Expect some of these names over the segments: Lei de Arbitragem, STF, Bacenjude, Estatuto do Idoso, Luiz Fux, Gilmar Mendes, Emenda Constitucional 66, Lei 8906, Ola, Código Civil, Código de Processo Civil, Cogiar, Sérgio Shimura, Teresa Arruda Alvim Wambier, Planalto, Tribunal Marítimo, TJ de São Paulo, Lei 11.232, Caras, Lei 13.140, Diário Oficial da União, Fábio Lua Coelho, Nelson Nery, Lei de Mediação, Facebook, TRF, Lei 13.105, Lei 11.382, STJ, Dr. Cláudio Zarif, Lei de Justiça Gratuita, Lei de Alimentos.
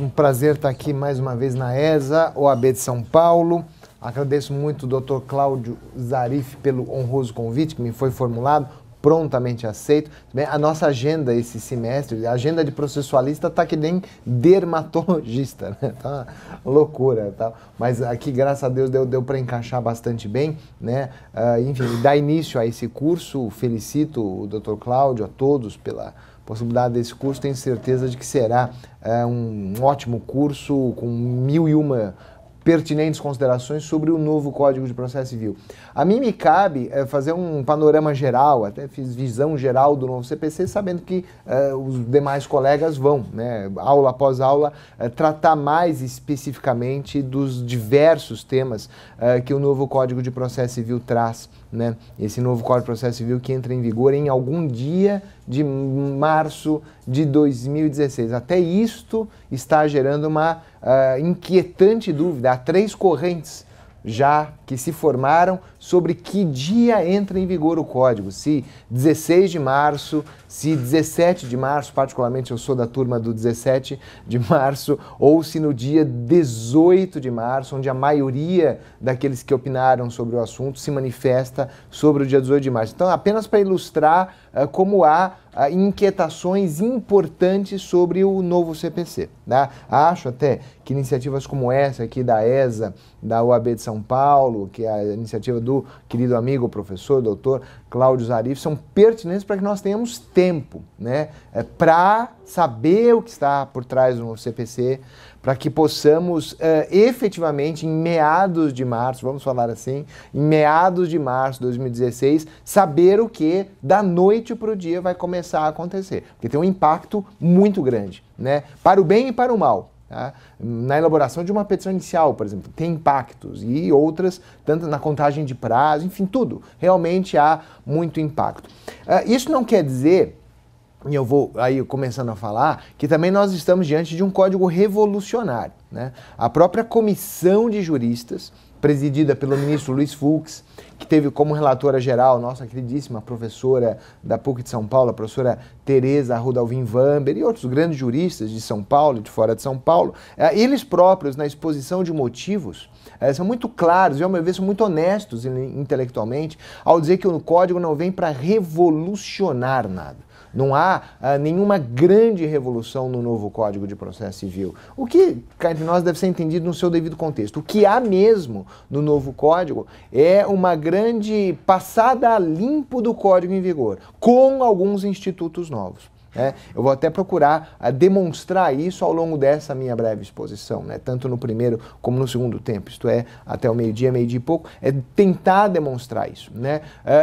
Um prazer estar aqui mais uma vez na ESA OAB de São Paulo. Agradeço muito o Dr. Cláudio Zarif pelo honroso convite que me foi formulado, prontamente aceito. Bem, a nossa agenda esse semestre, a agenda de processualista tá que nem dermatologista, né? Tá uma loucura, tá? Mas aqui, graças a Deus, deu para encaixar bastante bem, né? Enfim, dá início a esse curso. Felicito o Dr. Cláudio, a todos pela possibilidade desse curso. Tenho certeza de que será um ótimo curso com 1001 pertinentes considerações sobre o novo Código de Processo Civil. A mim me cabe fazer um panorama geral, até fiz visão geral do novo CPC, sabendo que os demais colegas vão, né, aula após aula, tratar mais especificamente dos diversos temas que o novo Código de Processo Civil traz, né? Esse novo Código de Processo Civil que entra em vigor em algum dia de março de 2016. Até isto está gerando uma inquietante dúvida. Há 3 correntes já que se formaram sobre que dia entra em vigor o código, se 16 de março, se 17 de março, particularmente eu sou da turma do 17 de março, ou se no dia 18 de março, onde a maioria daqueles que opinaram sobre o assunto se manifesta sobre o dia 18 de março. Então, apenas para ilustrar como há inquietações importantes sobre o novo CPC, né? Acho até que iniciativas como essa aqui da ESA, da OAB de São Paulo, que é a iniciativa do querido amigo professor, doutor Cláudio Zarif, são pertinentes para que nós tenhamos tempo, né, para saber o que está por trás do novo CPC, para que possamos efetivamente, em meados de março, vamos falar assim, em meados de março de 2016, saber o que da noite para o dia vai começar a acontecer. Porque tem um impacto muito grande, né, para o bem e para o mal. Tá? Na elaboração de uma petição inicial, por exemplo, tem impactos, e outras, tanto na contagem de prazo, enfim, tudo. Realmente há muito impacto. Isso não quer dizer, e eu vou aí começando a falar, que também nós estamos diante de um código revolucionário, né? A própria comissão de juristas, presidida pelo ministro Luiz Fux, que teve como relatora geral nossa queridíssima professora da PUC de São Paulo, a professora Teresa Arruda Alvim Wambier, e outros grandes juristas de São Paulo e de fora de São Paulo, eles próprios, na exposição de motivos, são muito claros e, ao meu ver, são muito honestos intelectualmente ao dizer que o código não vem para revolucionar nada. Não há nenhuma grande revolução no novo Código de Processo Civil. O que, cá entre nós, deve ser entendido no seu devido contexto. O que há mesmo no novo Código é uma grande passada a limpo do Código em vigor, com alguns institutos novos. É, eu vou até procurar demonstrar isso ao longo dessa minha breve exposição, né? Tanto no primeiro como no segundo tempo, isto é, até o meio-dia e pouco, é tentar demonstrar isso, né?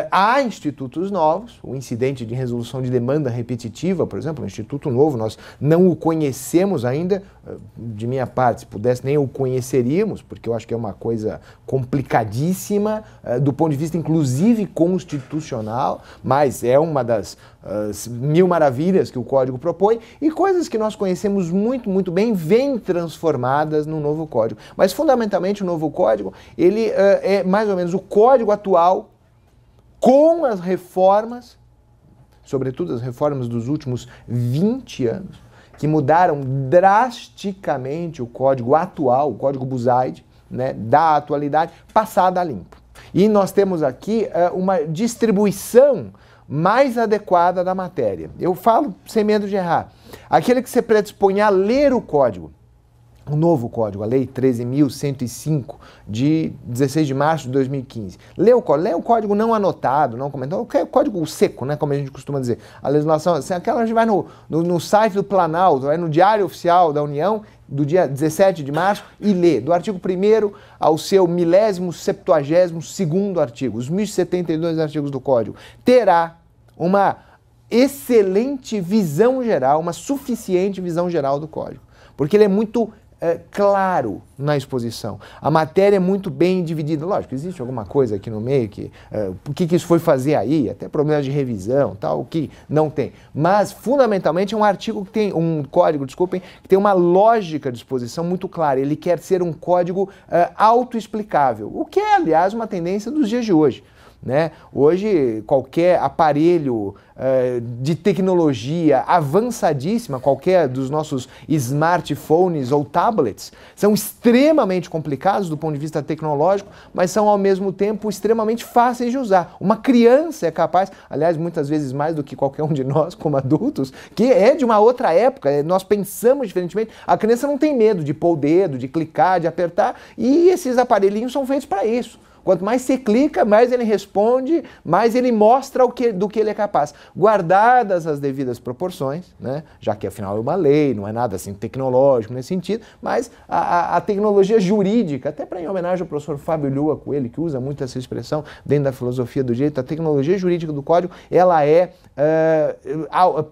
Há institutos novos, o incidente de resolução de demanda repetitiva, por exemplo, um instituto novo, nós não o conhecemos ainda, de minha parte, se pudesse nem o conheceríamos, porque eu acho que é uma coisa complicadíssima, do ponto de vista inclusive constitucional, mas é uma das 1000 maravilhas que o código propõe, e coisas que nós conhecemos muito, muito bem, vêm transformadas no novo código. Mas, fundamentalmente, o novo código, ele é mais ou menos o código atual com as reformas, sobretudo as reformas dos últimos 20 anos, que mudaram drasticamente o código atual, o código Buzaide, né, da atualidade, passada a limpo. E nós temos aqui uma distribuição mais adequada da matéria. Eu falo sem medo de errar. Aquele que se predispõe a ler o código, o novo código, a Lei 13.105, de 16 de março de 2015. Lê o código não anotado, não comentado, o código seco, né, como a gente costuma dizer. A legislação, assim, aquela a gente vai no site do Planalto, vai no Diário Oficial da União, do dia 17 de março, e lê, do artigo 1º ao seu 1072º artigo, os 1072 artigos do código, terá uma excelente visão geral, uma suficiente visão geral do código, porque ele é muito claro na exposição. A matéria é muito bem dividida. Lógico, existe alguma coisa aqui no meio que o que isso foi fazer aí, até problemas de revisão, tal, o que não tem. Mas, fundamentalmente, é um artigo que tem, um código, desculpem, que tem uma lógica de exposição muito clara. Ele quer ser um código autoexplicável, o que é, aliás, uma tendência dos dias de hoje. né? Hoje, qualquer aparelho de tecnologia avançadíssima, qualquer dos nossos smartphones ou tablets, são extremamente complicados do ponto de vista tecnológico, mas são ao mesmo tempo extremamente fáceis de usar. Uma criança é capaz, aliás, muitas vezes mais do que qualquer um de nós como adultos, que é de uma outra época, nós pensamos diferentemente, a criança não tem medo de pôr o dedo, de clicar, de apertar, e esses aparelhinhos são feitos para isso. Quanto mais você clica, mais ele responde, mais ele mostra do que ele é capaz. Guardadas as devidas proporções, né? Já que afinal é uma lei, não é nada assim tecnológico nesse sentido, mas a tecnologia jurídica, até para em homenagem ao professor Fábio Lua Coelho, que usa muito essa expressão dentro da filosofia do direito, a tecnologia jurídica do código, ela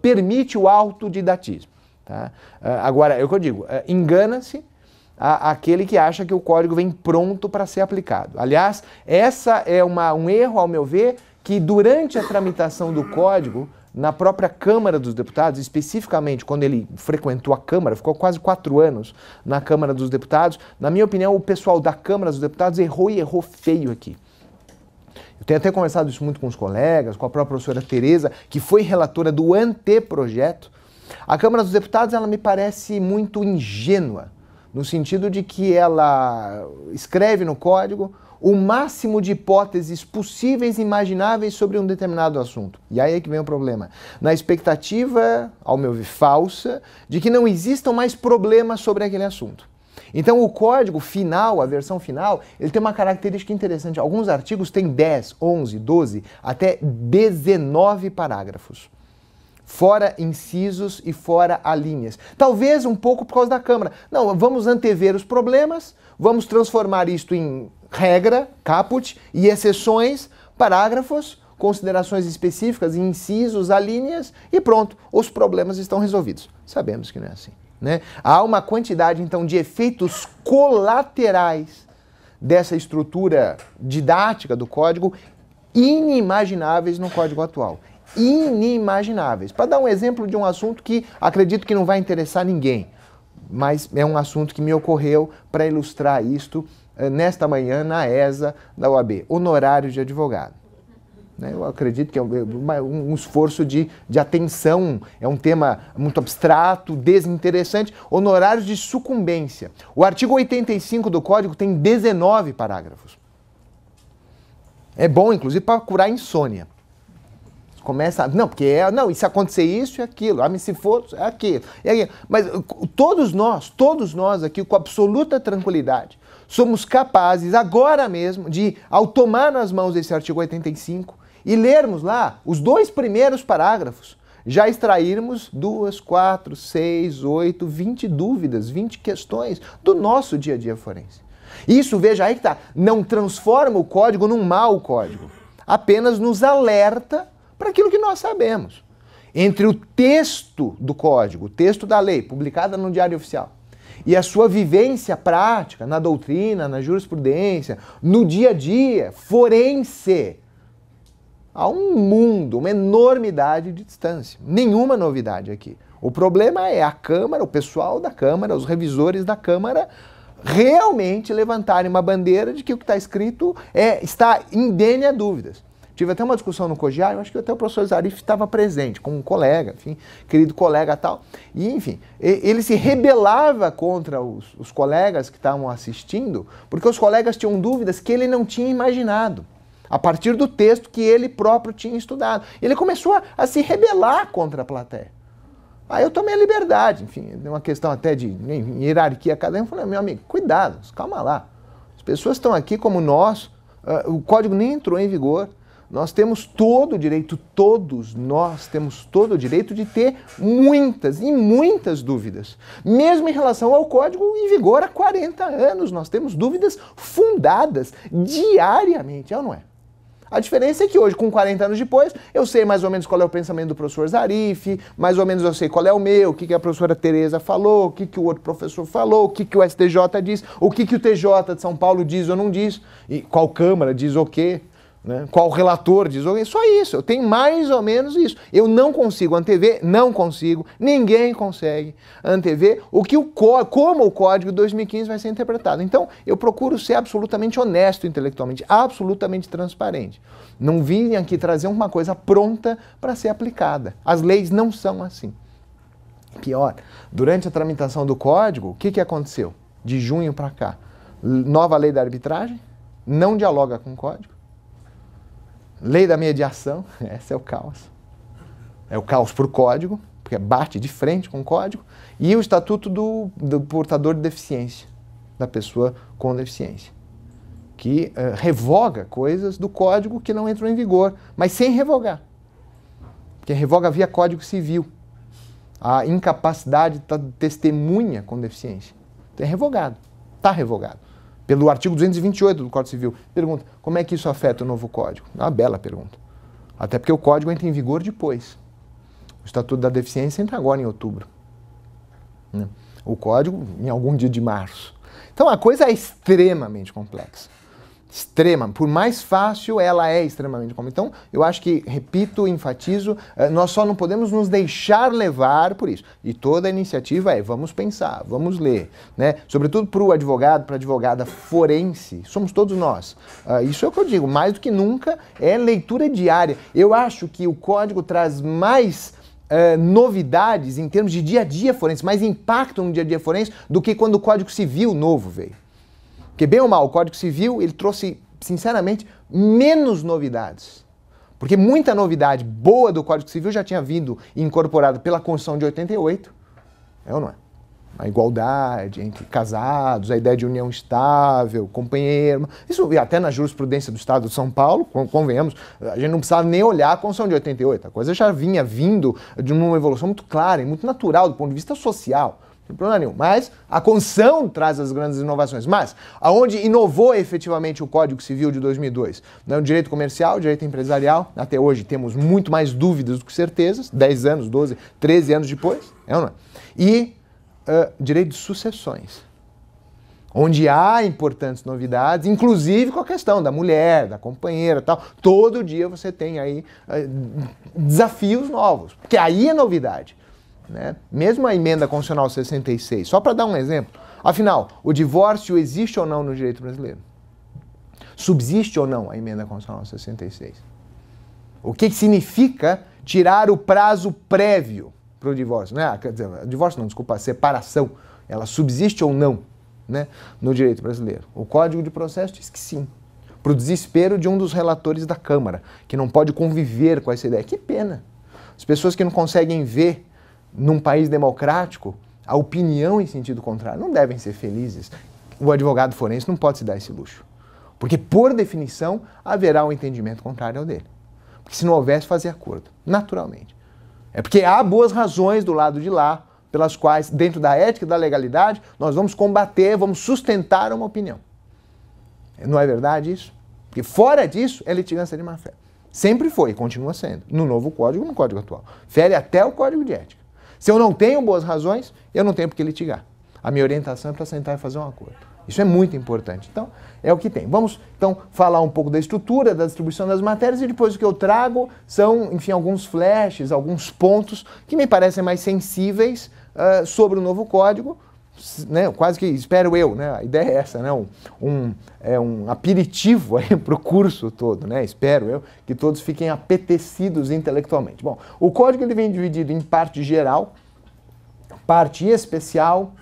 permite o autodidatismo. Tá? Agora, é o que eu digo, engana-se aquele que acha que o código vem pronto para ser aplicado. Aliás, essa é um erro, ao meu ver, que durante a tramitação do código, na própria Câmara dos Deputados, especificamente quando ele frequentou a Câmara, ficou quase 4 anos na Câmara dos Deputados, na minha opinião, o pessoal da Câmara dos Deputados errou e errou feio aqui. Eu tenho até conversado isso muito com os colegas, com a própria professora Teresa, que foi relatora do anteprojeto. A Câmara dos Deputados, ela me parece muito ingênua, no sentido de que ela escreve no código o máximo de hipóteses possíveis e imagináveis sobre um determinado assunto. E aí é que vem o problema. Na expectativa, ao meu ver, falsa, de que não existam mais problemas sobre aquele assunto. Então o código final, a versão final, ele tem uma característica interessante. Alguns artigos têm 10, 11, 12, até 19 parágrafos. Fora incisos e fora alíneas. Talvez um pouco por causa da Câmara. Não, vamos antever os problemas, vamos transformar isto em regra, caput, e exceções, parágrafos, considerações específicas, incisos, alíneas, e pronto, os problemas estão resolvidos. Sabemos que não é assim, né? Há uma quantidade, então, de efeitos colaterais dessa estrutura didática do código inimagináveis no código atual. Inimagináveis. Para dar um exemplo de um assunto que acredito que não vai interessar ninguém, mas é um assunto que me ocorreu para ilustrar isto nesta manhã na ESA da OAB, honorário de advogado. Eu acredito que é um esforço de atenção, é um tema muito abstrato, desinteressante, honorários de sucumbência. O artigo 85 do Código tem 19 parágrafos. É bom, inclusive, para curar insônia. Começa, não, porque não, e se acontecer isso, é aquilo, ah, mas se for, é aquilo, Mas todos nós aqui, com absoluta tranquilidade, somos capazes agora mesmo de, ao tomar nas mãos esse artigo 85 e lermos lá os 2 primeiros parágrafos, já extrairmos 2, 4, 6, 8, 20 dúvidas, 20 questões do nosso dia a dia forense. Isso, veja, aí que tá, não transforma o código num mau código, apenas nos alerta para aquilo que nós sabemos. Entre o texto do código, o texto da lei, publicada no Diário Oficial, e a sua vivência prática, na doutrina, na jurisprudência, no dia a dia, forense, há um mundo, uma enormidade de distância. Nenhuma novidade aqui. O problema é a Câmara, o pessoal da Câmara, os revisores da Câmara, realmente levantarem uma bandeira de que o que está escrito está indene a dúvidas. Tive até uma discussão no Cogiar, eu acho que até o professor Zarif estava presente, como um colega, enfim, querido colega tal. E, enfim, ele se rebelava contra os colegas que estavam assistindo, porque os colegas tinham dúvidas que ele não tinha imaginado, a partir do texto que ele próprio tinha estudado. Ele começou a se rebelar contra a plateia. Aí eu tomei a liberdade, enfim, uma questão até de hierarquia acadêmica. Eu falei, meu amigo, cuidado, calma lá. As pessoas estão aqui como nós, o código nem entrou em vigor. Nós temos todo o direito, todos nós temos todo o direito de ter muitas e muitas dúvidas. Mesmo em relação ao código em vigor há 40 anos, nós temos dúvidas fundadas diariamente, é ou não é? A diferença é que hoje, com 40 anos depois, eu sei mais ou menos qual é o pensamento do professor Zarif, mais ou menos eu sei qual é o meu, o que a professora Teresa falou, o que o outro professor falou, o que o STJ diz, o que o TJ de São Paulo diz ou não diz, e qual Câmara diz o quê. né? Qual o relator diz, só isso, eu tenho mais ou menos isso. Eu não consigo antever, não consigo, ninguém consegue antever como o Código 2015 vai ser interpretado. Então, eu procuro ser absolutamente honesto intelectualmente, absolutamente transparente. Não vim aqui trazer uma coisa pronta para ser aplicada. As leis não são assim. Pior, durante a tramitação do Código, o que, que aconteceu? De junho para cá, nova lei da arbitragem, não dialoga com o Código. Lei da mediação, essa é o caos. É o caos por código, porque bate de frente com o código, e o Estatuto do Portador de Deficiência, da pessoa com deficiência, que revoga coisas do código que não entrou em vigor, mas sem revogar. Porque revoga via Código Civil, a incapacidade da testemunha com deficiência. Então é revogado, está revogado. Pelo artigo 228 do Código Civil. Pergunta, como é que isso afeta o novo Código? Uma bela pergunta. Até porque o Código entra em vigor depois. O Estatuto da Deficiência entra agora em outubro. O Código em algum dia de março. Então a coisa é extremamente complexa. Extrema. Por mais fácil, ela é extremamente complexa. Então eu acho que, repito, enfatizo, nós só não podemos nos deixar levar por isso. E toda iniciativa é, vamos pensar, vamos ler, né? Sobretudo para o advogado, para a advogada forense, somos todos nós. Isso é o que eu digo, mais do que nunca é leitura diária. Eu acho que o Código traz mais novidades em termos de dia a dia forense, mais impacto no dia a dia forense do que quando o Código Civil novo veio. Porque bem ou mal, o Código Civil, ele trouxe, sinceramente, menos novidades. Porque muita novidade boa do Código Civil já tinha vindo incorporada pela Constituição de 88, é ou não é? A igualdade entre casados, a ideia de união estável, companheiro, isso até na jurisprudência do Estado de São Paulo, convenhamos, a gente não precisava nem olhar a Constituição de 88, a coisa já vinha vindo de uma evolução muito clara e muito natural do ponto de vista social. Não tem problema nenhum, mas a Constituição traz as grandes inovações. Mas, aonde inovou efetivamente o Código Civil de 2002? No direito comercial, no direito empresarial, até hoje temos muito mais dúvidas do que certezas, 10 anos, 12, 13 anos depois, é ou não? E direito de sucessões, onde há importantes novidades, inclusive com a questão da mulher, da companheira e tal. Todo dia você tem aí desafios novos, porque aí é novidade. Né? Mesmo a Emenda Constitucional 66, só para dar um exemplo, afinal, o divórcio existe ou não no direito brasileiro? Subsiste ou não a Emenda Constitucional 66? O que significa tirar o prazo prévio para o divórcio? Né? Quer dizer, divórcio não, desculpa, a separação, ela subsiste ou não, né, no direito brasileiro? O Código de Processo diz que sim, para o desespero de um dos relatores da Câmara, que não pode conviver com essa ideia. Que pena! As pessoas que não conseguem ver num país democrático, a opinião em sentido contrário, não devem ser felizes. O advogado forense não pode se dar esse luxo. Porque, por definição, haverá um entendimento contrário ao dele. Porque se não houvesse, fazer acordo, naturalmente. É porque há boas razões do lado de lá, pelas quais, dentro da ética e da legalidade, nós vamos combater, vamos sustentar uma opinião. Não é verdade isso? Porque fora disso, é litigância de má-fé. Sempre foi e continua sendo. No novo Código, no Código atual. Fere até o Código de Ética. Se eu não tenho boas razões, eu não tenho por que litigar. A minha orientação é para sentar e fazer um acordo. Isso é muito importante. Então, é o que tem. Vamos, então, falar um pouco da estrutura, da distribuição das matérias, e depois o que eu trago são, enfim, alguns flashes, alguns pontos que me parecem mais sensíveis sobre o novo Código, né? Quase que, espero eu, né? A ideia é essa, né? um aperitivo para o curso todo, né? Espero eu que todos fiquem apetecidos intelectualmente. Bom, o código ele vem dividido em parte geral, parte especial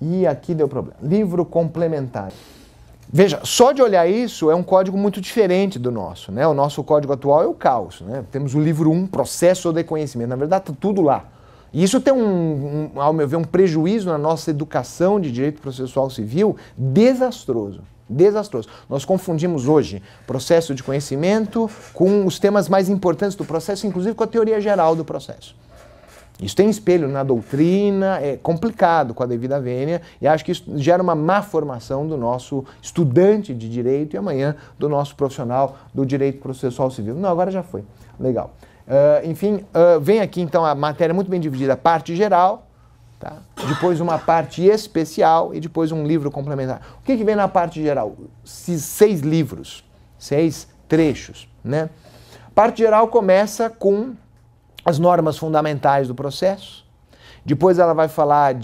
e aqui deu problema, livro complementar. Veja, só de olhar isso é um código muito diferente do nosso, né? O nosso código atual é o caos, né? Temos o livro 1, processo de conhecimento, na verdade está tudo lá. E isso tem, ao meu ver, um prejuízo na nossa educação de direito processual civil desastroso. Desastroso. Nós confundimos hoje processo de conhecimento com os temas mais importantes do processo, inclusive com a teoria geral do processo. Isso tem espelho na doutrina, é complicado com a devida vênia, e acho que isso gera uma má formação do nosso estudante de direito e amanhã do nosso profissional do direito processual civil. Não, agora já foi. Legal. Enfim, vem aqui então a matéria muito bem dividida, a parte geral, tá? Depois uma parte especial e depois um livro complementar. O que vem na parte geral? 6 livros, 6 trechos, né? Parte geral começa com as normas fundamentais do processo, depois ela vai falar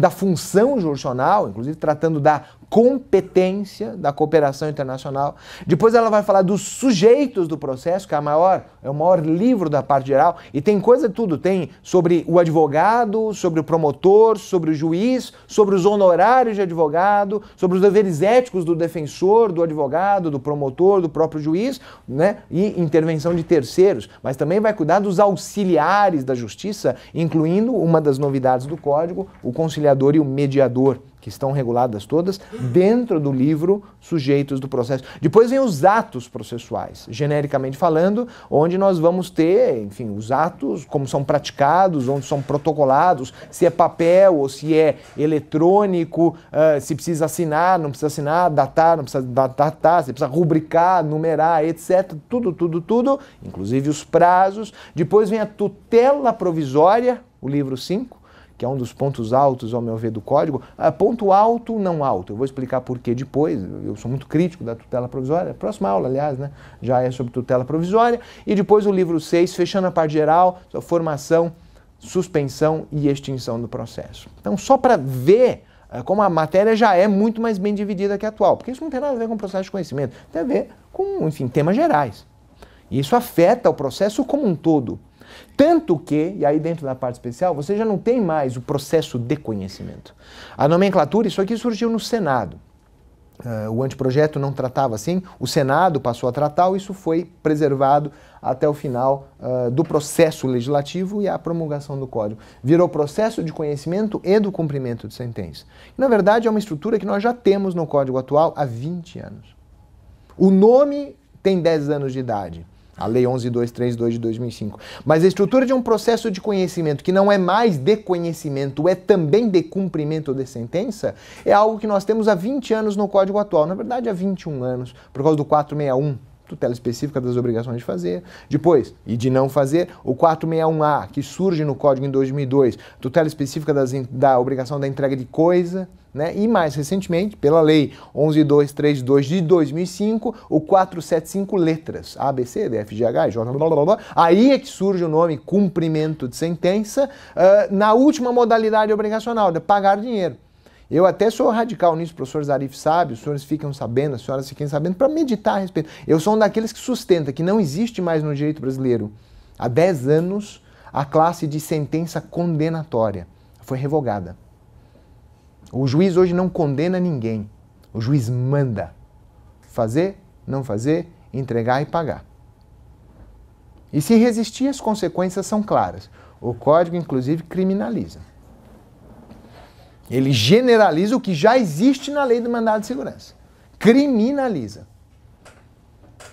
da função jurisdicional, inclusive tratando da competência da cooperação internacional. Depois ela vai falar dos sujeitos do processo, que é o maior livro da parte geral, e tem coisa de tudo, tem sobre o advogado, sobre o promotor, sobre o juiz, sobre os honorários de advogado, sobre os deveres éticos do defensor, do advogado, do promotor, do próprio juiz, né, e intervenção de terceiros, mas também vai cuidar dos auxiliares da justiça, incluindo uma das novidades do Código, o conciliador e o mediador, que estão reguladas todas dentro do livro Sujeitos do Processo. Depois vem os atos processuais, genericamente falando, onde nós vamos ter, enfim, os atos, como são praticados, onde são protocolados, se é papel ou se é eletrônico, se precisa assinar, não precisa assinar, datar, não precisa datar, se precisa rubricar, numerar, etc. Tudo, inclusive os prazos. Depois vem a tutela provisória, o livro 5, que é um dos pontos altos, ao meu ver, do Código. Ponto alto, não alto. Eu vou explicar por que depois, eu sou muito crítico da tutela provisória, próxima aula, aliás, né? Já é sobre tutela provisória. E depois o livro 6, fechando a parte geral, formação, suspensão e extinção do processo. Então, só para ver como a matéria já é muito mais bem dividida que a atual, porque isso não tem nada a ver com o processo de conhecimento, tem a ver com, enfim, temas gerais. E isso afeta o processo como um todo. Tanto que, e aí dentro da parte especial, você já não tem mais o processo de conhecimento. A nomenclatura, isso aqui surgiu no Senado. O anteprojeto não tratava assim, o Senado passou a tratar, isso foi preservado até o final do processo legislativo e a promulgação do Código. Virou processo de conhecimento e do cumprimento de sentença. Na verdade, é uma estrutura que nós já temos no Código atual há 20 anos. O nome tem 10 anos de idade. A Lei 11.232 de 2005. Mas a estrutura de um processo de conhecimento que não é mais de conhecimento, é também de cumprimento de sentença, é algo que nós temos há 20 anos no Código atual. Na verdade, há 21 anos, por causa do 461, tutela específica das obrigações de fazer. Depois, e de não fazer, o 461A, que surge no Código em 2002, tutela específica da obrigação da entrega de coisa, né? E mais recentemente, pela Lei 11.232 de 2005, o 475 letras, A, B, C, D, F, G, H, J, blá, blá, blá. Aí é que surge o nome cumprimento de sentença na última modalidade obrigacional, de pagar dinheiro. Eu até sou radical nisso, o professor Zarif sabe, os senhores ficam sabendo, as senhoras fiquem sabendo, para meditar a respeito. Eu sou um daqueles que sustenta que não existe mais no direito brasileiro, há 10 anos, a classe de sentença condenatória foi revogada. O juiz hoje não condena ninguém. O juiz manda fazer, não fazer, entregar e pagar. E se resistir, as consequências são claras. O Código, inclusive, criminaliza. Ele generaliza o que já existe na Lei do Mandado de Segurança. Criminaliza.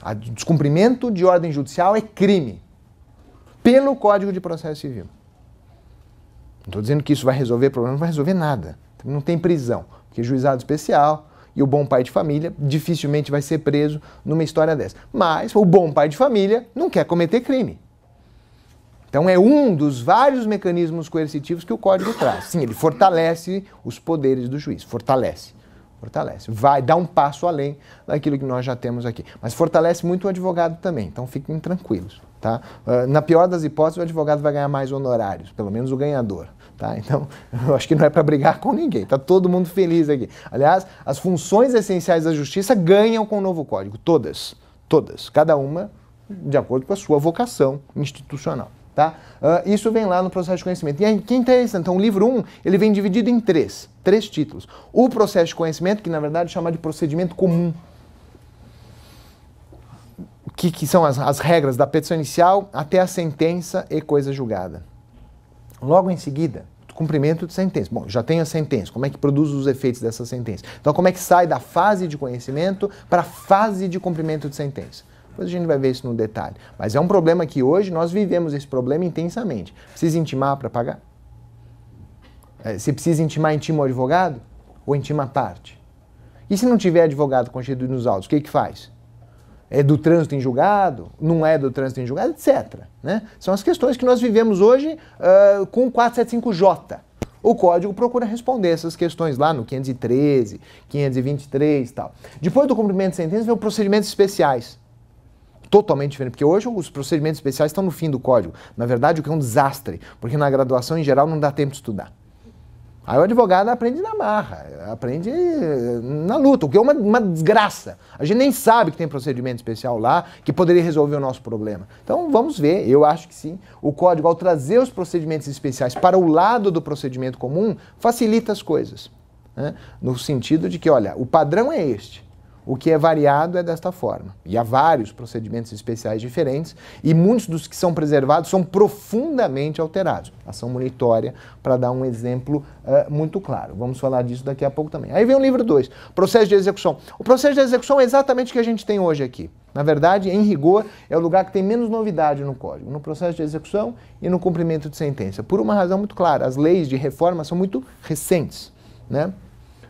O descumprimento de ordem judicial é crime pelo Código de Processo Civil. Não estou dizendo que isso vai resolver problema, não vai resolver nada. Não tem prisão, porque juizado especial e o bom pai de família dificilmente vai ser preso numa história dessa. Mas o bom pai de família não quer cometer crime. Então é um dos vários mecanismos coercitivos que o Código traz. Sim, ele fortalece os poderes do juiz, fortalece. Vai dar um passo além daquilo que nós já temos aqui. Mas fortalece muito o advogado também, então fiquem tranquilos. Tá? Na pior das hipóteses, o advogado vai ganhar mais honorários, pelo menos o ganhador. Tá? Então, eu acho que não é para brigar com ninguém, está todo mundo feliz aqui. Aliás, as funções essenciais da justiça ganham com o novo Código, todas, cada uma de acordo com a sua vocação institucional. Tá? Isso vem lá no processo de conhecimento. E aí, que interessante, então o livro 1, ele vem dividido em três títulos. O processo de conhecimento, que na verdade chama de procedimento comum, que são as regras da petição inicial até a sentença e coisa julgada. Logo em seguida, cumprimento de sentença. Bom, já tenho a sentença, como é que produz os efeitos dessa sentença? Então, como é que sai da fase de conhecimento para a fase de cumprimento de sentença? Depois a gente vai ver isso no detalhe. Mas é um problema que hoje nós vivemos esse problema intensamente. Precisa intimar para pagar? Se precisa intimar, intima o advogado? Ou intima a parte? E se não tiver advogado constituído nos autos, o que faz? É do trânsito em julgado? Não é do trânsito em julgado? Etc. Né? São as questões que nós vivemos hoje com o 475J. O Código procura responder essas questões lá no 513, 523 e tal. Depois do cumprimento de sentença, vem os procedimentos especiais. Totalmente diferente, porque hoje os procedimentos especiais estão no fim do Código. Na verdade, o que é um desastre, porque na graduação, em geral, não dá tempo de estudar. Aí o advogado aprende na marra, aprende na luta, o que é uma desgraça. A gente nem sabe que tem procedimento especial lá, que poderia resolver o nosso problema. Então vamos ver, eu acho que sim. O Código, ao trazer os procedimentos especiais para o lado do procedimento comum, facilita as coisas, né? No sentido de que, olha, o padrão é este. O que é variado é desta forma. E há vários procedimentos especiais diferentes e muitos dos que são preservados são profundamente alterados. Ação monitória, para dar um exemplo muito claro. Vamos falar disso daqui a pouco também. Aí vem o livro 2, processo de execução. O processo de execução é exatamente o que a gente tem hoje aqui. Na verdade, em rigor, é o lugar que tem menos novidade no Código, no processo de execução e no cumprimento de sentença. Por uma razão muito clara, as leis de reforma são muito recentes, né?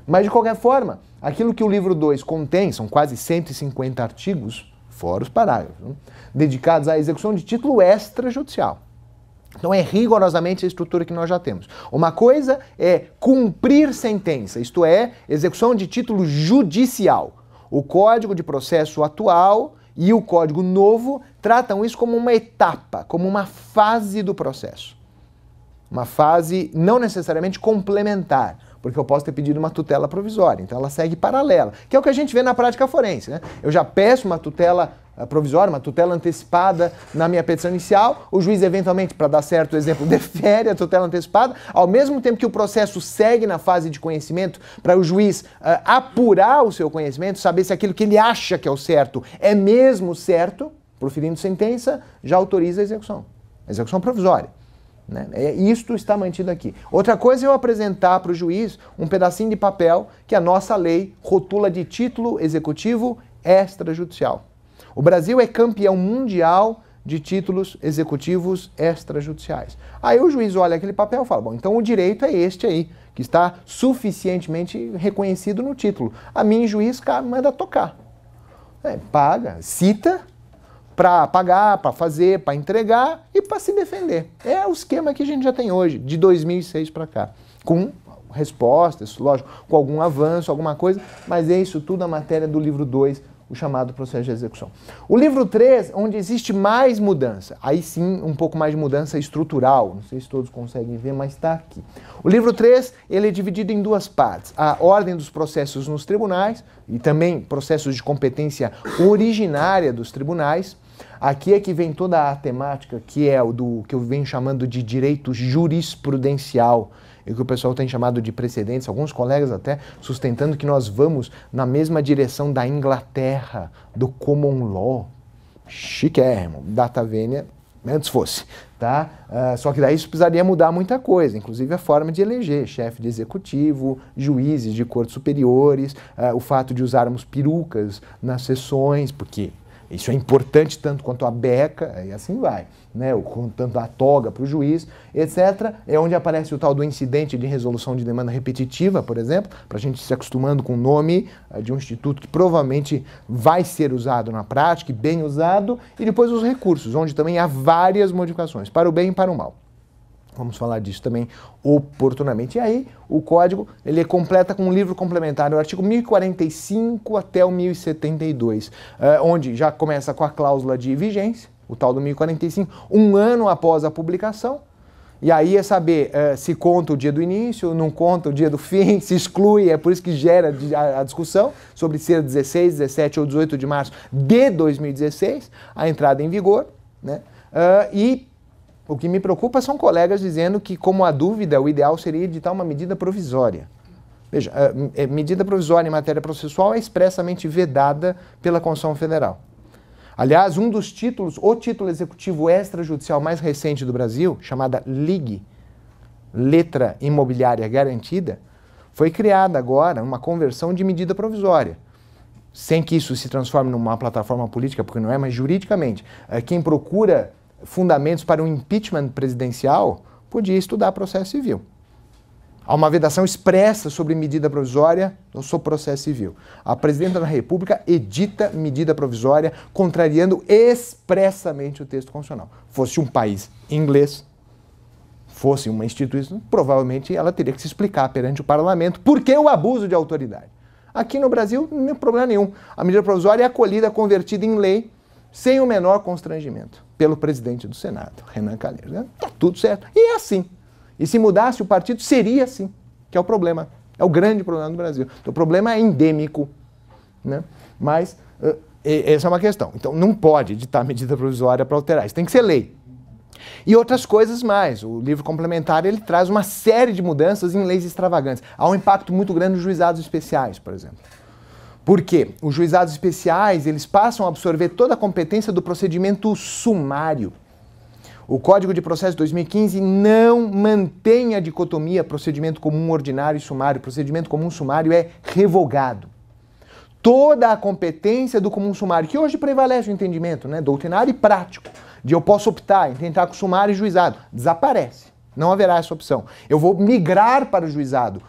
Mas, de qualquer forma, aquilo que o livro 2 contém, são quase 150 artigos, fora os parágrafos, né, dedicados à execução de título extrajudicial. Então é rigorosamente a estrutura que nós já temos. Uma coisa é cumprir sentença, isto é, execução de título judicial. O Código de Processo atual e o Código Novo tratam isso como uma etapa, como uma fase do processo. Uma fase não necessariamente complementar, porque eu posso ter pedido uma tutela provisória, então ela segue paralela, que é o que a gente vê na prática forense, né? Eu já peço uma tutela provisória, uma tutela antecipada na minha petição inicial, o juiz eventualmente, para dar certo o exemplo, defere a tutela antecipada, ao mesmo tempo que o processo segue na fase de conhecimento, para o juiz apurar o seu conhecimento, saber se aquilo que ele acha que é o certo é mesmo certo, proferindo sentença, já autoriza a execução provisória. Né? Isto está mantido aqui. Outra coisa é eu apresentar para o juiz um pedacinho de papel que a nossa lei rotula de título executivo extrajudicial. O Brasil é campeão mundial de títulos executivos extrajudiciais. Aí o juiz olha aquele papel e fala, bom, então o direito é este aí, que está suficientemente reconhecido no título. A mim, juiz, manda tocar. É, paga, cita, para pagar, para fazer, para entregar e para se defender. É o esquema que a gente já tem hoje, de 2006 para cá. Com respostas, lógico, com algum avanço, alguma coisa, mas é isso tudo a matéria do livro 2, o chamado processo de execução. O livro 3, onde existe mais mudança, aí sim um pouco mais de mudança estrutural, não sei se todos conseguem ver, mas está aqui. O livro 3, ele é dividido em duas partes, a ordem dos processos nos tribunais e também processos de competência originária dos tribunais. Aqui é que vem toda a temática que é o do que eu venho chamando de direito jurisprudencial, e que o pessoal tem chamado de precedentes, alguns colegas até sustentando que nós vamos na mesma direção da Inglaterra, do common law, chiquérrimo, data vênia, antes fosse, tá? Só que daí isso precisaria mudar muita coisa, inclusive a forma de eleger chefe de executivo, juízes de cortes superiores, o fato de usarmos perucas nas sessões, porque isso é importante tanto quanto a beca, e assim vai, né? Tanto a toga para o juiz, etc. É onde aparece o tal do incidente de resolução de demanda repetitiva, por exemplo, para a gente se acostumando com o nome de um instituto que provavelmente vai ser usado na prática, e bem usado, e depois os recursos, onde também há várias modificações, para o bem e para o mal. Vamos falar disso também oportunamente. E aí, o Código, ele completa com um livro complementar, o artigo 1045 até o 1072, onde já começa com a cláusula de vigência, o tal do 1045, um ano após a publicação. E aí é saber se conta o dia do início, não conta o dia do fim, se exclui, é por isso que gera a discussão sobre se é 16, 17 ou 18 de março de 2016, a entrada em vigor, né? E o que me preocupa são colegas dizendo que, como a dúvida, o ideal seria editar uma medida provisória. Veja, medida provisória em matéria processual é expressamente vedada pela Constituição Federal. Aliás, um dos títulos, o título executivo extrajudicial mais recente do Brasil, chamada LIG, Letra Imobiliária Garantida, foi criada agora uma conversão de medida provisória, sem que isso se transforme numa plataforma política, porque não é, mas juridicamente. Quem procura fundamentos para um impeachment presidencial, podia estudar processo civil. Há uma vedação expressa sobre medida provisória, eu sou processo civil. A presidenta da República edita medida provisória, contrariando expressamente o texto constitucional. Fosse um país inglês, fosse uma instituição, provavelmente ela teria que se explicar perante o parlamento por que o abuso de autoridade. Aqui no Brasil, não tem problema nenhum. A medida provisória é acolhida, convertida em lei, sem o menor constrangimento, pelo presidente do Senado, Renan Calheiros. Tá tudo certo. E é assim. E se mudasse o partido, seria assim, que é o problema. É o grande problema do Brasil. Então, o problema é endêmico, né? Mas essa é uma questão. Então, não pode editar medida provisória para alterar. Isso tem que ser lei. E outras coisas mais. O livro complementar, ele traz uma série de mudanças em leis extravagantes. Há um impacto muito grande nos juizados especiais, por exemplo. Por quê? Os juizados especiais, eles passam a absorver toda a competência do procedimento sumário. O Código de Processo 2015 não mantém a dicotomia procedimento comum ordinário e sumário. O procedimento comum sumário é revogado. Toda a competência do comum sumário, que hoje prevalece o entendimento, né, doutrinário e prático, de eu posso optar entre entrar com sumário e juizado, desaparece. Não haverá essa opção. Eu vou migrar para o juizado.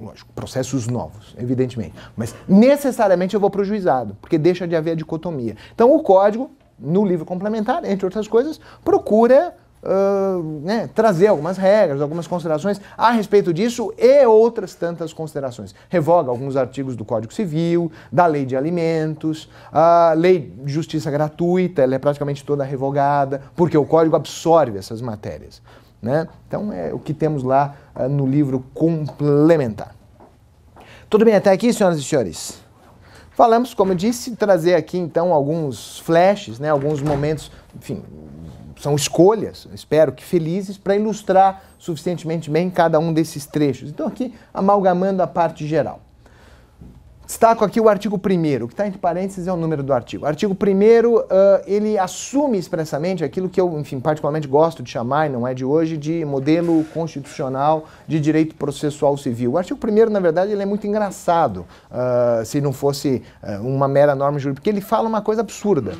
Lógico, processos novos, evidentemente. Mas necessariamente eu vou para o juizado, porque deixa de haver a dicotomia. Então o Código, no livro complementar, entre outras coisas, procura trazer algumas regras, algumas considerações a respeito disso e outras tantas considerações. Revoga alguns artigos do Código Civil, da Lei de Alimentos, a Lei de Justiça Gratuita, ela é praticamente toda revogada, porque o Código absorve essas matérias, né? Então é o que temos lá no livro complementar. Tudo bem até aqui, senhoras e senhores? Falamos, como eu disse, trazer aqui então alguns flashes, né, alguns momentos, enfim, são escolhas, espero que felizes, para ilustrar suficientemente bem cada um desses trechos. Então aqui, amalgamando a parte geral. Destaco aqui o artigo 1º, que está entre parênteses é o número do artigo. O artigo 1º, ele assume expressamente aquilo que eu, enfim, particularmente gosto de chamar, e não é de hoje, de modelo constitucional de direito processual civil. O artigo 1º, na verdade, ele é muito engraçado, se não fosse uma mera norma jurídica, porque ele fala uma coisa absurda,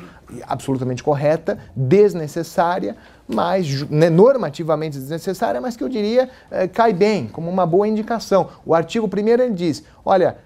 absolutamente correta, desnecessária, mas normativamente desnecessária, mas que eu diria cai bem, como uma boa indicação. O artigo 1º, ele diz, olha,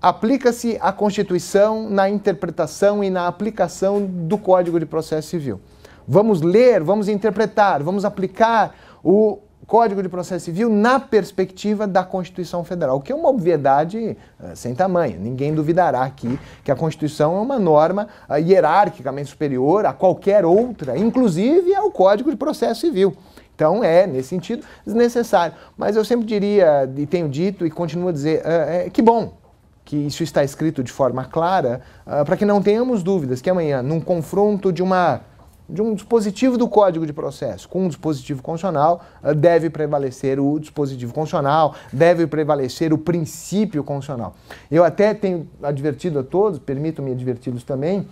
aplica-se a Constituição na interpretação e na aplicação do Código de Processo Civil. Vamos ler, vamos interpretar, vamos aplicar o Código de Processo Civil na perspectiva da Constituição Federal, o que é uma obviedade sem tamanho. Ninguém duvidará aqui que a Constituição é uma norma hierarquicamente superior a qualquer outra, inclusive ao Código de Processo Civil. Então é, nesse sentido, desnecessário. Mas eu sempre diria, e tenho dito e continuo a dizer, que bom que isso está escrito de forma clara, para que não tenhamos dúvidas que amanhã, num confronto de um dispositivo do Código de Processo com um dispositivo constitucional, deve prevalecer o dispositivo constitucional, deve prevalecer o princípio constitucional. Eu até tenho advertido a todos, permito-me adverti-los também,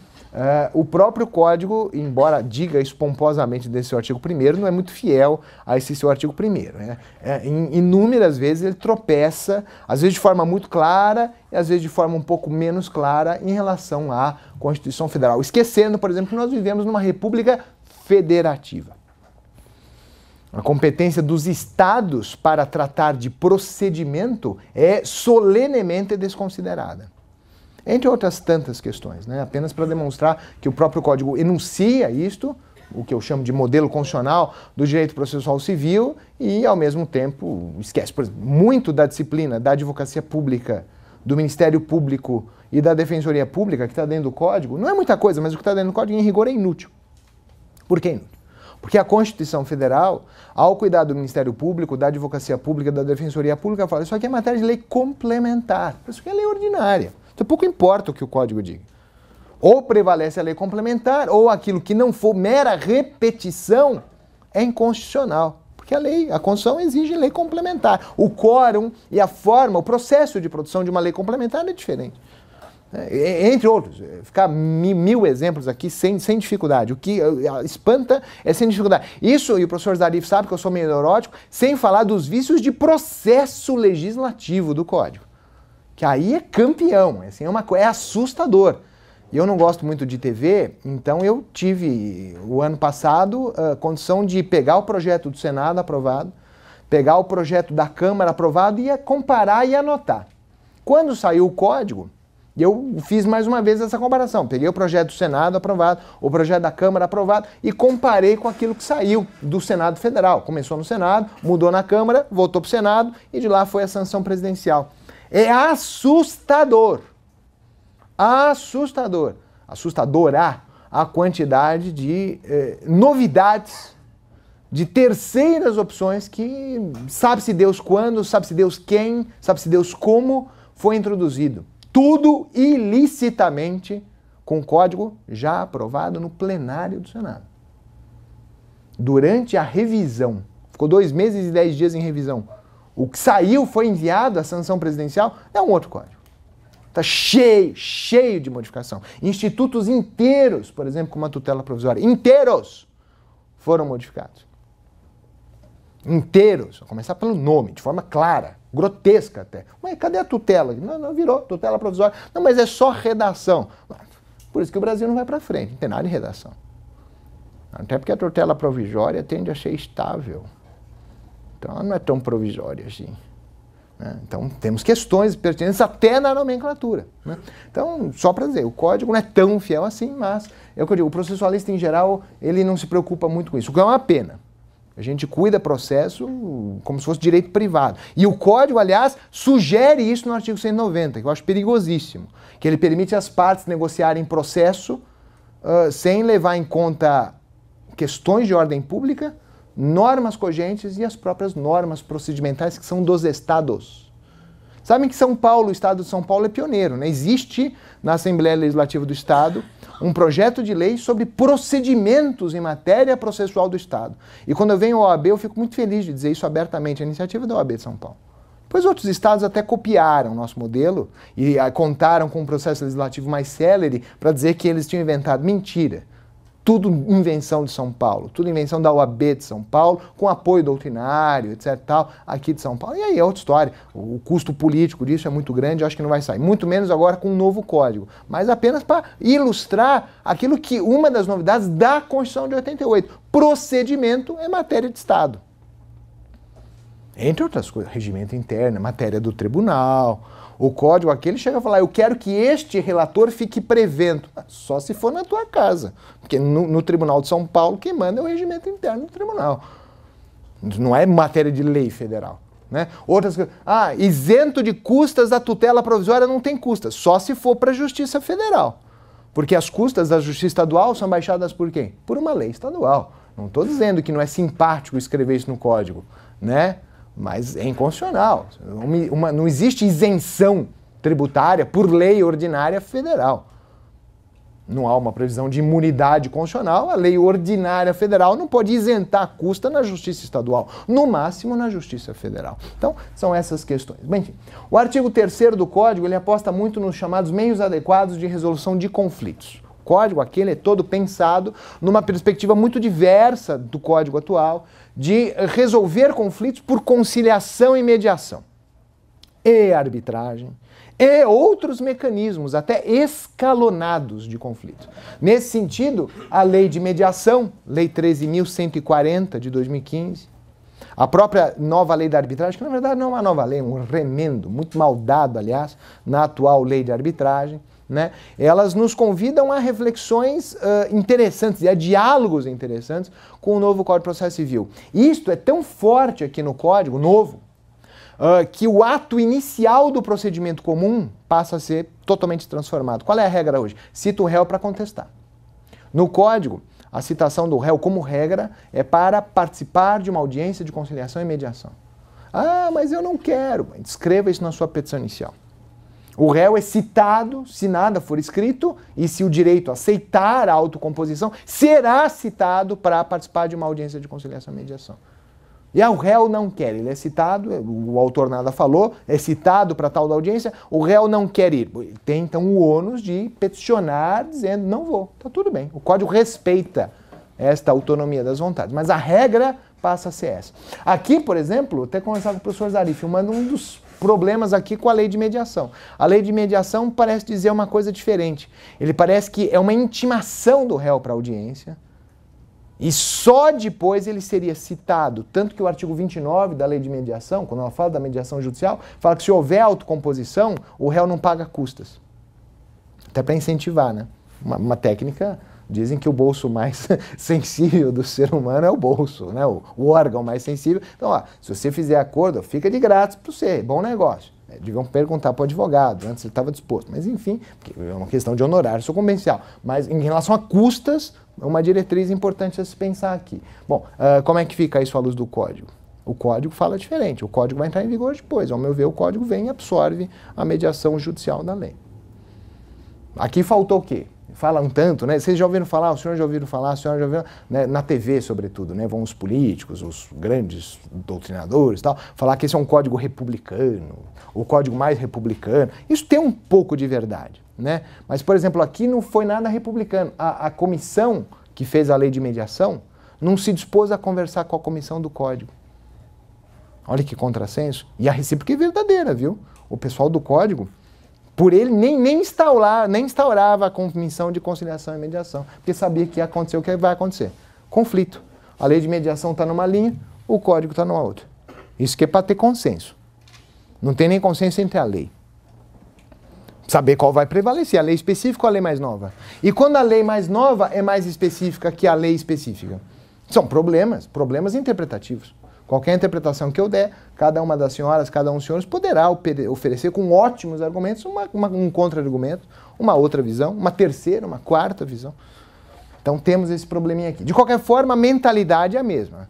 o próprio Código, embora diga isso pomposamente desse seu artigo 1º, não é muito fiel a esse seu artigo 1º. Né? Inúmeras vezes ele tropeça, às vezes de forma muito clara e às vezes de forma um pouco menos clara em relação à Constituição Federal. Esquecendo, por exemplo, que nós vivemos numa república federativa. A competência dos estados para tratar de procedimento é solenemente desconsiderada. Entre outras tantas questões, né? Apenas para demonstrar que o próprio Código enuncia isto, o que eu chamo de modelo constitucional do direito processual civil, e ao mesmo tempo esquece, por exemplo, muito da disciplina da advocacia pública, do Ministério Público e da Defensoria Pública que está dentro do Código. Não é muita coisa, mas o que está dentro do Código em rigor é inútil. Por que inútil? Porque a Constituição Federal, ao cuidar do Ministério Público, da Advocacia Pública, da Defensoria Pública, fala, isso aqui é matéria de lei complementar, isso aqui é lei ordinária. Então pouco importa o que o Código diga. Ou prevalece a lei complementar, ou aquilo que não for mera repetição é inconstitucional. Porque a lei, a Constituição exige lei complementar. O quórum e a forma, o processo de produção de uma lei complementar é diferente. Entre outros, ficar mil exemplos aqui sem dificuldade. O que espanta é sem dificuldade. Isso, e o professor Zarif sabe que eu sou meio neurótico, sem falar dos vícios de processo legislativo do Código. Que aí é campeão, assim, é assustador. E eu não gosto muito de TV, então eu tive, o ano passado, a condição de pegar o projeto do Senado aprovado, pegar o projeto da Câmara aprovado e comparar e anotar. Quando saiu o Código, Eu fiz mais uma vez essa comparação. Peguei o projeto do Senado aprovado, o projeto da Câmara aprovado e comparei com aquilo que saiu do Senado Federal. Começou no Senado, mudou na Câmara, voltou para o Senado e de lá foi a sanção presidencial. É assustador. Assustador. Assustadora a quantidade de novidades, de terceiras opções que sabe-se Deus quando, sabe-se Deus quem, sabe-se Deus como foi introduzido. Tudo ilicitamente com código já aprovado no plenário do Senado. Durante a revisão, ficou 2 meses e 10 dias em revisão, o que saiu foi enviado à sanção presidencial, é um outro código. Está cheio, cheio de modificação. Institutos inteiros, por exemplo, com uma tutela provisória, inteiros foram modificados. Inteiros, vou começar pelo nome, de forma clara, grotesca até. Mas cadê a tutela? Não, não virou tutela provisória. Não, mas é só redação. Por isso que o Brasil não vai para frente, não tem nada de redação. Até porque a tutela provisória tende a ser estável. Então ela não é tão provisória assim. Né? Então temos questões pertinentes até na nomenclatura. Né? Então, só para dizer, o código não é tão fiel assim, mas é o que eu digo, o processualista em geral, ele não se preocupa muito com isso, o que é uma pena. A gente cuida do processo como se fosse direito privado. E o Código, aliás, sugere isso no artigo 190, que eu acho perigosíssimo, que ele permite as partes negociarem processo sem levar em conta questões de ordem pública, normas cogentes e as próprias normas procedimentais que são dos estados. Sabem que São Paulo, o estado de São Paulo é pioneiro, né? Existe na Assembleia Legislativa do Estado um projeto de lei sobre procedimentos em matéria processual do Estado. E quando eu venho ao OAB, eu fico muito feliz de dizer isso abertamente, a iniciativa da OAB de São Paulo. Pois outros estados até copiaram o nosso modelo e contaram com um processo legislativo mais célere para dizer que eles tinham inventado. Mentira! Tudo invenção de São Paulo, tudo invenção da OAB de São Paulo, com apoio doutrinário, etc. tal, aqui de São Paulo. E aí é outra história. O custo político disso é muito grande, eu acho que não vai sair. Muito menos agora com um novo código. Mas apenas para ilustrar aquilo que uma das novidades da Constituição de 88. Procedimento é matéria de Estado. Entre outras coisas, regimento interno, matéria do tribunal. O código aqui, ele chega a falar, eu quero que este relator fique prevento. Só se for na tua casa. Porque no Tribunal de São Paulo, quem manda é o regimento interno do tribunal. Não é matéria de lei federal. Né? Outras coisas. Ah, isento de custas da tutela provisória não tem custas. Só se for para a Justiça Federal. Porque as custas da Justiça Estadual são baixadas por quem? Por uma lei estadual. Não estou dizendo que não é simpático escrever isso no código, né? Mas é inconstitucional. Não existe isenção tributária por lei ordinária federal. Não há uma previsão de imunidade constitucional. A lei ordinária federal não pode isentar a custa na Justiça Estadual. No máximo, na Justiça Federal. Então, são essas questões. Bem, enfim, o artigo 3º do Código, ele aposta muito nos chamados meios adequados de resolução de conflitos. O Código aquele é todo pensado numa perspectiva muito diversa do Código atual, de resolver conflitos por conciliação e mediação, e arbitragem, e outros mecanismos, até escalonados de conflito. Nesse sentido, a Lei de Mediação, Lei 13.140 de 2015, a própria nova Lei da Arbitragem, que na verdade não é uma nova lei, é um remendo, muito mal dado, aliás, na atual Lei de Arbitragem, né? Elas nos convidam a reflexões interessantes e a diálogos interessantes com o novo Código de Processo Civil. Isto é tão forte aqui no Código Novo que o ato inicial do procedimento comum passa a ser totalmente transformado. Qual é a regra hoje? Cita o réu para contestar. No Código, a citação do réu como regra é para participar de uma audiência de conciliação e mediação. Ah, mas eu não quero. Escreva isso na sua petição inicial. O réu é citado, se nada for escrito, e se o direito aceitar a autocomposição, será citado para participar de uma audiência de conciliação e mediação. E o réu não quer, ele é citado, o autor nada falou, é citado para tal da audiência, o réu não quer ir. Tem então o ônus de peticionar dizendo, não vou, tá tudo bem. O Código respeita esta autonomia das vontades, mas a regra passa a ser essa. Aqui, por exemplo, até conversar com o professor Zarif, um dos problemas aqui com a lei de mediação. A lei de mediação parece dizer uma coisa diferente. Ele parece que é uma intimação do réu para a audiência e só depois ele seria citado. Tanto que o artigo 29 da lei de mediação, quando ela fala da mediação judicial, fala que se houver autocomposição, o réu não paga custas. até para incentivar, né? Uma técnica, dizem que o bolso mais sensível do ser humano é o bolso, né? O órgão mais sensível. Então, ó, se você fizer acordo, fica de grátis para você, bom negócio. Deviam perguntar para o advogado, antes ele estava disposto. Mas, enfim, é uma questão de honorário convencional. Mas, em relação a custas, é uma diretriz importante a se pensar aqui. Bom, como é que fica isso à luz do código? O código fala diferente, o código vai entrar em vigor depois. Ao meu ver, o código vem e absorve a mediação judicial da lei. Aqui faltou o quê? Fala um tanto, né? Vocês já ouviram falar, o senhor já ouviram falar, a senhora já ouviu, né? Na TV, sobretudo, né? Vão os políticos, os grandes doutrinadores e tal, falar que esse é um código republicano, o código mais republicano. Isso tem um pouco de verdade, né? Mas, por exemplo, aqui não foi nada republicano. A comissão que fez a lei de mediação não se dispôs a conversar com a comissão do código. Olha que contrassenso. E a recíproca é verdadeira, viu? O pessoal do código... Por ele nem instaurava a comissão de conciliação e mediação, porque sabia que ia acontecer o que vai acontecer. Conflito. A lei de mediação está numa linha, o código está numa outra. Isso que é para ter consenso. Não tem nem consenso entre a lei. Saber qual vai prevalecer, a lei específica ou a lei mais nova. E quando a lei mais nova é mais específica que a lei específica? São problemas interpretativos. Qualquer interpretação que eu der, cada uma das senhoras, cada um dos senhores poderá oferecer com ótimos argumentos um contra-argumento, uma outra visão, uma terceira, uma quarta visão. Então temos esse probleminha aqui. De qualquer forma, a mentalidade é a mesma.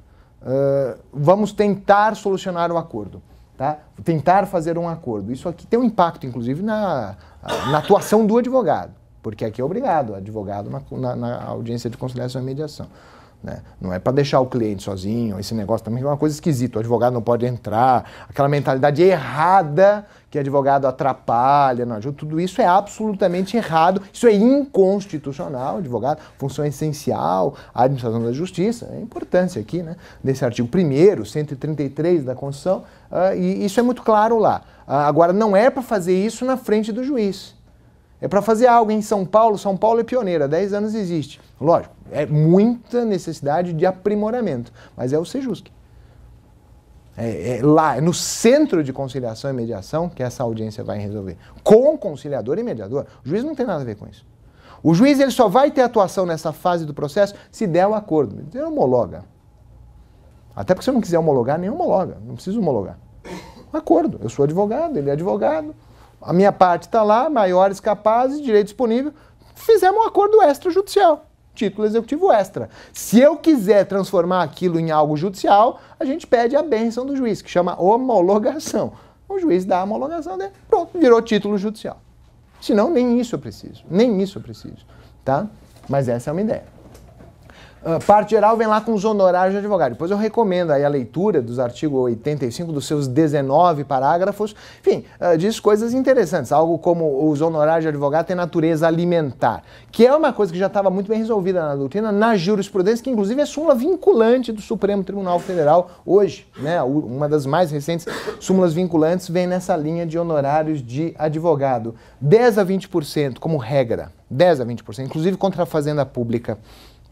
Vamos tentar solucionar o acordo, tá? Tentar fazer um acordo. Isso aqui tem um impacto, inclusive, na atuação do advogado, porque aqui é obrigado, advogado na audiência de conciliação e mediação. Né? Não é para deixar o cliente sozinho, esse negócio também é uma coisa esquisita, o advogado não pode entrar, aquela mentalidade errada que advogado atrapalha, não ajuda, tudo isso é absolutamente errado, isso é inconstitucional, advogado, função essencial, a administração da justiça, é a importância aqui, né, desse artigo 1º, 133 da Constituição, e isso é muito claro lá. Agora, não é para fazer isso na frente do juiz. É para fazer algo em São Paulo. São Paulo é pioneira, há 10 anos existe. Lógico, é muita necessidade de aprimoramento, mas é o Sejusque. É lá, é no centro de conciliação e mediação que essa audiência vai resolver. Com conciliador e mediador. O juiz não tem nada a ver com isso. O juiz ele só vai ter atuação nessa fase do processo se der o acordo. Ele homologa. Até porque se eu não quiser homologar, nem homologa. Não preciso homologar. Um acordo. Eu sou advogado, ele é advogado. A minha parte está lá, maiores capazes, direito disponível, fizemos um acordo extrajudicial, título executivo extra. Se eu quiser transformar aquilo em algo judicial, a gente pede a bênção do juiz, que chama homologação. O juiz dá a homologação dele, pronto, virou título judicial. Senão, nem isso eu preciso, nem isso eu preciso, tá? Mas essa é uma ideia. Parte geral vem lá com os honorários de advogado. Depois eu recomendo aí a leitura dos artigos 85, dos seus 19 parágrafos. Enfim, diz coisas interessantes. Algo como os honorários de advogado têm natureza alimentar, que é uma coisa que já estava muito bem resolvida na doutrina, na jurisprudência, que inclusive é súmula vinculante do Supremo Tribunal Federal hoje, né? Uma das mais recentes súmulas vinculantes vem nessa linha de honorários de advogado. 10 a 20% como regra. 10 a 20%, inclusive contra a fazenda pública.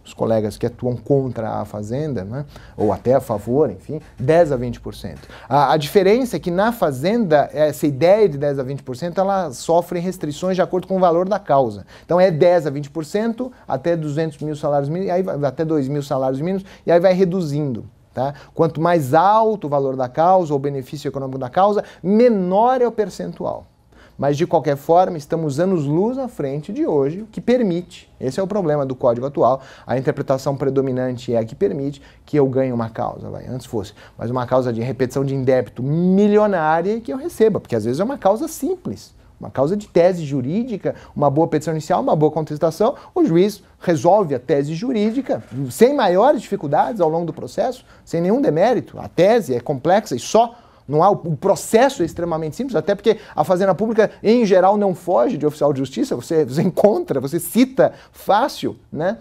Os colegas que atuam contra a fazenda, né? Ou até a favor, enfim, 10 a 20%. A diferença é que na fazenda, essa ideia de 10 a 20%, ela sofre restrições de acordo com o valor da causa. Então é 10 a 20%, até 200 mil salários mínimos, aí até 2 mil salários mínimos, e aí vai reduzindo. Tá? Quanto mais alto o valor da causa, ou o benefício econômico da causa, menor é o percentual. Mas, de qualquer forma, estamos anos-luz à frente de hoje, o que permite, esse é o problema do código atual, a interpretação predominante é a que permite que eu ganhe uma causa, vai, antes fosse, mas uma causa de repetição de indébito milionária que eu receba, porque às vezes é uma causa simples, uma causa de tese jurídica, uma boa petição inicial, uma boa contestação, o juiz resolve a tese jurídica sem maiores dificuldades ao longo do processo, sem nenhum demérito, a tese é complexa e só... Não há, o processo é extremamente simples, até porque a fazenda pública, em geral, não foge de oficial de justiça, você encontra, você cita fácil, né?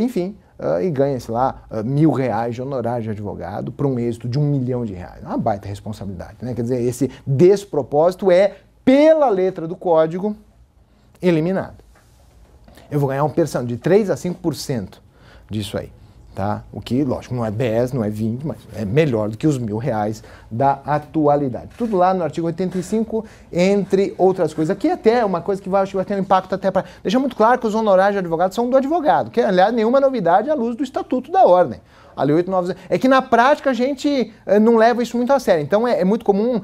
Enfim, e ganha, sei lá, R$1.000 de honorário de advogado para um êxito de R$1 milhão. Uma baita responsabilidade, né? Quer dizer, esse despropósito é, pela letra do código, eliminado. Eu vou ganhar um percentual de 3 a 5% disso aí. tá? O que, lógico, não é 10, não é 20, mas é melhor do que os R$1.000 da atualidade. Tudo lá no artigo 85, entre outras coisas. Aqui até uma coisa que vai, acho que vai ter um impacto até para... Deixa muito claro que os honorários de advogado são do advogado, que, aliás, nenhuma novidade à luz do Estatuto da Ordem. A Lei 8.9... É que na prática a gente não leva isso muito a sério. Então é muito comum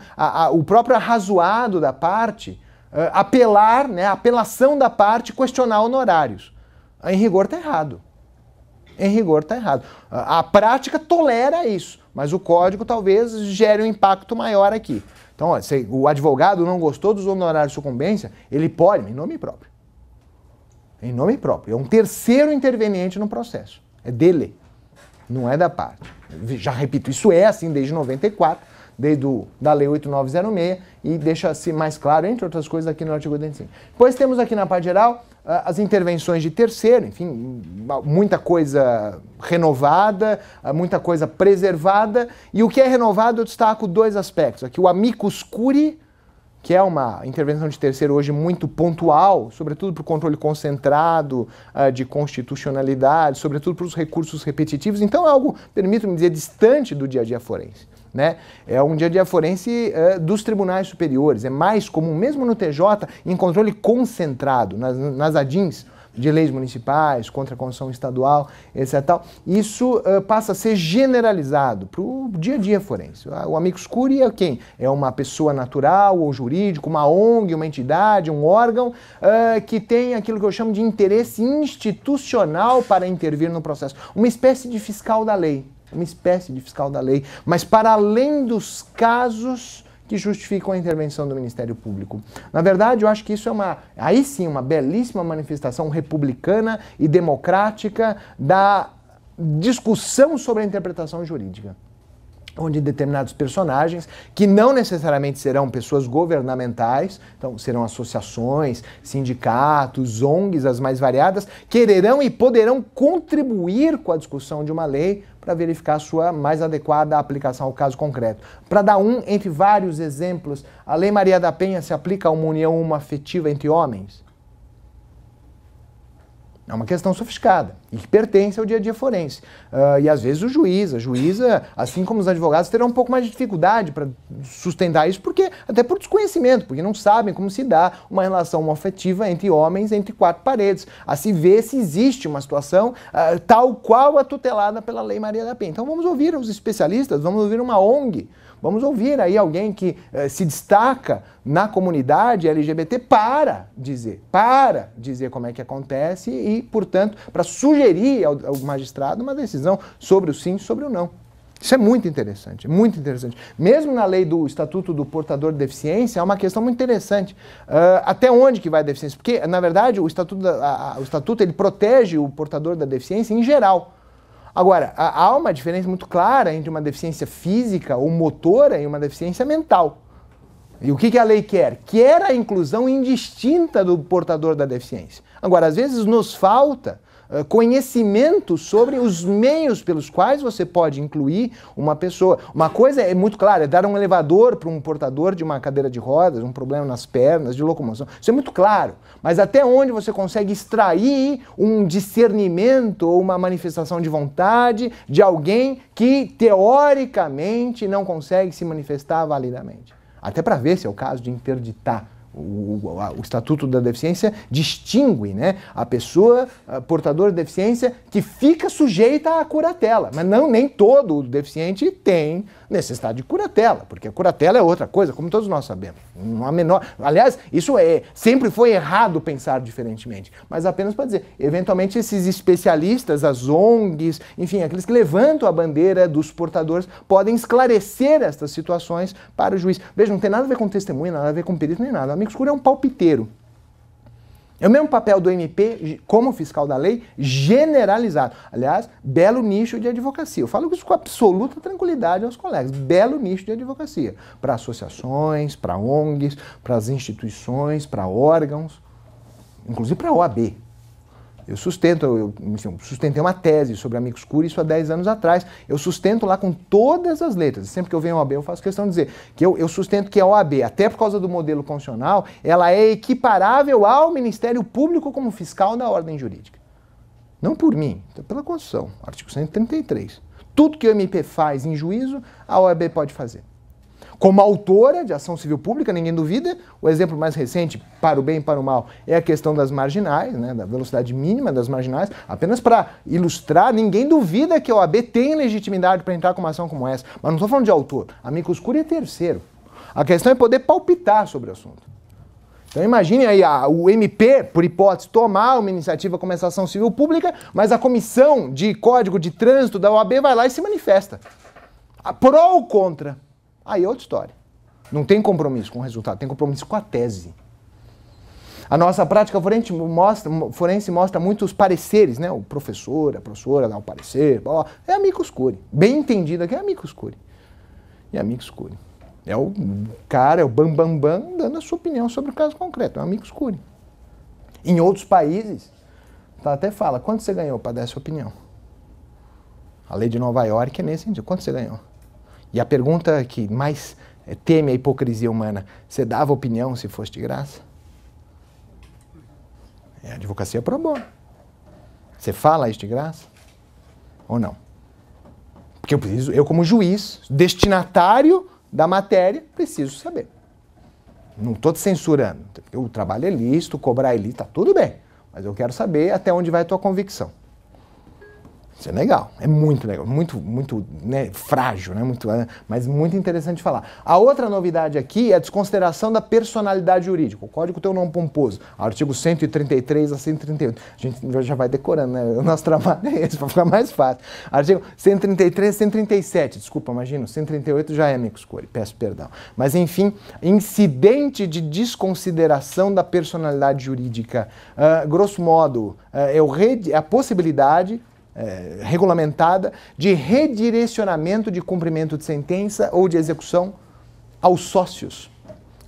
o próprio arrazoado da parte apelar, né, a apelação da parte questionar honorários. Em rigor está errado. Em rigor está errado. A prática tolera isso, mas o código talvez gere um impacto maior aqui. Então, ó, se o advogado não gostou dos honorários de sucumbência, ele pode, em nome próprio. Em nome próprio. É um terceiro interveniente no processo. É dele. Não é da parte. Já repito, isso é assim desde 94, desde da Lei 8906, e deixa-se mais claro, entre outras coisas, aqui no artigo 85. Depois temos aqui na parte geral as intervenções de terceiro, enfim, muita coisa renovada, muita coisa preservada, e o que é renovado eu destaco dois aspectos. Aqui o amicus curiae, que é uma intervenção de terceiro hoje muito pontual, sobretudo para o controle concentrado de constitucionalidade, sobretudo para os recursos repetitivos. Então é algo, permito-me dizer, distante do dia a dia forense, né? É um dia a dia forense dos tribunais superiores. É mais comum, mesmo no TJ, em controle concentrado, nas ADIMs de leis municipais, contra a Constituição estadual, etc. Isso passa a ser generalizado para o dia a dia forense. O amicus curiae é quem? É uma pessoa natural ou jurídica, uma ONG, uma entidade, um órgão que tem aquilo que eu chamo de interesse institucional para intervir no processo. Uma espécie de fiscal da lei. Uma espécie de fiscal da lei, mas para além dos casos que justificam a intervenção do Ministério Público. Na verdade, eu acho que isso é uma, aí sim, uma belíssima manifestação republicana e democrática da discussão sobre a interpretação jurídica, onde determinados personagens, que não necessariamente serão pessoas governamentais, então serão associações, sindicatos, ONGs, as mais variadas, quererão e poderão contribuir com a discussão de uma lei para verificar a sua mais adequada aplicação ao caso concreto. Para dar um entre vários exemplos, a Lei Maria da Penha se aplica a uma união homoafetiva entre homens? É uma questão sofisticada e que pertence ao dia a dia forense. E às vezes o juiz, a juíza, assim como os advogados, terão um pouco mais de dificuldade para sustentar isso, porque até por desconhecimento, porque não sabem como se dá uma relação homoafetiva entre homens entre quatro paredes, a se ver se existe uma situação tal qual a tutelada pela Lei Maria da Penha. Então vamos ouvir os especialistas, vamos ouvir uma ONG, vamos ouvir aí alguém que se destaca na comunidade LGBT para dizer como é que acontece e, portanto, para sugerir ao magistrado uma decisão sobre o sim, sobre o não. Isso é muito interessante. Mesmo na lei do Estatuto do Portador de Deficiência, é uma questão muito interessante. Até onde que vai a deficiência? Porque, na verdade, o Estatuto ele protege o portador da deficiência em geral. Agora, há uma diferença muito clara entre uma deficiência física ou motora e uma deficiência mental. E o que a lei quer? Quer a inclusão indistinta do portador da deficiência. Agora, às vezes nos falta conhecimento sobre os meios pelos quais você pode incluir uma pessoa. Uma coisa é muito clara, é dar um elevador para um portador de uma cadeira de rodas, um problema nas pernas, de locomoção. Isso é muito claro. Mas até onde você consegue extrair um discernimento ou uma manifestação de vontade de alguém que, teoricamente, não consegue se manifestar validamente? Até para ver se é o caso de interditar. O Estatuto da Deficiência distingue, né, a pessoa portadora de deficiência que fica sujeita à curatela, mas não nem todo deficiente tem necessidade de curatela, porque a curatela é outra coisa, como todos nós sabemos. Não há menor... Aliás, isso sempre foi errado pensar diferentemente, mas apenas para dizer, eventualmente esses especialistas, as ONGs, enfim, aqueles que levantam a bandeira dos portadores, podem esclarecer estas situações para o juiz. Veja, não tem nada a ver com testemunha, nada a ver com perito, nem nada. Amicus curiae é um palpiteiro. É o mesmo papel do MP como fiscal da lei, generalizado. Aliás, belo nicho de advocacia. Eu falo isso com absoluta tranquilidade aos colegas. Belo nicho de advocacia. Para associações, para ONGs, para as instituições, para órgãos, inclusive para a OAB. Eu sustentei uma tese sobre amicus curiae, isso há 10 anos atrás. Eu sustento lá com todas as letras. Sempre que eu venho à OAB, eu faço questão de dizer que eu sustento que a OAB, até por causa do modelo constitucional, ela é equiparável ao Ministério Público como fiscal da ordem jurídica. Não por mim, pela Constituição, artigo 133. Tudo que o MP faz em juízo, a OAB pode fazer. Como autora de ação civil pública, ninguém duvida, o exemplo mais recente, para o bem e para o mal, é a questão das marginais, né, da velocidade mínima das marginais. Apenas para ilustrar, ninguém duvida que a OAB tem legitimidade para entrar com uma ação como essa. Mas não estou falando de autor, amicus curiae é terceiro. A questão é poder palpitar sobre o assunto. Então imagine aí o MP, por hipótese, tomar uma iniciativa como essa ação civil pública, mas a Comissão de Código de Trânsito da OAB vai lá e se manifesta. A pró ou contra? Aí é outra história. Não tem compromisso com o resultado, tem compromisso com a tese. A nossa prática forense mostra muitos pareceres, né? O professor, a professora dá um parecer, blá, blá. É amicus curiae. Bem entendido aqui é amicus curiae. E amicus curiae. É o cara, é o bambambam, dando a sua opinião sobre o caso concreto. É um amicus curiae. Em outros países, tá, até fala, quanto você ganhou para dar essa opinião? A lei de Nova York é nesse sentido. Quanto você ganhou? E a pergunta que mais teme a hipocrisia humana, você dava opinião se fosse de graça? É a advocacia pro bono. Você fala isso de graça? Ou não? Porque eu preciso, eu como juiz, destinatário da matéria, preciso saber. Não estou te censurando. O trabalho é lícito, cobrar é lícito, tá tudo bem. Mas eu quero saber até onde vai a tua convicção. Isso é legal, é muito legal, muito né, frágil, né, muito, mas muito interessante de falar. A outra novidade aqui é a desconsideração da personalidade jurídica. O Código tem um nome pomposo, artigo 133 a 138. A gente já vai decorando, né? O nosso trabalho é esse, para ficar mais fácil. Artigo 133 a 137, desculpa, imagino, 138 já é amicus curiae, peço perdão. Mas enfim, incidente de desconsideração da personalidade jurídica. Grosso modo, é a possibilidade... regulamentada de redirecionamento de cumprimento de sentença ou de execução aos sócios,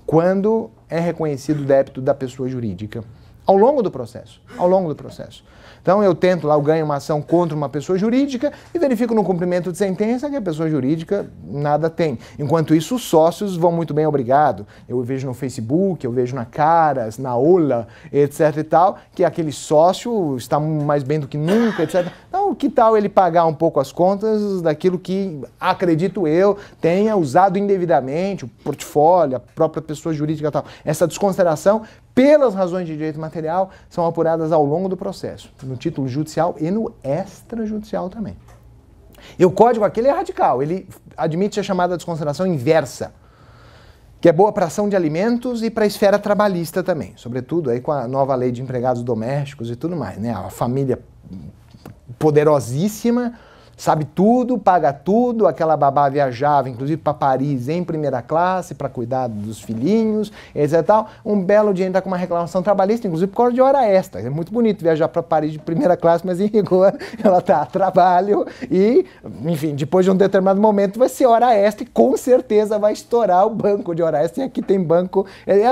quando é reconhecido o débito da pessoa jurídica, ao longo do processo, ao longo do processo. Então eu tento lá, eu ganho uma ação contra uma pessoa jurídica e verifico no cumprimento de sentença que a pessoa jurídica nada tem. Enquanto isso, os sócios vão muito bem, obrigado. Eu vejo no Facebook, eu vejo na Caras, na Ola, etc e tal, que aquele sócio está mais bem do que nunca, etc. Então, que tal ele pagar um pouco as contas daquilo que, acredito eu, tenha usado indevidamente, o portfólio, a própria pessoa jurídica e tal. Essa desconsideração, pelas razões de direito material, são apuradas ao longo do processo, no título judicial e no extrajudicial também. E o código aqui é radical, ele admite a chamada desconsideração inversa, que é boa para a ação de alimentos e para a esfera trabalhista também, sobretudo aí com a nova lei de empregados domésticos e tudo mais, né? A família poderosíssima, sabe tudo, paga tudo, aquela babá viajava, inclusive para Paris em primeira classe, para cuidar dos filhinhos, etc. Um belo dia ainda com uma reclamação trabalhista, inclusive por causa de hora extra. É muito bonito viajar para Paris de primeira classe, mas em rigor ela está a trabalho e, enfim, depois de um determinado momento vai ser hora extra e com certeza vai estourar o banco de hora extra. E aqui tem banco,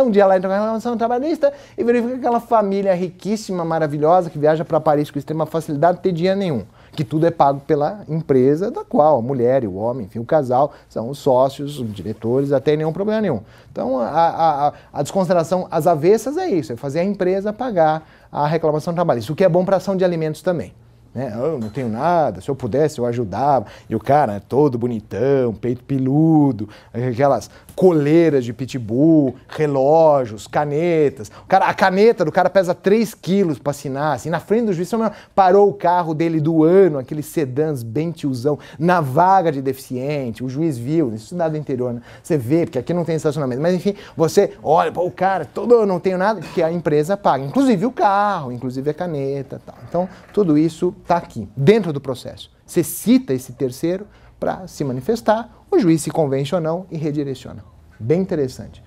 um dia ela entra com uma reclamação trabalhista e verifica aquela família riquíssima, maravilhosa, que viaja para Paris com extrema facilidade, não tem dinheiro nenhum. Que tudo é pago pela empresa da qual a mulher e o homem, enfim, o casal, são os sócios, os diretores, até nenhum problema nenhum. Então, a desconsideração às avessas é isso, é fazer a empresa pagar a reclamação trabalhista, o que é bom para ação de alimentos também. Né? Eu não tenho nada, se eu pudesse eu ajudava. E o cara é todo bonitão, peito peludo, aquelas coleiras de pitbull, relógios, canetas. O cara, a caneta do cara pesa 3 quilos para assinar, assim, na frente do juiz, parou o carro dele do ano, aqueles sedãs bem tiozão, na vaga de deficiente, o juiz viu, isso é do interior, né? Você vê, porque aqui não tem estacionamento, mas enfim, você olha, pô, o cara, todo eu não tenho nada, que a empresa paga, inclusive o carro, inclusive a caneta, tal. Então, tudo isso está aqui, dentro do processo. Você cita esse terceiro para se manifestar, o juiz se convence ou não e redireciona. Bem interessante.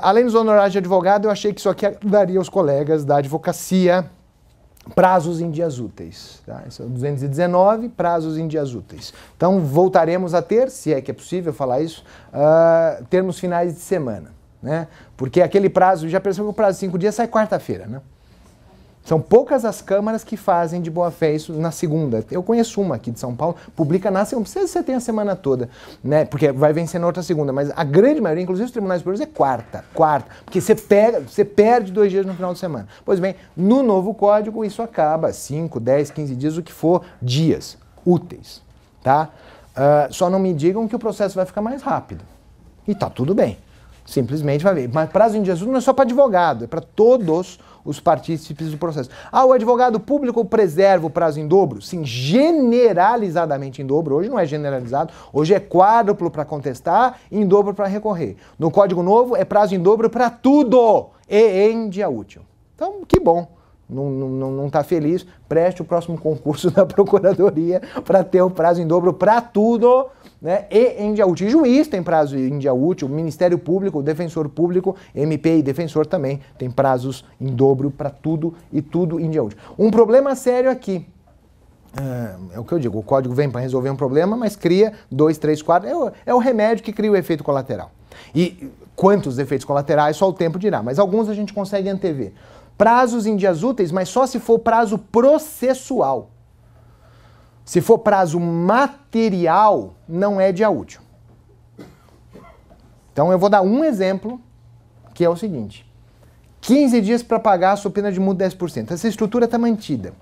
Além dos honorários de advogado, eu achei que isso aqui daria aos colegas da advocacia prazos em dias úteis. Tá? Esse é o 219, prazos em dias úteis. Então, voltaremos a ter, se é que é possível falar isso, termos finais de semana. Né? Porque aquele prazo, já percebeu que o prazo de 5 dias sai quarta-feira, né? São poucas as câmaras que fazem de boa-fé isso na segunda. Eu conheço uma aqui de São Paulo, publica na segunda. Não precisa você ter a semana toda, né? Porque vai vencer na outra segunda. Mas a grande maioria, inclusive os tribunais superiores, é quarta. Porque você perde 2 dias no final de semana. Pois bem, no novo código isso acaba 5, 10, 15 dias, o que for, dias úteis, tá? Só não me digam que o processo vai ficar mais rápido. E tá tudo bem. Simplesmente vai ver. Mas prazo em dias úteis não é só para advogado, é para todos os partícipes do processo. Ah, o advogado público preserva o prazo em dobro? Sim, generalizadamente em dobro. Hoje não é generalizado, hoje é quádruplo para contestar e em dobro para recorrer. No Código Novo é prazo em dobro para tudo e em dia útil. Então, que bom. Não está feliz, preste o próximo concurso da Procuradoria para ter o prazo em dobro para tudo, né? E em dia útil. E juiz tem prazo em dia útil, Ministério Público, Defensor Público, MP e Defensor também tem prazos em dobro para tudo e tudo em dia útil. Um problema sério aqui. É o que eu digo, o código vem para resolver um problema, mas cria 2, 3, 4. É o remédio que cria o efeito colateral. E quantos efeitos colaterais, só o tempo dirá, mas alguns a gente consegue antever. Prazos em dias úteis, mas só se for prazo processual. Se for prazo material, não é dia útil. Então eu vou dar um exemplo, que é o seguinte. 15 dias para pagar a sua pena de multa de 10%. Essa estrutura está mantida.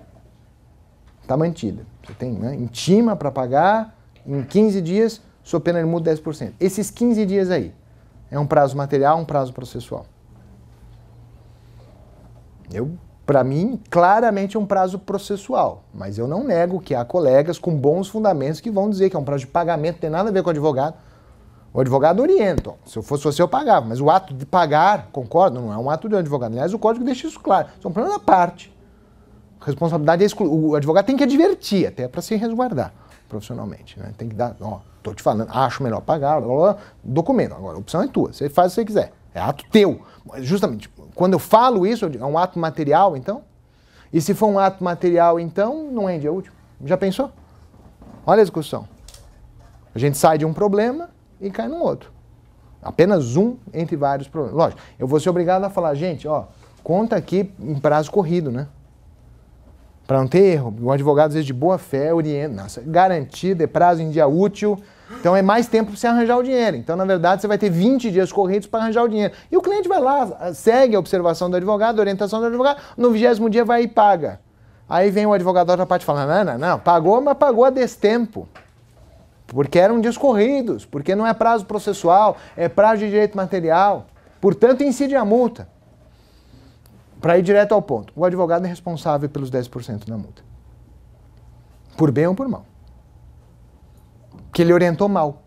Está mantida. Você tem, né, intima para pagar, em 15 dias, sua pena de multa de 10%. Esses 15 dias aí, é um prazo material, um prazo processual. Para mim, claramente é um prazo processual, mas eu não nego que há colegas com bons fundamentos que vão dizer que é um prazo de pagamento, não tem nada a ver com o advogado. O advogado orienta, ó, se eu fosse você eu pagava, mas o ato de pagar, concordo, não é um ato de um advogado. Aliás, o código deixa isso claro, isso é um problema da parte. A responsabilidade é exclusiva, o advogado tem que advertir, até para se resguardar profissionalmente, né? Tem que dar, ó, tô te falando, acho melhor pagar, blá, blá, blá, documento, agora a opção é tua, você faz o que você quiser. É ato teu. Justamente, quando eu falo isso, é um ato material, então? E se for um ato material, então, não é em dia útil. Já pensou? Olha a discussão. A gente sai de um problema e cai num outro. Apenas um entre vários problemas. Lógico, eu vou ser obrigado a falar, gente, ó, conta aqui em prazo corrido, né? Para não ter erro. O advogado, às vezes, de boa fé, orienta. Nossa, garantido, é prazo em dia útil. Então é mais tempo para você arranjar o dinheiro. Então, na verdade, você vai ter 20 dias corridos para arranjar o dinheiro. E o cliente vai lá, segue a observação do advogado, a orientação do advogado, no 20º dia vai e paga. Aí vem o advogado da outra parte falando, não, pagou, mas pagou a destempo. Porque eram dias corridos, porque não é prazo processual, é prazo de direito material. Portanto, incide a multa. Para ir direto ao ponto, o advogado é responsável pelos 10% da multa. Por bem ou por mal. Que ele orientou mal.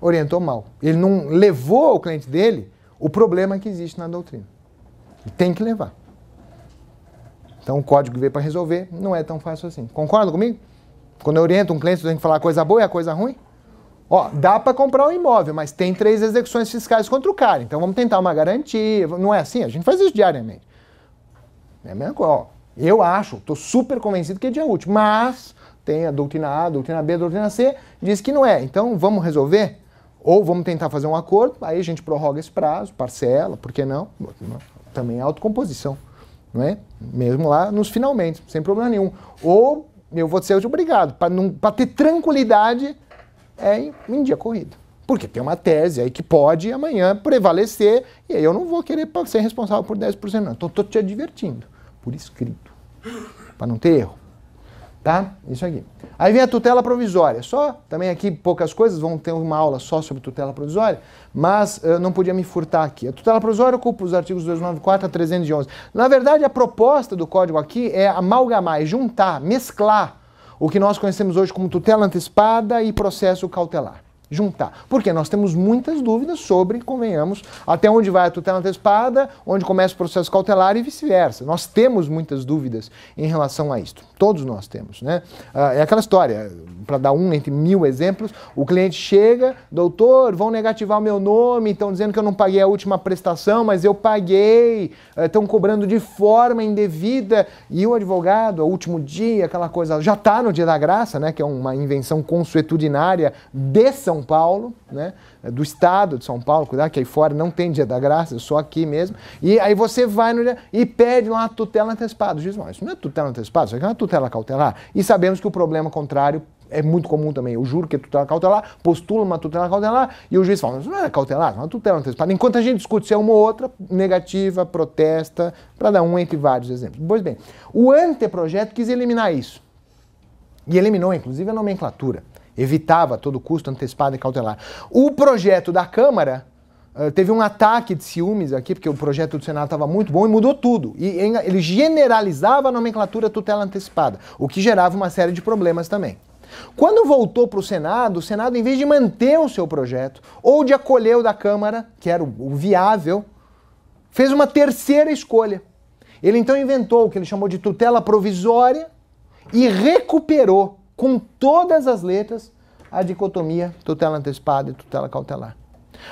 Orientou mal. Ele não levou ao cliente dele o problema que existe na doutrina. Ele tem que levar. Então o código veio para resolver, não é tão fácil assim. Concorda comigo? Quando eu oriento um cliente, eu tenho que falar a coisa boa e a coisa ruim? Ó, dá para comprar um imóvel, mas tem 3 execuções fiscais contra o cara, então vamos tentar uma garantia. Não é assim? A gente faz isso diariamente. É a mesma coisa. Ó, eu acho, estou super convencido que é dia útil, mas... tem a doutrina A, a doutrina B, a doutrina C, diz que não é. Então, vamos resolver? Ou vamos tentar fazer um acordo, aí a gente prorroga esse prazo, parcela, por que não? Também é autocomposição, não é? Mesmo lá nos finalmente, sem problema nenhum. Ou eu vou ser obrigado, para ter tranquilidade, é em dia corrido. Porque tem uma tese aí que pode amanhã prevalecer, e aí eu não vou querer ser responsável por 10%, não. Então, estou te advertindo, por escrito, para não ter erro. Tá? Isso aqui. Aí vem a tutela provisória. Só, também aqui poucas coisas, vamos ter uma aula só sobre tutela provisória, mas eu não podia me furtar aqui. A tutela provisória ocupa os artigos 294 a 311. Na verdade, a proposta do código aqui é amalgamar, é juntar, mesclar o que nós conhecemos hoje como tutela antecipada e processo cautelar. Juntar. Porque nós temos muitas dúvidas sobre, convenhamos, até onde vai a tutela antecipada, onde começa o processo cautelar e vice-versa. Nós temos muitas dúvidas em relação a isto. Todos nós temos, né? É aquela história, para dar um entre 1000 exemplos, o cliente chega, doutor, vão negativar o meu nome, estão dizendo que eu não paguei a última prestação, mas eu paguei, estão cobrando de forma indevida, e o advogado, ao último dia, aquela coisa, já está no dia da graça, né? Que é uma invenção consuetudinária de São São Paulo, né, do estado de São Paulo, cuidado que aí fora não tem dia da graça, só aqui mesmo, e aí você vai no, e pede uma tutela antecipada. O juiz diz, isso não é tutela antecipada, isso aqui é uma tutela cautelar. E sabemos que o problema contrário é muito comum também. O juro que é tutela cautelar, postula uma tutela cautelar e o juiz fala, isso não é cautelar, é uma tutela antecipada. Enquanto a gente discute se é uma ou outra, negativa, protesta, para dar um entre vários exemplos. Pois bem, o anteprojeto quis eliminar isso. E eliminou, inclusive, a nomenclatura. Evitava a todo custo antecipada e cautelar. O projeto da Câmara teve um ataque de ciúmes aqui, porque o projeto do Senado estava muito bom e mudou tudo. E ele generalizava a nomenclatura tutela antecipada, o que gerava uma série de problemas também. Quando voltou para o Senado, em vez de manter o seu projeto, ou de acolher o da Câmara, que era o viável, fez uma terceira escolha. Ele então inventou o que ele chamou de tutela provisória e recuperou, com todas as letras, a dicotomia tutela antecipada e tutela cautelar.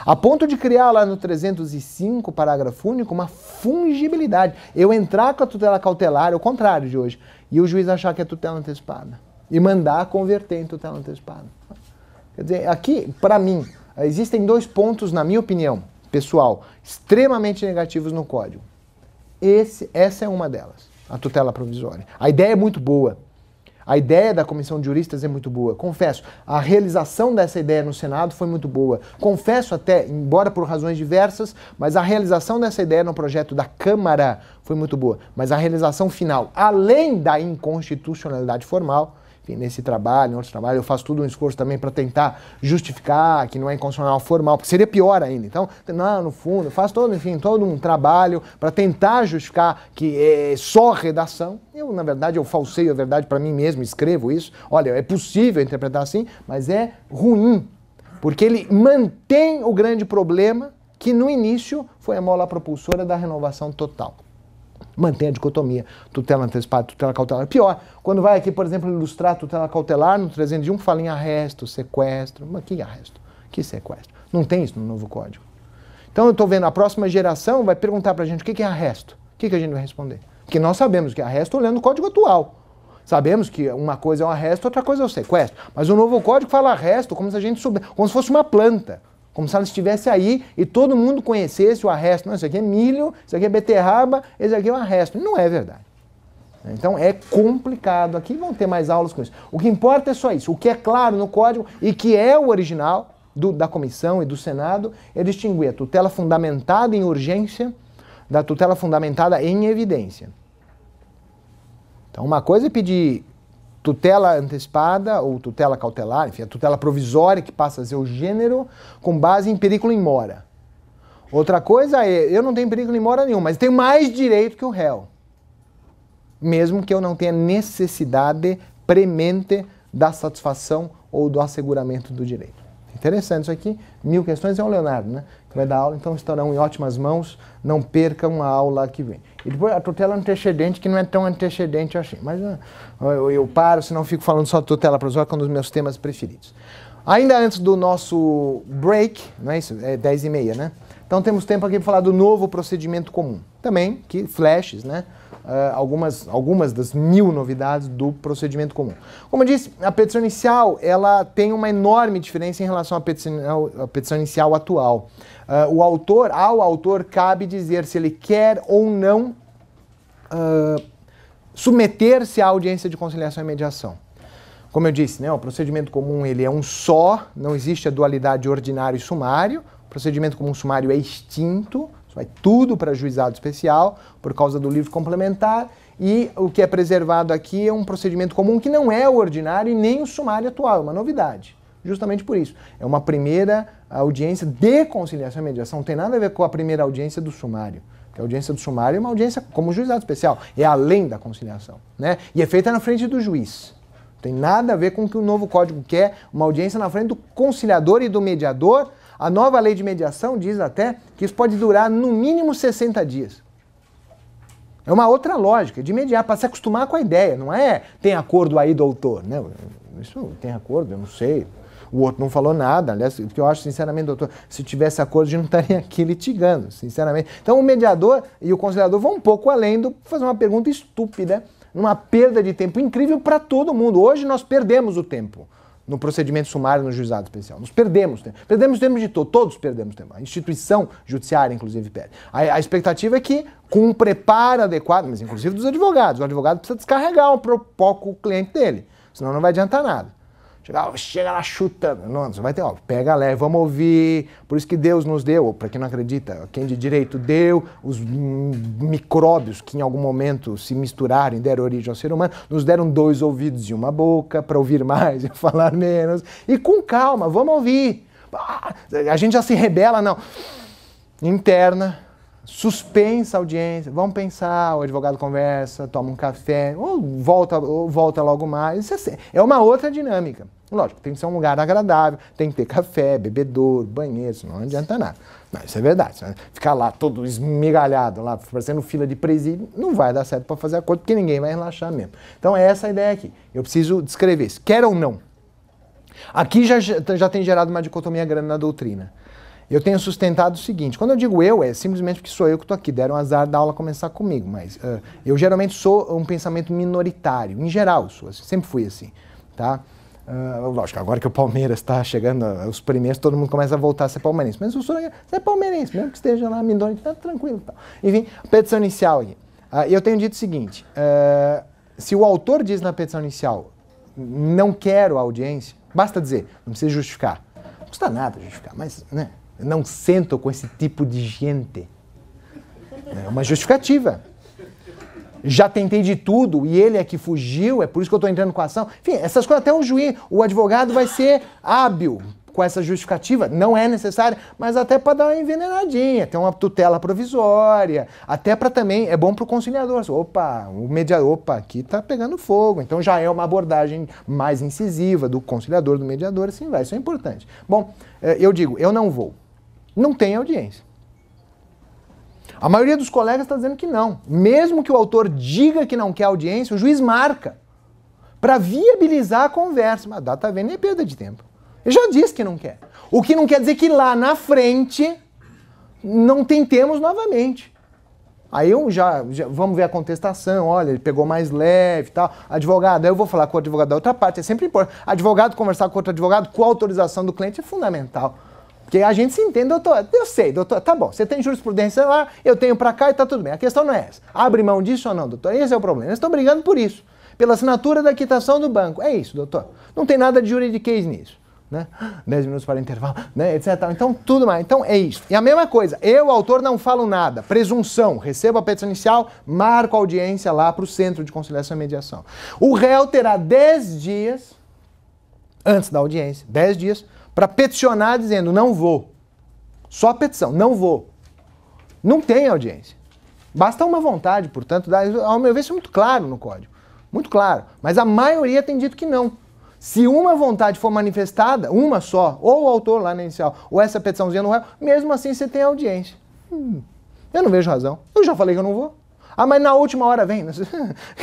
A ponto de criar lá no 305, parágrafo único, uma fungibilidade. Eu entrar com a tutela cautelar, é o contrário de hoje, e o juiz achar que é tutela antecipada. E mandar converter em tutela antecipada. Quer dizer, aqui, para mim, existem dois pontos, na minha opinião, pessoal, extremamente negativos no Código. Essa é uma delas, a tutela provisória. A ideia é muito boa. A ideia da Comissão de Juristas é muito boa. Confesso, a realização dessa ideia no Senado foi muito boa. Confesso até, embora por razões diversas, mas a realização dessa ideia no projeto da Câmara foi muito boa. Mas a realização final, além da inconstitucionalidade formal, nesse trabalho, em outros trabalhos, eu faço tudo um esforço também para tentar justificar que não é inconstitucional formal, porque seria pior ainda. Então, não, no fundo, eu faço todo, enfim, todo um trabalho para tentar justificar que é só redação. Eu, na verdade, eu falseio a verdade para mim mesmo, escrevo isso. Olha, é possível interpretar assim, mas é ruim, porque ele mantém o grande problema que no início foi a mola propulsora da renovação total. Mantém a dicotomia, tutela antecipada, tutela cautelar. Pior, quando vai aqui, por exemplo, ilustrar tutela cautelar, no 301 fala em arresto, sequestro. Mas que arresto? Que sequestro? Não tem isso no novo Código. Então eu estou vendo, a próxima geração vai perguntar pra gente o que é arresto. O que a gente vai responder? Porque nós sabemos que é arresto olhando o Código atual. Sabemos que uma coisa é um arresto, outra coisa é o sequestro. Mas o novo Código fala arresto como se a gente soubesse, como se fosse uma planta. Como se ela estivesse aí e todo mundo conhecesse o arresto. Não, isso aqui é milho, isso aqui é beterraba, esse aqui é o arresto. Não é verdade. Então é complicado. Aqui vão ter mais aulas com isso. O que importa é só isso. O que é claro no Código e que é o original da Comissão e do Senado é distinguir a tutela fundamentada em urgência da tutela fundamentada em evidência. Então uma coisa é pedir tutela antecipada ou tutela cautelar, enfim, a tutela provisória que passa a ser o gênero com base em perículo in mora. Outra coisa é, eu não tenho perículo in mora nenhum, mas tenho mais direito que o réu. Mesmo que eu não tenha necessidade premente da satisfação ou do asseguramento do direito. Interessante isso aqui, 1000 questões é o Leonardo, né? Que vai dar aula, então estarão em ótimas mãos, não percam a aula que vem. E depois a tutela antecedente, que não é tão antecedente assim, mas eu paro, senão fico falando só de tutela provisória, que é um dos meus temas preferidos. Ainda antes do nosso break, não é isso? É 10h30, né? Então temos tempo aqui para falar do novo procedimento comum. Também, que flashes, né? Algumas das 1000 novidades do procedimento comum. Como eu disse, a petição inicial ela tem uma enorme diferença em relação à petição inicial atual. Ao autor cabe dizer se ele quer ou não submeter-se à audiência de conciliação e mediação. Como eu disse, né, o procedimento comum ele é um só, não existe a dualidade ordinário e sumário. O procedimento comum sumário é extinto. Vai tudo para juizado especial, por causa do livro complementar, e o que é preservado aqui é um procedimento comum que não é o ordinário e nem o sumário atual, é uma novidade. Justamente por isso. É uma primeira audiência de conciliação e mediação, não tem nada a ver com a primeira audiência do sumário. Porque a audiência do sumário é uma audiência como juizado especial, é além da conciliação, né? E é feita na frente do juiz. Não tem nada a ver com o que o novo Código quer, uma audiência na frente do conciliador e do mediador. A nova lei de mediação diz até que isso pode durar no mínimo 60 dias. É uma outra lógica de mediar, para se acostumar com a ideia, não é tem acordo aí, doutor, né? Isso tem acordo, eu não sei. O outro não falou nada, aliás, o que eu acho, sinceramente, doutor, se tivesse acordo, a gente não estaria aqui litigando, sinceramente. Então o mediador e o conciliador vão um pouco além do fazer uma pergunta estúpida, uma perda de tempo incrível para todo mundo. Hoje nós perdemos o tempo. no procedimento sumário no juizado especial. Nós perdemos tempo. Perdemos tempo de todos perdemos tempo. A instituição judiciária, inclusive, perde. A expectativa é que, com um preparo adequado, mas inclusive dos advogados, o advogado precisa descarregar um pouco o cliente dele, senão não vai adiantar nada. Chega lá chutando. Não, você vai ter, ó, pega leve, vamos ouvir. Por isso que Deus nos deu, para quem não acredita, quem de direito deu, os micróbios que em algum momento se misturaram e deram origem ao ser humano, nos deram 2 ouvidos e 1 boca para ouvir mais e falar menos. E com calma, vamos ouvir. A gente já se rebela, não. Interna, suspensa a audiência, vamos pensar, o advogado conversa, toma um café, ou volta logo mais. Isso é uma outra dinâmica. Lógico, tem que ser um lugar agradável, tem que ter café, bebedouro, banheiro, senão não adianta nada. Não, isso é verdade. Ficar lá todo esmigalhado, lá parecendo fila de presídio, não vai dar certo para fazer acordo, porque ninguém vai relaxar mesmo. Então é essa a ideia aqui. Eu preciso descrever isso, quer ou não. Aqui já tem gerado uma dicotomia grande na doutrina. Eu tenho sustentado o seguinte, quando eu digo eu, é simplesmente porque sou eu que estou aqui, deram azar da aula começar comigo, mas eu geralmente sou um pensamento minoritário, em geral sou assim, sempre fui assim, tá? Lógico, agora que o Palmeiras está chegando aos primeiros, todo mundo começa a voltar a ser palmeirense, mas eu sou é palmeirense, mesmo que esteja lá minoritário, tá tranquilo. Tá. Enfim, petição inicial aqui. Eu tenho dito o seguinte, se o autor diz na petição inicial, não quero a audiência, basta dizer, não precisa justificar, não custa nada justificar, mas, né? Não sento com esse tipo de gente. É uma justificativa. Já tentei de tudo e ele é que fugiu, é por isso que eu estou entrando com a ação. Enfim, essas coisas até o juiz, o advogado vai ser hábil com essa justificativa, não é necessária, mas até para dar uma envenenadinha, ter uma tutela provisória, até para também, é bom para o conciliador. Opa, o mediador, opa, aqui está pegando fogo. Então já é uma abordagem mais incisiva do conciliador, do mediador, assim vai, isso é importante. Bom, eu digo, eu não vou. Não tem audiência. A maioria dos colegas está dizendo que não. Mesmo que o autor diga que não quer audiência, o juiz marca para viabilizar a conversa. Mas data vênia é perda de tempo. Ele já disse que não quer. O que não quer dizer que lá na frente não tentemos novamente. Aí eu já vamos ver a contestação, olha, ele pegou mais leve e tal. Advogado, aí eu vou falar com o advogado da outra parte, é sempre importante. Advogado conversar com outro advogado com a autorização do cliente é fundamental. Porque a gente se entende, doutor, eu sei, doutor, tá bom, você tem jurisprudência lá, eu tenho pra cá e tá tudo bem. A questão não é essa. Abre mão disso ou não, doutor? Esse é o problema. Eles estão brigando por isso. Pela assinatura da quitação do banco. É isso, doutor. Não tem nada de juridiquês nisso. Né? 10 minutos para o intervalo, né? Etc. Então, tudo mais. Então, é isso. E a mesma coisa, eu, autor, não falo nada. Presunção, recebo a petição inicial, marco a audiência lá para o Centro de Conciliação e Mediação. O réu terá 10 dias, antes da audiência, 10 dias, para peticionar dizendo, não vou. Só a petição, não vou. Não tem audiência. Basta uma vontade, portanto, ao meu ver, isso é muito claro no Código. Muito claro. Mas a maioria tem dito que não. Se uma vontade for manifestada, uma só, ou o autor lá na inicial, ou essa petiçãozinha no réu, mesmo assim você tem audiência. Eu não vejo razão. Eu já falei que eu não vou. Ah, mas na última hora vem.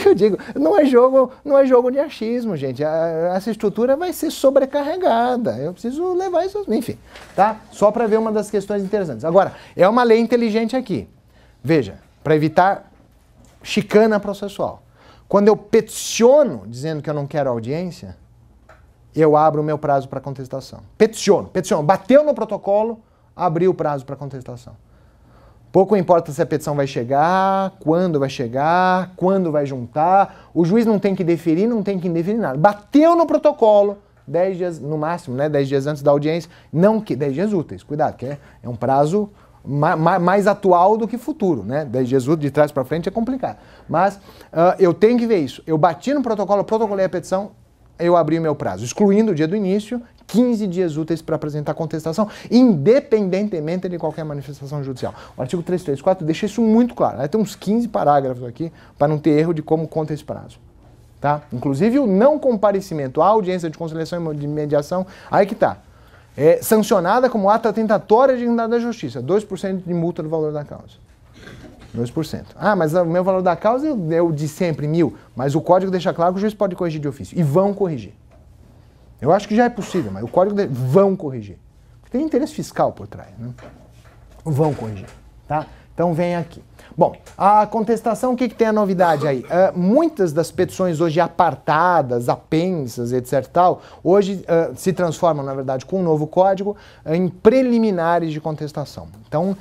Eu digo, não é jogo de achismo, gente. Essa estrutura vai ser sobrecarregada. Eu preciso levar isso, enfim, tá? Só para ver uma das questões interessantes. Agora, é uma lei inteligente aqui. Veja, para evitar chicana processual. Quando eu peticiono dizendo que eu não quero audiência, eu abro o meu prazo para contestação. Peticiono. Bateu no protocolo, abri o prazo para contestação. Pouco importa se a petição vai chegar, quando vai juntar. O juiz não tem que deferir, não tem que indeferir nada. Bateu no protocolo, 10 dias, no máximo, né? 10 dias antes da audiência. Não que 10 dias úteis, cuidado, que é um prazo mais atual do que futuro, né? 10 dias úteis de trás para frente é complicado. Mas eu tenho que ver isso. Eu bati no protocolo, protocolei a petição, eu abri o meu prazo, excluindo o dia do início, 15 dias úteis para apresentar contestação, independentemente de qualquer manifestação judicial. O artigo 334 deixa isso muito claro. Aí tem uns 15 parágrafos aqui, para não ter erro de como conta esse prazo. Tá? Inclusive o não comparecimento à audiência de conciliação e de mediação, aí que tá. É sancionada como ato atentatório à dignidade da justiça, 2% de multa do valor da causa. 2%. Ah, mas o meu valor da causa eu de sempre 1.000, mas o código deixa claro que o juiz pode corrigir de ofício. E vão corrigir. Eu acho que já é possível, mas o código vão corrigir. Porque tem interesse fiscal por trás, né? Vão corrigir, tá? Então vem aqui. Bom, a contestação, o que, que tem a novidade aí? Muitas das petições hoje apartadas, apensas, etc. tal, hoje se transformam, na verdade, com um novo código, em preliminares de contestação. Então,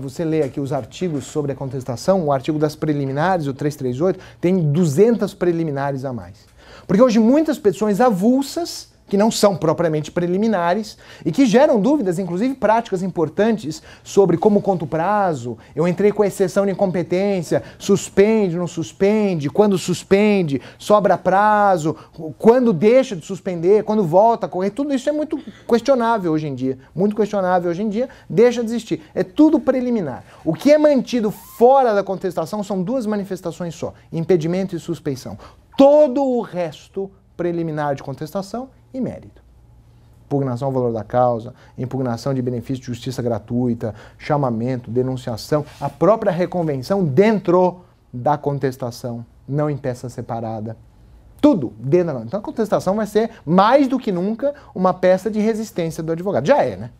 você lê aqui os artigos sobre a contestação, o artigo das preliminares, o 338, tem 200 preliminares a mais. Porque hoje muitas petições avulsas, que não são propriamente preliminares, e que geram dúvidas, inclusive práticas importantes, sobre como conta o prazo, eu entrei com exceção de incompetência, suspende, não suspende, quando suspende, sobra prazo, quando deixa de suspender, quando volta a correr, tudo isso é muito questionável hoje em dia, deixa de existir, é tudo preliminar. O que é mantido fora da contestação são duas manifestações só, impedimento e suspeição. Todo o resto preliminar de contestação e mérito. Impugnação ao valor da causa, impugnação de benefício de justiça gratuita, chamamento, denunciação, a própria reconvenção dentro da contestação, não em peça separada. Tudo dentro da... Então a contestação vai ser, mais do que nunca, uma peça de resistência do advogado. Já é, né?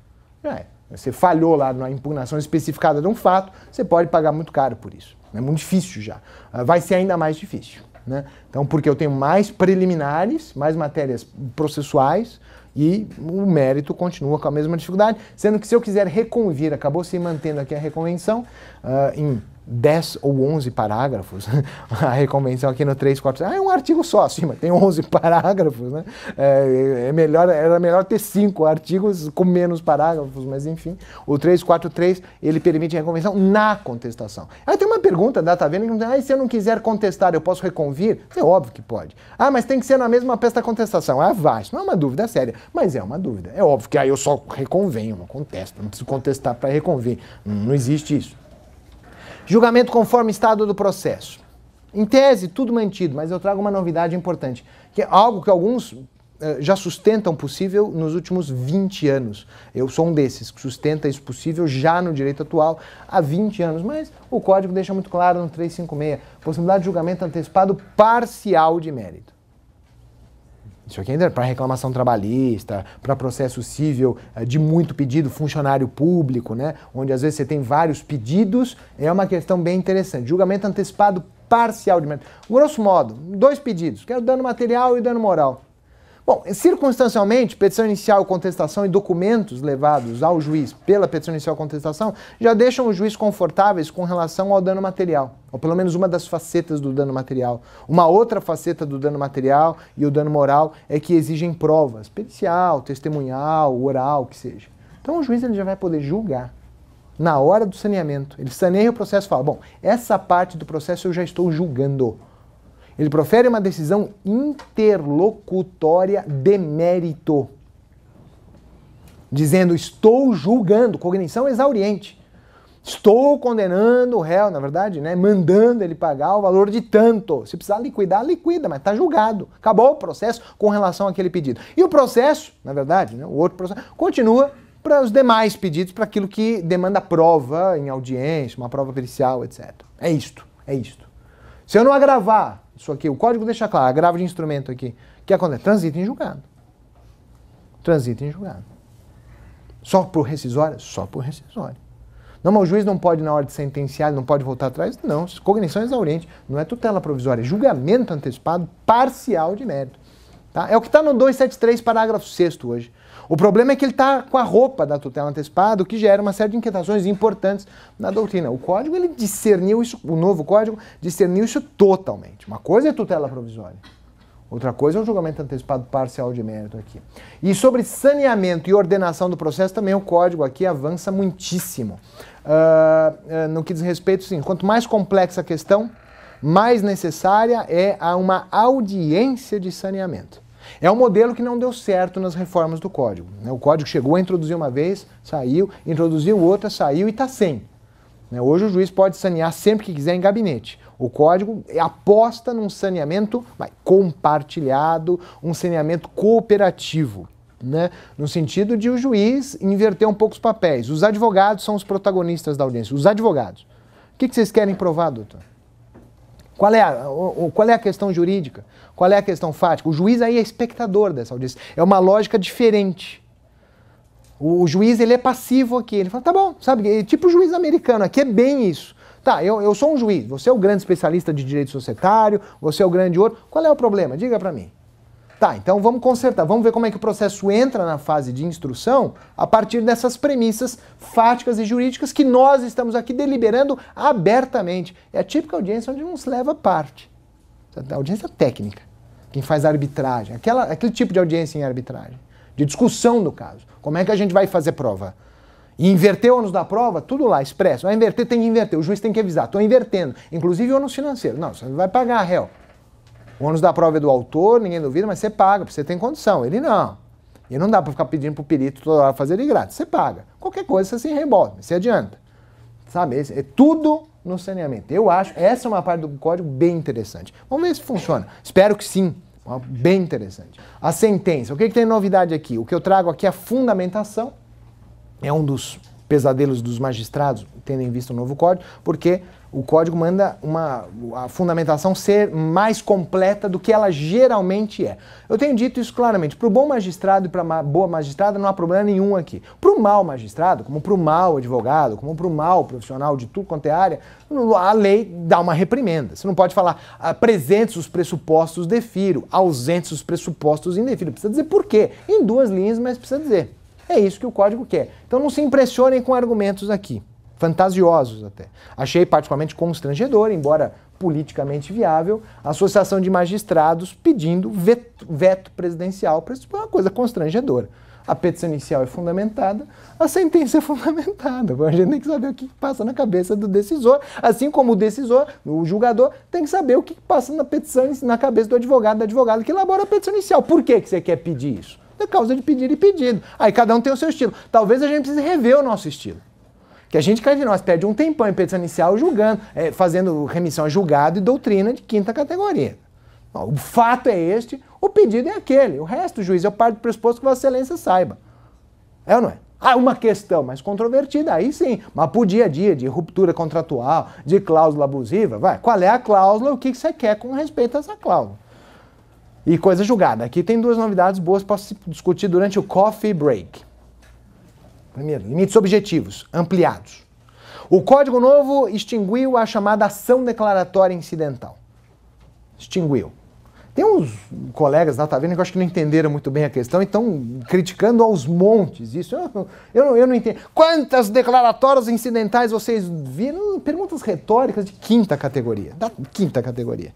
Já é. Você falhou lá na impugnação especificada de um fato, você pode pagar muito caro por isso. É muito difícil já. Vai ser ainda mais difícil. Né? Então, porque eu tenho mais preliminares, mais matérias processuais e o mérito continua com a mesma dificuldade, sendo que se eu quiser reconvir, acabou se mantendo aqui a reconvenção em 10 ou 11 parágrafos, a reconvenção aqui no 347, é um artigo só, sim, mas tem 11 parágrafos, né? Era melhor ter 5 artigos com menos parágrafos, mas enfim, o 343, ele permite a reconvenção na contestação. Aí tem uma pergunta da Tavena, que diz, se eu não quiser contestar, eu posso reconvir? É óbvio que pode. Ah, mas tem que ser na mesma peça da contestação. Ah, vasto, não é uma dúvida séria, mas é uma dúvida. É óbvio que aí eu só reconvenho, não contesto, não preciso contestar para reconvir, não existe isso. Julgamento conforme estado do processo. Em tese, tudo mantido, mas eu trago uma novidade importante, que é algo que alguns já sustentam possível nos últimos 20 anos. Eu sou um desses que sustenta isso possível já no direito atual há 20 anos, mas o código deixa muito claro no 356, possibilidade de julgamento antecipado parcial de mérito. Isso aqui ainda é para reclamação trabalhista, para processo civil de muito pedido, funcionário público, né? Onde às vezes você tem vários pedidos, é uma questão bem interessante. Julgamento antecipado parcial de mérito. Grosso modo, 2 pedidos, que é o dano material e o dano moral. Bom, circunstancialmente, petição inicial, contestação e documentos levados ao juiz pela petição inicial, contestação, já deixam o juiz confortáveis com relação ao dano material, ou pelo menos uma das facetas do dano material. Uma outra faceta do dano material e o dano moral é que exigem provas, pericial, testemunhal, oral, que seja. Então o juiz ele já vai poder julgar na hora do saneamento. Ele saneia o processo e fala, bom, essa parte do processo eu já estou julgando. Ele profere uma decisão interlocutória de mérito, dizendo, estou julgando, cognição exauriente, estou condenando o réu, na verdade, né, mandando ele pagar o valor de tanto. Se precisar liquidar, liquida, mas está julgado. Acabou o processo com relação àquele pedido. E o processo, na verdade, né, o outro processo, continua para os demais pedidos, para aquilo que demanda prova em audiência, uma prova pericial, etc. É isto, é isto. Se eu não agravar isso aqui, o código deixa claro, agravo de instrumento aqui, o que acontece? Transita em julgado. Transita em julgado. Só por rescisória? Só por rescisória. Não, mas o juiz não pode, na hora de sentenciar, ele não pode voltar atrás? Não, cognição exauriente, não é tutela provisória, é julgamento antecipado parcial de mérito. Tá? É o que está no 273, parágrafo 6º hoje. O problema é que ele está com a roupa da tutela antecipada, o que gera uma série de inquietações importantes na doutrina. O código, ele discerniu isso, o novo código discerniu isso totalmente. Uma coisa é tutela provisória, outra coisa é o julgamento antecipado parcial de mérito aqui. E sobre saneamento e ordenação do processo, também o código aqui avança muitíssimo. No que diz respeito, sim, quanto mais complexa a questão, mais necessária é uma audiência de saneamento. É um modelo que não deu certo nas reformas do Código. O Código chegou a introduzir uma vez, saiu, introduziu outra, saiu e está sem. Hoje o juiz pode sanear sempre que quiser em gabinete. O Código aposta num saneamento compartilhado, um saneamento cooperativo. Né? No sentido de o juiz inverter um pouco os papéis. Os advogados são os protagonistas da audiência. Os advogados. O que vocês querem provar, doutor? Qual é a questão jurídica? Qual é a questão fática? O juiz aí é espectador dessa audiência. É uma lógica diferente. O juiz, ele é passivo aqui. Ele fala, tá bom, sabe? Tipo juiz americano, aqui é bem isso. Tá, eu sou um juiz, você é o grande especialista de direito societário, você é o grande outro. Qual é o problema? Diga pra mim. Tá, então vamos consertar, vamos ver como é que o processo entra na fase de instrução a partir dessas premissas fáticas e jurídicas que nós estamos aqui deliberando abertamente. É a típica audiência onde não se leva parte. A audiência técnica, quem faz arbitragem, aquele tipo de audiência em arbitragem, de discussão do caso. Como é que a gente vai fazer prova? E inverter o ônus da prova, tudo lá, expresso. Vai inverter, tem que inverter, o juiz tem que avisar, estou invertendo. Inclusive o ônus financeiro. Não, você vai pagar, réu. O ônus da prova é do autor, ninguém duvida, mas você paga, porque você tem condição. Ele não. E não dá para ficar pedindo para o perito toda hora fazer de grátis. Você paga. Qualquer coisa você se reembolsa, você adianta. Sabe, é tudo no saneamento. Eu acho, essa é uma parte do código bem interessante. Vamos ver se funciona. Espero que sim. Bem interessante. A sentença. O que tem novidade aqui? O que eu trago aqui é a fundamentação. É um dos pesadelos dos magistrados, tendo em vista o novo código, porque o código manda a fundamentação ser mais completa do que ela geralmente é. Eu tenho dito isso claramente. Para o bom magistrado e para a boa magistrada não há problema nenhum aqui. Para o mau magistrado, como para o mau advogado, como para o mau profissional de tudo quanto é área, a lei dá uma reprimenda. Você não pode falar presentes os pressupostos defiro, ausentes os pressupostos indefiro. Precisa dizer por quê. Em duas linhas, mas precisa dizer. É isso que o código quer. Então não se impressionem com argumentos aqui, fantasiosos até. Achei particularmente constrangedor, embora politicamente viável, a associação de magistrados pedindo veto presidencial. Para isso é uma coisa constrangedora. A petição inicial é fundamentada, a sentença é fundamentada. A gente tem que saber o que passa na cabeça do decisor, assim como o decisor, o julgador, tem que saber o que passa na petição, na cabeça do advogado, da advogada que elabora a petição inicial. Por que você quer pedir isso? Da causa de pedir e pedido. Aí cada um tem o seu estilo. Talvez a gente precise rever o nosso estilo. Que a gente, nós perde um tempão em petição inicial julgando, fazendo remissão a julgado e doutrina de quinta categoria. O fato é este, o pedido é aquele. O resto, juiz, eu parto do pressuposto que Vossa Excelência saiba. É ou não é? Ah, uma questão mais controvertida, aí sim. Mas pro dia a dia, de ruptura contratual, de cláusula abusiva, vai. Qual é a cláusula, o que você quer com respeito a essa cláusula? E coisa julgada. Aqui tem duas novidades boas para se discutir durante o coffee break. Primeiro, limites objetivos, ampliados. O Código Novo extinguiu a chamada ação declaratória incidental. Extinguiu. Tem uns colegas da Taverna que eu acho que não entenderam muito bem a questão e estão criticando aos montes isso. Eu não entendo. Quantas declaratórias incidentais vocês viram? Perguntas retóricas de quinta categoria. Da quinta categoria.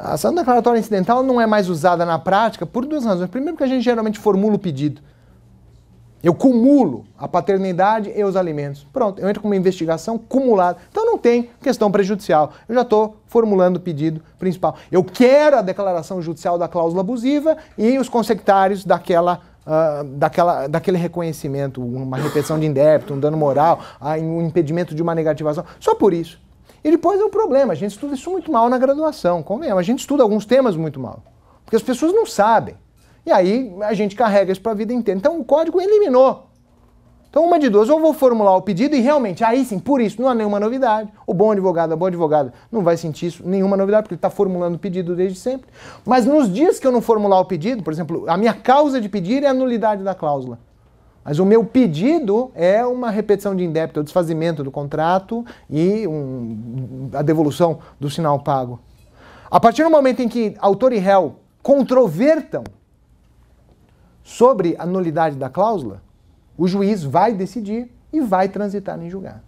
A ação declaratória incidental não é mais usada na prática por duas razões. Primeiro, porque a gente geralmente formula o pedido. Eu cumulo a paternidade e os alimentos. Pronto, eu entro com uma investigação cumulada. Então não tem questão prejudicial. Eu já estou formulando o pedido principal. Eu quero a declaração judicial da cláusula abusiva e os consectários daquele reconhecimento, uma repetição de indébito, um dano moral, um impedimento de uma negativação. Só por isso. E depois é o problema, a gente estuda isso muito mal na graduação, convenhamos, a gente estuda alguns temas muito mal, porque as pessoas não sabem. E aí a gente carrega isso para a vida inteira. Então o código eliminou. Então uma de duas, ou eu vou formular o pedido e realmente, aí sim, por isso, não há nenhuma novidade. O bom advogado, a boa advogada não vai sentir isso, nenhuma novidade, porque ele está formulando o pedido desde sempre. Mas nos dias que eu não formular o pedido, por exemplo, a minha causa de pedir é a nulidade da cláusula. Mas o meu pedido é uma repetição de indébito, o desfazimento do contrato e a devolução do sinal pago. A partir do momento em que autor e réu controvertam sobre a nulidade da cláusula, o juiz vai decidir e vai transitar em julgado.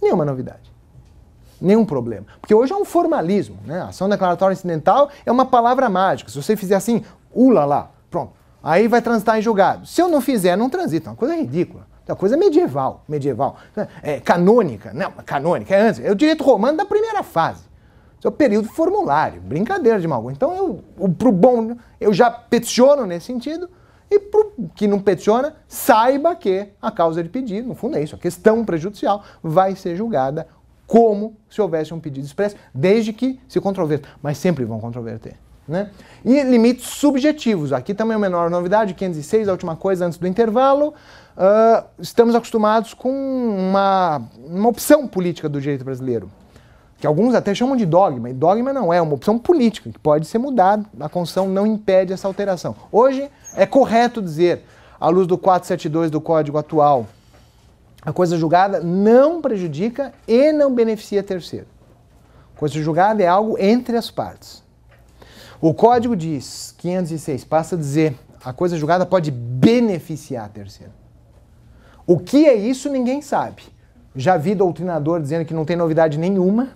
Nenhuma novidade. Nenhum problema. Porque hoje é um formalismo, né? A ação declaratória incidental é uma palavra mágica. Se você fizer assim, ulalá, pronto. Aí vai transitar em julgado. Se eu não fizer, não transita. Uma coisa ridícula. Uma coisa medieval. É canônica. Não, canônica é antes. É o direito romano da primeira fase. Isso é o período formulário. Brincadeira de mau gosto. Então, pro bom, eu já peticiono nesse sentido. E pro que não peticiona, saiba que a causa de pedido, no fundo é isso, a questão prejudicial, vai ser julgada como se houvesse um pedido expresso, desde que se controverta. Mas sempre vão controverter. Né? E limites subjetivos, aqui também é uma menor novidade, 506, a última coisa antes do intervalo. Estamos acostumados com uma opção política do direito brasileiro, que alguns até chamam de dogma, e dogma não é, uma opção política que pode ser mudada, a Constituição não impede essa alteração. Hoje é correto dizer, à luz do 472 do Código atual, a coisa julgada não prejudica e não beneficia terceiro. Coisa julgada é algo entre as partes. O Código diz, 506, passa a dizer, a coisa julgada pode beneficiar terceiro. O que é isso, ninguém sabe. Já vi doutrinador dizendo que não tem novidade nenhuma.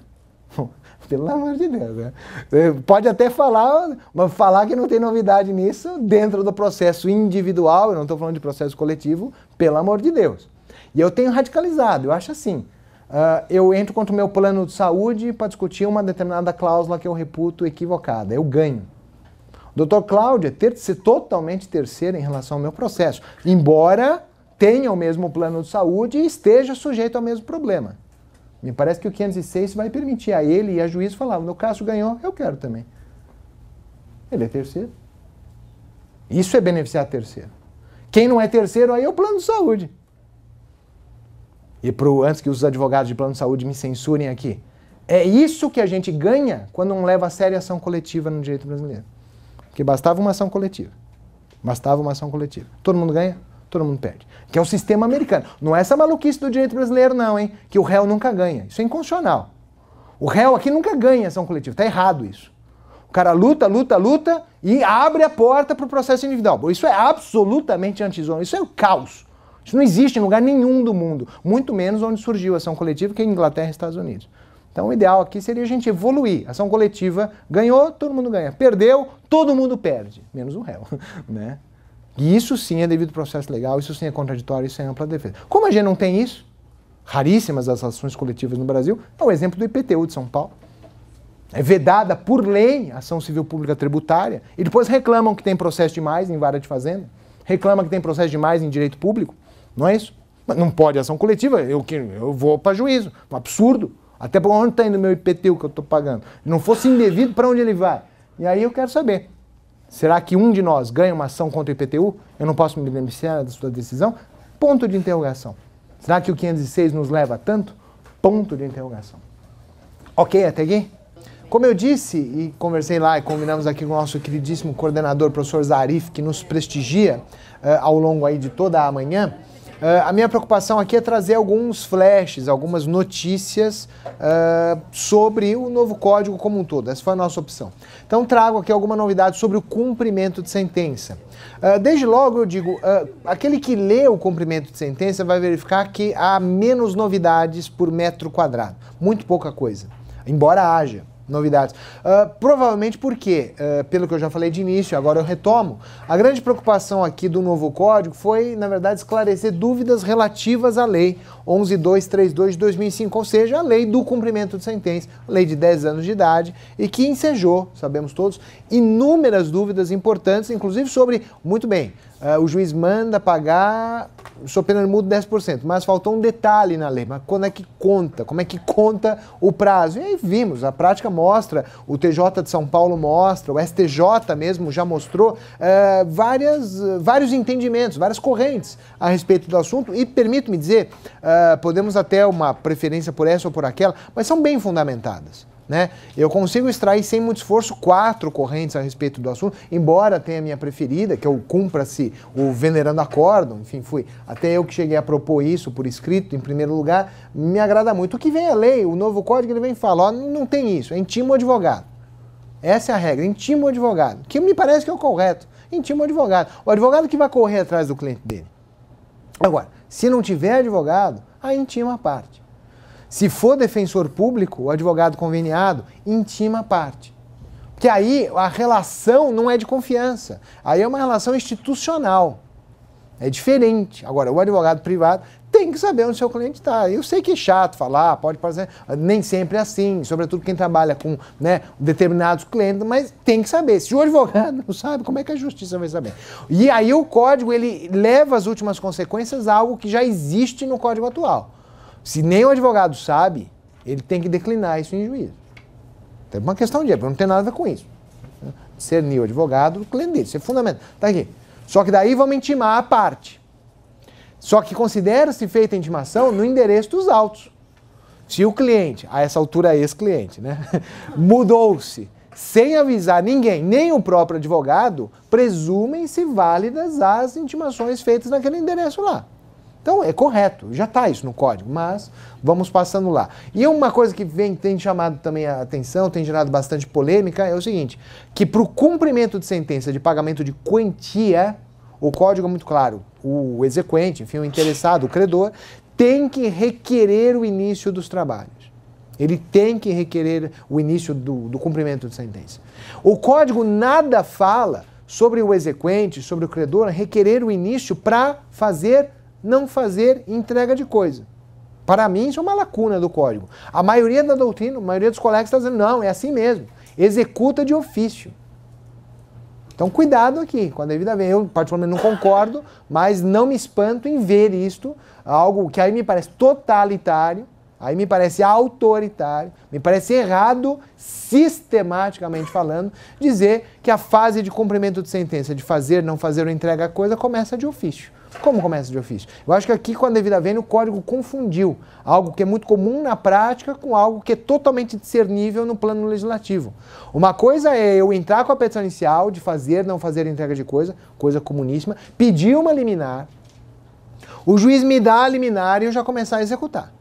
Pelo amor de Deus, né? Você pode até falar, mas falar que não tem novidade nisso dentro do processo individual, eu não estou falando de processo coletivo, pelo amor de Deus. E eu tenho radicalizado, eu acho assim, eu entro contra o meu plano de saúde para discutir uma determinada cláusula que eu reputo equivocada, eu ganho. O Dr. Cláudio é ser totalmente terceiro em relação ao meu processo, embora tenha o mesmo plano de saúde e esteja sujeito ao mesmo problema. Me parece que o 506 vai permitir a ele e a juiz falar, o Cássio ganhou, eu quero também. Ele é terceiro. Isso é beneficiar terceiro. Quem não é terceiro aí é o plano de saúde. E antes que os advogados de plano de saúde me censurem aqui, é isso que a gente ganha quando não leva a sério a ação coletiva no direito brasileiro. Porque bastava uma ação coletiva. Bastava uma ação coletiva. Todo mundo ganha? Todo mundo perde. Que é o sistema americano. Não é essa maluquice do direito brasileiro não, hein? Que o réu nunca ganha. Isso é inconstitucional. O réu aqui nunca ganha ação coletiva. Está errado isso. O cara luta, luta, luta e abre a porta para o processo individual. Isso é absolutamente antizona. Isso é o caos. Isso não existe em lugar nenhum do mundo. Muito menos onde surgiu a ação coletiva, que é Inglaterra e Estados Unidos. Então o ideal aqui seria a gente evoluir. Ação coletiva ganhou, todo mundo ganha. Perdeu, todo mundo perde. Menos o réu, né? E isso sim é devido ao processo legal, isso sim é contraditório, isso é ampla defesa. Como a gente não tem isso, raríssimas as ações coletivas no Brasil, é o exemplo do IPTU de São Paulo. É vedada por lei a ação civil pública tributária, e depois reclamam que tem processo demais em vara de fazenda, reclamam que tem processo demais em direito público, não é isso? Mas não pode ação coletiva, eu vou para juízo, um absurdo. Até para onde está indo o meu IPTU que eu estou pagando? Não fosse indevido, para onde ele vai? E aí eu quero saber. Será que um de nós ganha uma ação contra o IPTU? Eu não posso me beneficiar da sua decisão? Ponto de interrogação. Será que o 506 nos leva a tanto? Ponto de interrogação. Ok, até aqui? Como eu disse, e conversei lá e combinamos aqui com o nosso queridíssimo coordenador, professor Zarif, que nos prestigia ao longo aí de toda a manhã, a minha preocupação aqui é trazer alguns flashes, algumas notícias sobre o novo código como um todo. Essa foi a nossa opção. Então trago aqui alguma novidade sobre o cumprimento de sentença. Desde logo eu digo, aquele que lê o cumprimento de sentença vai verificar que há menos novidades por metro quadrado. Muito pouca coisa, embora haja novidades. Provavelmente porque, pelo que eu já falei de início, agora eu retomo, a grande preocupação aqui do novo código foi, na verdade, esclarecer dúvidas relativas à Lei 11.232 de 2005, ou seja, a Lei do Cumprimento de Sentença, a Lei de 10 anos de idade, e que ensejou, sabemos todos, inúmeras dúvidas importantes, inclusive sobre, muito bem, o juiz manda pagar, sou pena de multa 10%, mas faltou um detalhe na lei, mas quando é que conta? Como é que conta o prazo? E aí vimos, a prática mostra, o TJ de São Paulo mostra, o STJ mesmo já mostrou vários entendimentos, várias correntes a respeito do assunto, e permito-me dizer, podemos até uma preferência por essa ou por aquela, mas são bem fundamentadas. Né? Eu consigo extrair sem muito esforço 4 correntes a respeito do assunto, embora tenha a minha preferida, que é o cumpra-se o venerando acórdão, enfim, fui até eu que cheguei a propor isso por escrito, em primeiro lugar, me agrada muito. O que vem a lei, o novo código, ele vem e fala, ó, não tem isso, é intima o advogado. Essa é a regra, intima o advogado, que me parece que é o correto, intima o advogado que vai correr atrás do cliente dele. Agora, se não tiver advogado, aí intima a parte. Se for defensor público, o advogado conveniado, intima a parte. Porque aí a relação não é de confiança, aí é uma relação institucional. É diferente. Agora, o advogado privado tem que saber onde seu cliente está. Eu sei que é chato falar, pode parecer, nem sempre é assim, sobretudo quem trabalha com determinados clientes, mas tem que saber. Se o advogado não sabe, como é que a justiça vai saber? E aí o código, ele leva às últimas consequências a algo que já existe no código atual. Se nem o advogado sabe, ele tem que declinar isso em juízo. Tem uma questão de época, não tem nada a ver com isso. Discernir o advogado, o cliente dele, isso é fundamental. Tá aqui. Só que daí vamos intimar a parte. Só que considera-se feita a intimação no endereço dos autos. Se o cliente, a essa altura ex-cliente, né, mudou-se, sem avisar ninguém, nem o próprio advogado, presumem-se válidas as intimações feitas naquele endereço lá. Então, é correto, já está isso no código, mas vamos passando lá. E uma coisa que tem chamado também a atenção, tem gerado bastante polêmica, é o seguinte, que para o cumprimento de sentença de pagamento de quantia, o código é muito claro, o exequente, enfim, o interessado, o credor, tem que requerer o início dos trabalhos. Ele tem que requerer o início do cumprimento de sentença. O código nada fala sobre o exequente, sobre o credor, requerer o início para fazer, não fazer entrega de coisa. Para mim, isso é uma lacuna do código. A maioria da doutrina, a maioria dos colegas está dizendo, não, é assim mesmo, executa de ofício. Então, cuidado aqui, com a devida vênia. Eu, particularmente, não concordo, mas não me espanto em ver isto, algo que aí me parece totalitário, aí me parece autoritário, me parece errado, sistematicamente falando, dizer que a fase de cumprimento de sentença, de fazer, não fazer ou entrega a coisa, começa de ofício. Como começa de ofício? Eu acho que aqui, com a devida vênia, o código confundiu algo que é muito comum na prática com algo que é totalmente discernível no plano legislativo. Uma coisa é eu entrar com a petição inicial de fazer, não fazer entrega de coisa, coisa comuníssima, pedir uma liminar, o juiz me dá a liminar e eu já começar a executar.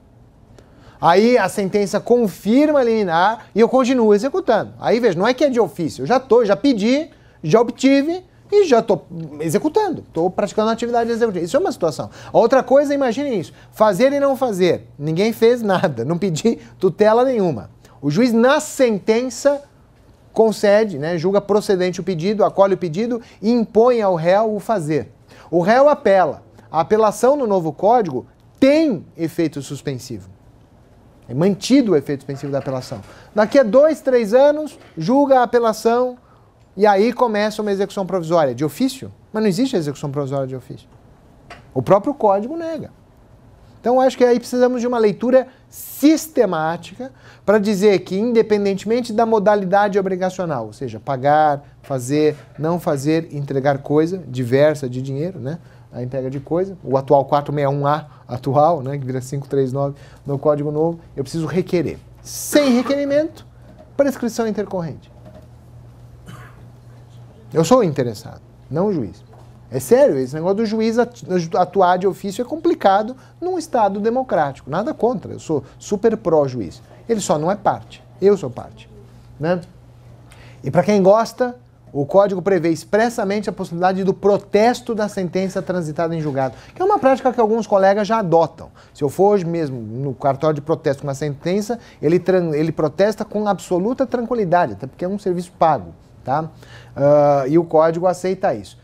Aí a sentença confirma a liminar e eu continuo executando. Aí veja, não é que é de ofício, eu já pedi, já obtive e já estou executando, estou praticando a atividade executiva. Isso é uma situação. Outra coisa, imagine isso, fazer e não fazer. Ninguém fez nada, não pedi tutela nenhuma. O juiz na sentença concede, né, julga procedente o pedido, acolhe o pedido e impõe ao réu o fazer. O réu apela. A apelação no novo código tem efeito suspensivo. É mantido o efeito suspensivo da apelação. Daqui a 2, 3 anos, julga a apelação e aí começa uma execução provisória de ofício. Mas não existe execução provisória de ofício. O próprio código nega. Então, acho que aí precisamos de uma leitura sistemática para dizer que, independentemente da modalidade obrigacional, ou seja, pagar, fazer, não fazer, entregar coisa diversa de dinheiro, né? A entrega de coisa, o atual 461A atual, né, que vira 539 no Código Novo, eu preciso requerer. Sem requerimento, prescrição intercorrente. Eu sou o interessado, não o juiz. É sério, esse negócio do juiz atuar de ofício é complicado num Estado democrático. Nada contra, eu sou super pró-juiz. Ele só não é parte, eu sou parte. Né? E para quem gosta... O código prevê expressamente a possibilidade do protesto da sentença transitada em julgado, que é uma prática que alguns colegas já adotam. Se eu for hoje mesmo no cartório de protesto com uma sentença, ele protesta com absoluta tranquilidade, até porque é um serviço pago, tá? E o código aceita isso.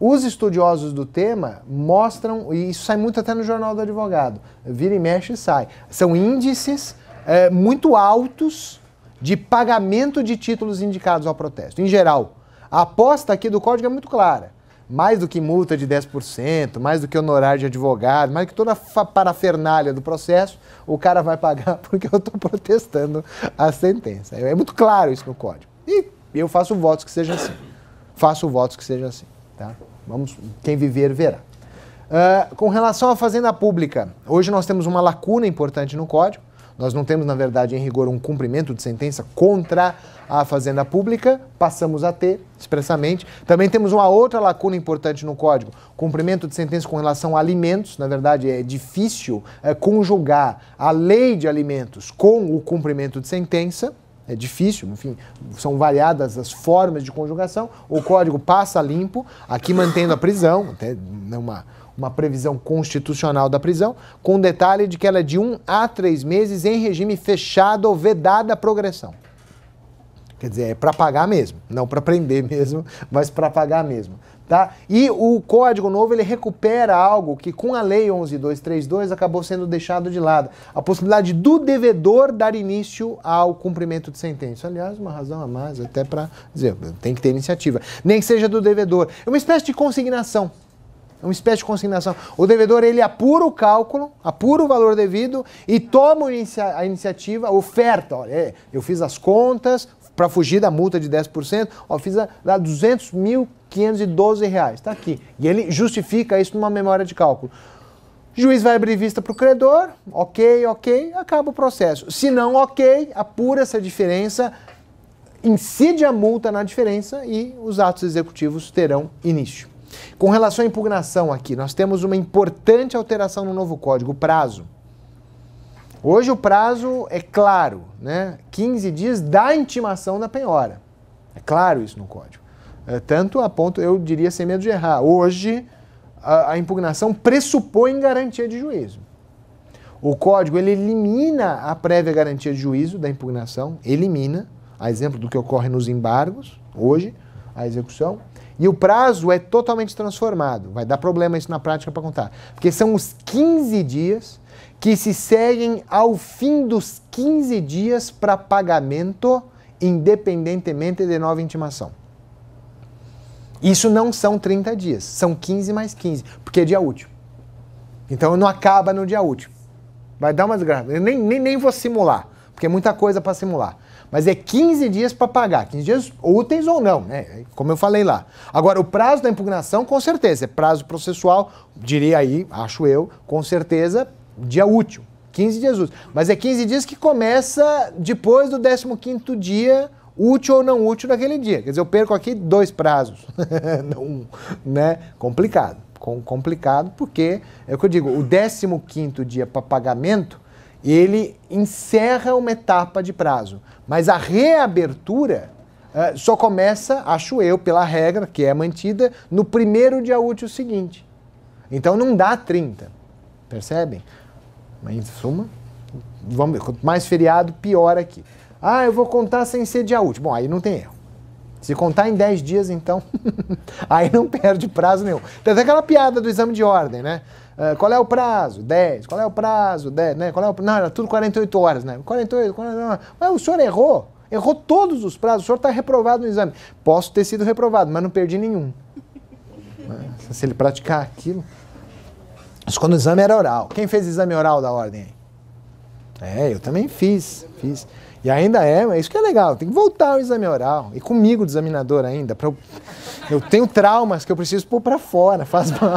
Os estudiosos do tema mostram, e isso sai muito até no Jornal do Advogado, vira e mexe e sai, são índices muito altos de pagamento de títulos indicados ao protesto. Em geral, a aposta aqui do código é muito clara. Mais do que multa de 10%, mais do que honorário de advogado, mais do que toda a parafernália do processo, o cara vai pagar porque eu estou protestando a sentença. É muito claro isso no código. E eu faço votos que seja assim. Faço votos que seja assim. Tá? Vamos, quem viver, verá. Com relação à fazenda pública, hoje nós temos uma lacuna importante no código. Nós não temos, na verdade, em rigor, um cumprimento de sentença contra a fazenda pública, passamos a ter, expressamente. Também temos uma outra lacuna importante no Código, cumprimento de sentença com relação a alimentos. Na verdade, é difícil conjugar a lei de alimentos com o cumprimento de sentença. É difícil, enfim, são variadas as formas de conjugação. O Código passa limpo, aqui mantendo a prisão, até uma previsão constitucional da prisão, com o detalhe de que ela é de 1 a 3 meses em regime fechado ou vedada a progressão. Quer dizer, é para pagar mesmo, não para prender mesmo, mas para pagar mesmo. Tá? E o Código Novo ele recupera algo que com a Lei 11.232 acabou sendo deixado de lado. A possibilidade do devedor dar início ao cumprimento de sentença. Aliás, uma razão a mais até para dizer, tem que ter iniciativa. Nem que seja do devedor. É uma espécie de consignação. É uma espécie de consignação. O devedor, ele apura o cálculo, apura o valor devido e toma a iniciativa, oferta. Olha, eu fiz as contas para fugir da multa de 10%, ó, fiz a R$200.512, está aqui. E ele justifica isso numa memória de cálculo. O juiz vai abrir vista para o credor, ok, acaba o processo. Se não ok, apura essa diferença, incide a multa na diferença e os atos executivos terão início. Com relação à impugnação aqui, nós temos uma importante alteração no novo Código, o prazo. Hoje o prazo é claro, né? 15 dias da intimação da penhora. É claro isso no Código. É, tanto a ponto, eu diria sem medo de errar, hoje a impugnação pressupõe garantia de juízo. O Código ele elimina a prévia garantia de juízo da impugnação, elimina, a exemplo do que ocorre nos embargos, hoje, a execução, e o prazo é totalmente transformado. Vai dar problema isso na prática para contar. Porque são os 15 dias que se seguem ao fim dos 15 dias para pagamento, independentemente de nova intimação. Isso não são 30 dias, são 15 mais 15, porque é dia útil. Então não acaba no dia útil. Vai dar uma desgraça. Eu nem vou simular, porque é muita coisa para simular. Mas é 15 dias para pagar, 15 dias úteis ou não, né? Como eu falei lá. Agora, o prazo da impugnação, com certeza, é prazo processual, diria aí, acho eu, com certeza, dia útil, 15 dias úteis. Mas é 15 dias que começa depois do 15º dia, útil ou não útil daquele dia. Quer dizer, eu perco aqui 2 prazos, não, né? Complicado, complicado, porque é o que eu digo, o 15º dia para pagamento, ele encerra uma etapa de prazo, mas a reabertura só começa, acho eu, pela regra que é mantida, no primeiro dia útil seguinte. Então não dá 30, percebem? Mas, em suma, vamos ver, quanto mais feriado, pior aqui. Ah, eu vou contar sem ser dia útil. Bom, aí não tem erro. Se contar em 10 dias, então, aí não perde prazo nenhum. Tem até aquela piada do exame de ordem, né? Qual é o prazo? 10. Qual é o prazo? 10, né? Qual é o... Não, era tudo 48 horas, né? 48. Mas o senhor errou. Errou todos os prazos. O senhor está reprovado no exame. Posso ter sido reprovado, mas não perdi nenhum. Se ele praticar aquilo... Mas quando o exame era oral. Quem fez exame oral da ordem? É, eu também fiz. E ainda é isso que é legal. Tem que voltar ao exame oral. E comigo, examinador, ainda. Eu tenho traumas que eu preciso pôr pra fora, faz mal.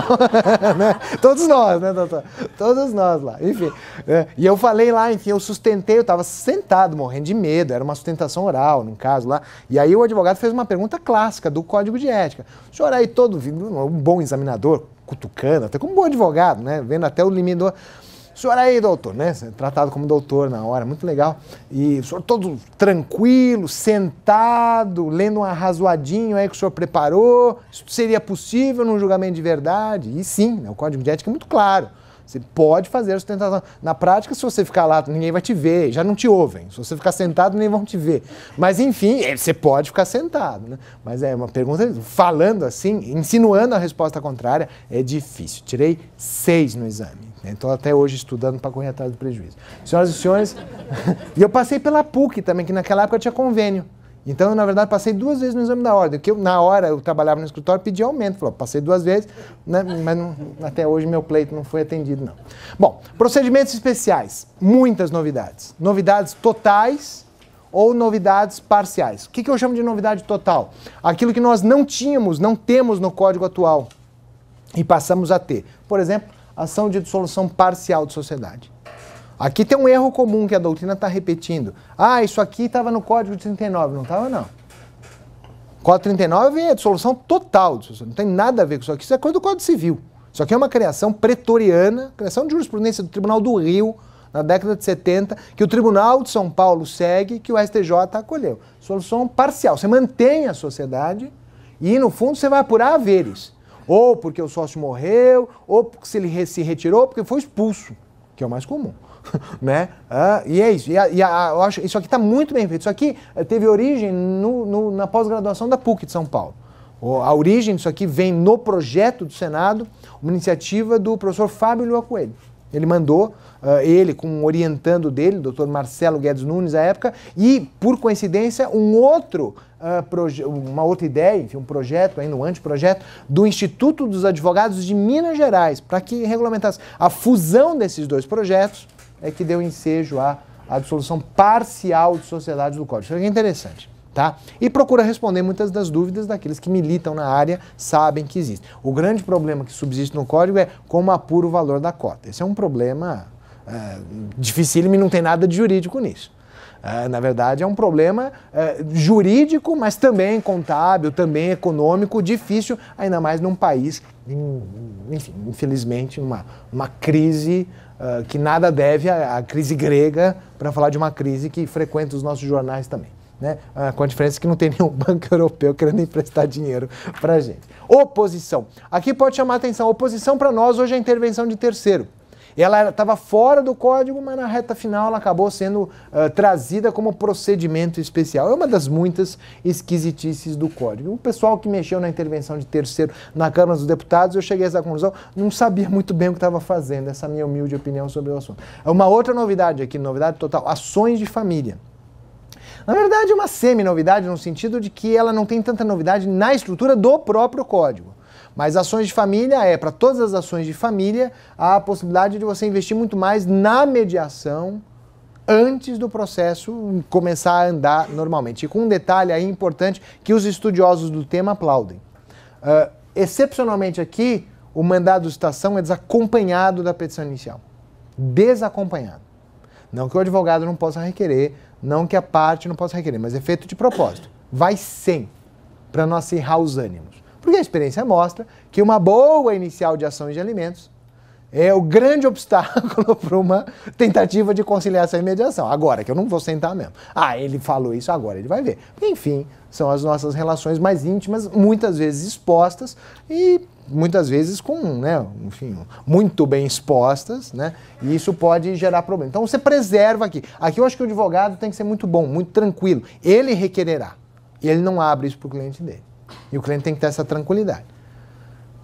Né? Todos nós, né, doutor? Todos nós lá. Enfim. Né? E eu falei lá, enfim, eu sustentei, eu tava sentado, morrendo de medo. Era uma sustentação oral, no caso lá. E aí o advogado fez uma pergunta clássica do Código de Ética. O senhor aí todo, um bom examinador, cutucando, até como um bom advogado, né? Vendo até o limite do... O senhor aí, doutor, né? Tratado como doutor na hora, muito legal. E o senhor todo tranquilo, sentado, lendo um arrazoadinho aí que o senhor preparou. Isso seria possível num julgamento de verdade? E sim, né? O Código de Ética é muito claro. Você pode fazer a sustentação. Na prática, se você ficar lá, ninguém vai te ver, já não te ouvem. Se você ficar sentado, nem vão te ver. Mas, enfim, você pode ficar sentado, né? Mas é uma pergunta, falando assim, insinuando a resposta contrária, é difícil. Tirei 6 no exame. Estou até hoje estudando para correr atrás do prejuízo. Senhoras e senhores, e eu passei pela PUC também, que naquela época tinha convênio. Então, eu, na verdade, passei 2 vezes no exame da ordem. Porque eu, na hora, eu trabalhava no escritório, pedi aumento. Falei, passei 2 vezes, né? Mas não, até hoje meu pleito não foi atendido, não. Bom, procedimentos especiais. Muitas novidades. Novidades totais ou novidades parciais. O que, que eu chamo de novidade total? Aquilo que nós não tínhamos, não temos no Código atual e passamos a ter. Por exemplo, ação de dissolução parcial de sociedade. Aqui tem um erro comum que a doutrina está repetindo. Ah, isso aqui estava no Código de 39. Não estava, não. O Código 39 é a dissolução total. Não tem nada a ver com isso aqui. Isso é coisa do Código Civil. Isso aqui é uma criação pretoriana, criação de jurisprudência do Tribunal do Rio, na década de 70, que o Tribunal de São Paulo segue, que o STJ acolheu. Dissolução parcial. Você mantém a sociedade e, no fundo, você vai apurar haveres. Ou porque o sócio morreu, ou porque se ele se retirou, porque foi expulso, que é o mais comum. Né? E é isso. Eu acho, isso aqui está muito bem feito. Isso aqui teve origem na pós-graduação da PUC de São Paulo. A origem disso aqui vem no projeto do Senado, uma iniciativa do professor Fábio Lua Coelho. Ele mandou, ele com um orientando dele, o Dr. Marcelo Guedes Nunes, à época, e, por coincidência, uma outra ideia, enfim, um projeto, ainda um anteprojeto, do Instituto dos Advogados de Minas Gerais, para que regulamentasse a fusão desses dois projetos, é que deu ensejo à dissolução parcial de sociedades do Código. Isso aqui é interessante, tá? E procura responder muitas das dúvidas daqueles que militam na área, sabem que existe. O grande problema que subsiste no Código é como apura o valor da cota. Esse é um problema dificílimo e não tem nada de jurídico nisso. Na verdade, é um problema jurídico, mas também contábil, também econômico, difícil, ainda mais num país, enfim, infelizmente, uma crise que nada deve à crise grega, para falar de uma crise que frequenta os nossos jornais também. Né? Com a diferença que não tem nenhum banco europeu querendo emprestar dinheiro para a gente. Oposição. Aqui pode chamar a atenção. Oposição para nós hoje é a intervenção de terceiro. Ela estava fora do código, mas na reta final ela acabou sendo trazida como procedimento especial. É uma das muitas esquisitices do código. O pessoal que mexeu na intervenção de terceiro na Câmara dos Deputados, eu cheguei a essa conclusão, não sabia muito bem o que estava fazendo, essa minha humilde opinião sobre o assunto. Uma outra novidade aqui, novidade total, ações de família. Na verdade, é uma semi-novidade no sentido de que ela não tem tanta novidade na estrutura do próprio código. Mas ações de família é, para todas as ações de família, a possibilidade de você investir muito mais na mediação antes do processo começar a andar normalmente. E com um detalhe aí importante que os estudiosos do tema aplaudem. Excepcionalmente aqui, o mandado de citação é desacompanhado da petição inicial. Desacompanhado. Não que o advogado não possa requerer, não que a parte não possa requerer, mas é feito de propósito. Vai sem, para não acirrar os ânimos. Porque a experiência mostra que uma boa inicial de ações de alimentos é o grande obstáculo para uma tentativa de conciliação e mediação. Agora, que eu não vou sentar mesmo. Ah, ele falou isso, agora ele vai ver. Enfim, são as nossas relações mais íntimas, muitas vezes expostas e muitas vezes com, né, enfim, muito bem expostas, né? E isso pode gerar problema. Então você preserva aqui. Aqui eu acho que o advogado tem que ser muito bom, muito tranquilo. Ele requererá. Ele não abre isso para o cliente dele. E o cliente tem que ter essa tranquilidade.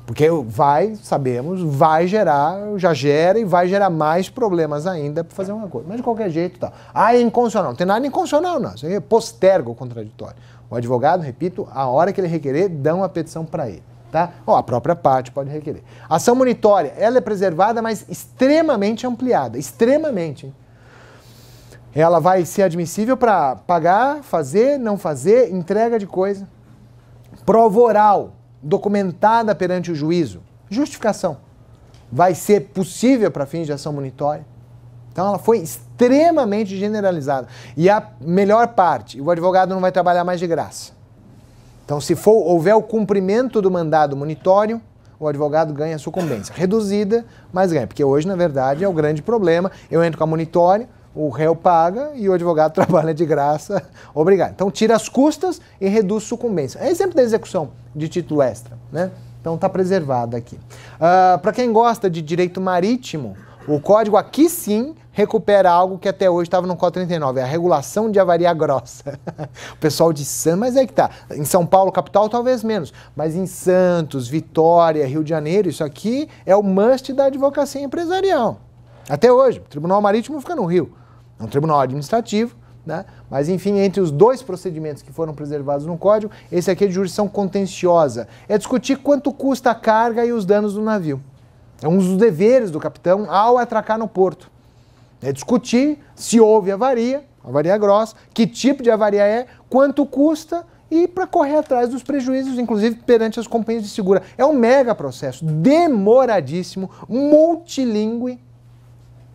Porque vai, sabemos, vai gerar, já gera e vai gerar mais problemas ainda para fazer uma coisa. Mas de qualquer jeito, tá. Ah, é inconstitucional. Não tem nada inconstitucional, não. Isso aí é postergo contraditório. O advogado, repito, a hora que ele requerer, dão a petição para ele, tá? Ou a própria parte pode requerer. Ação monitória, ela é preservada, mas extremamente ampliada. Extremamente, hein? Ela vai ser admissível para pagar, fazer, não fazer, entrega de coisa. Prova oral, documentada perante o juízo, justificação, vai ser possível para fins de ação monitória. Então ela foi extremamente generalizada. E a melhor parte, o advogado não vai trabalhar mais de graça. Então se for, houver o cumprimento do mandado monitório, o advogado ganha a sucumbência. Reduzida, mas ganha. Porque hoje, na verdade, é o grande problema. Eu entro com a monitória, o réu paga e o advogado trabalha de graça, obrigado. Então tira as custas e reduz sucumbência. É exemplo da execução de título extra, né? Então está preservado aqui. Para quem gosta de direito marítimo, o código aqui sim recupera algo que até hoje estava no Código 39, é a regulação de avaria grossa. O pessoal de Santos, mas é que tá. Em São Paulo, capital, talvez menos. Mas em Santos, Vitória, Rio de Janeiro, isso aqui é o must da advocacia empresarial. Até hoje, o Tribunal Marítimo fica no Rio. É um tribunal administrativo, né? Mas enfim, entre os dois procedimentos que foram preservados no código, esse aqui é de jurisdição contenciosa. É discutir quanto custa a carga e os danos do navio. É um dos deveres do capitão ao atracar no porto. É discutir se houve avaria, avaria grossa, que tipo de avaria é, quanto custa e para correr atrás dos prejuízos, inclusive perante as companhias de seguro. É um mega processo, demoradíssimo, multilingüe,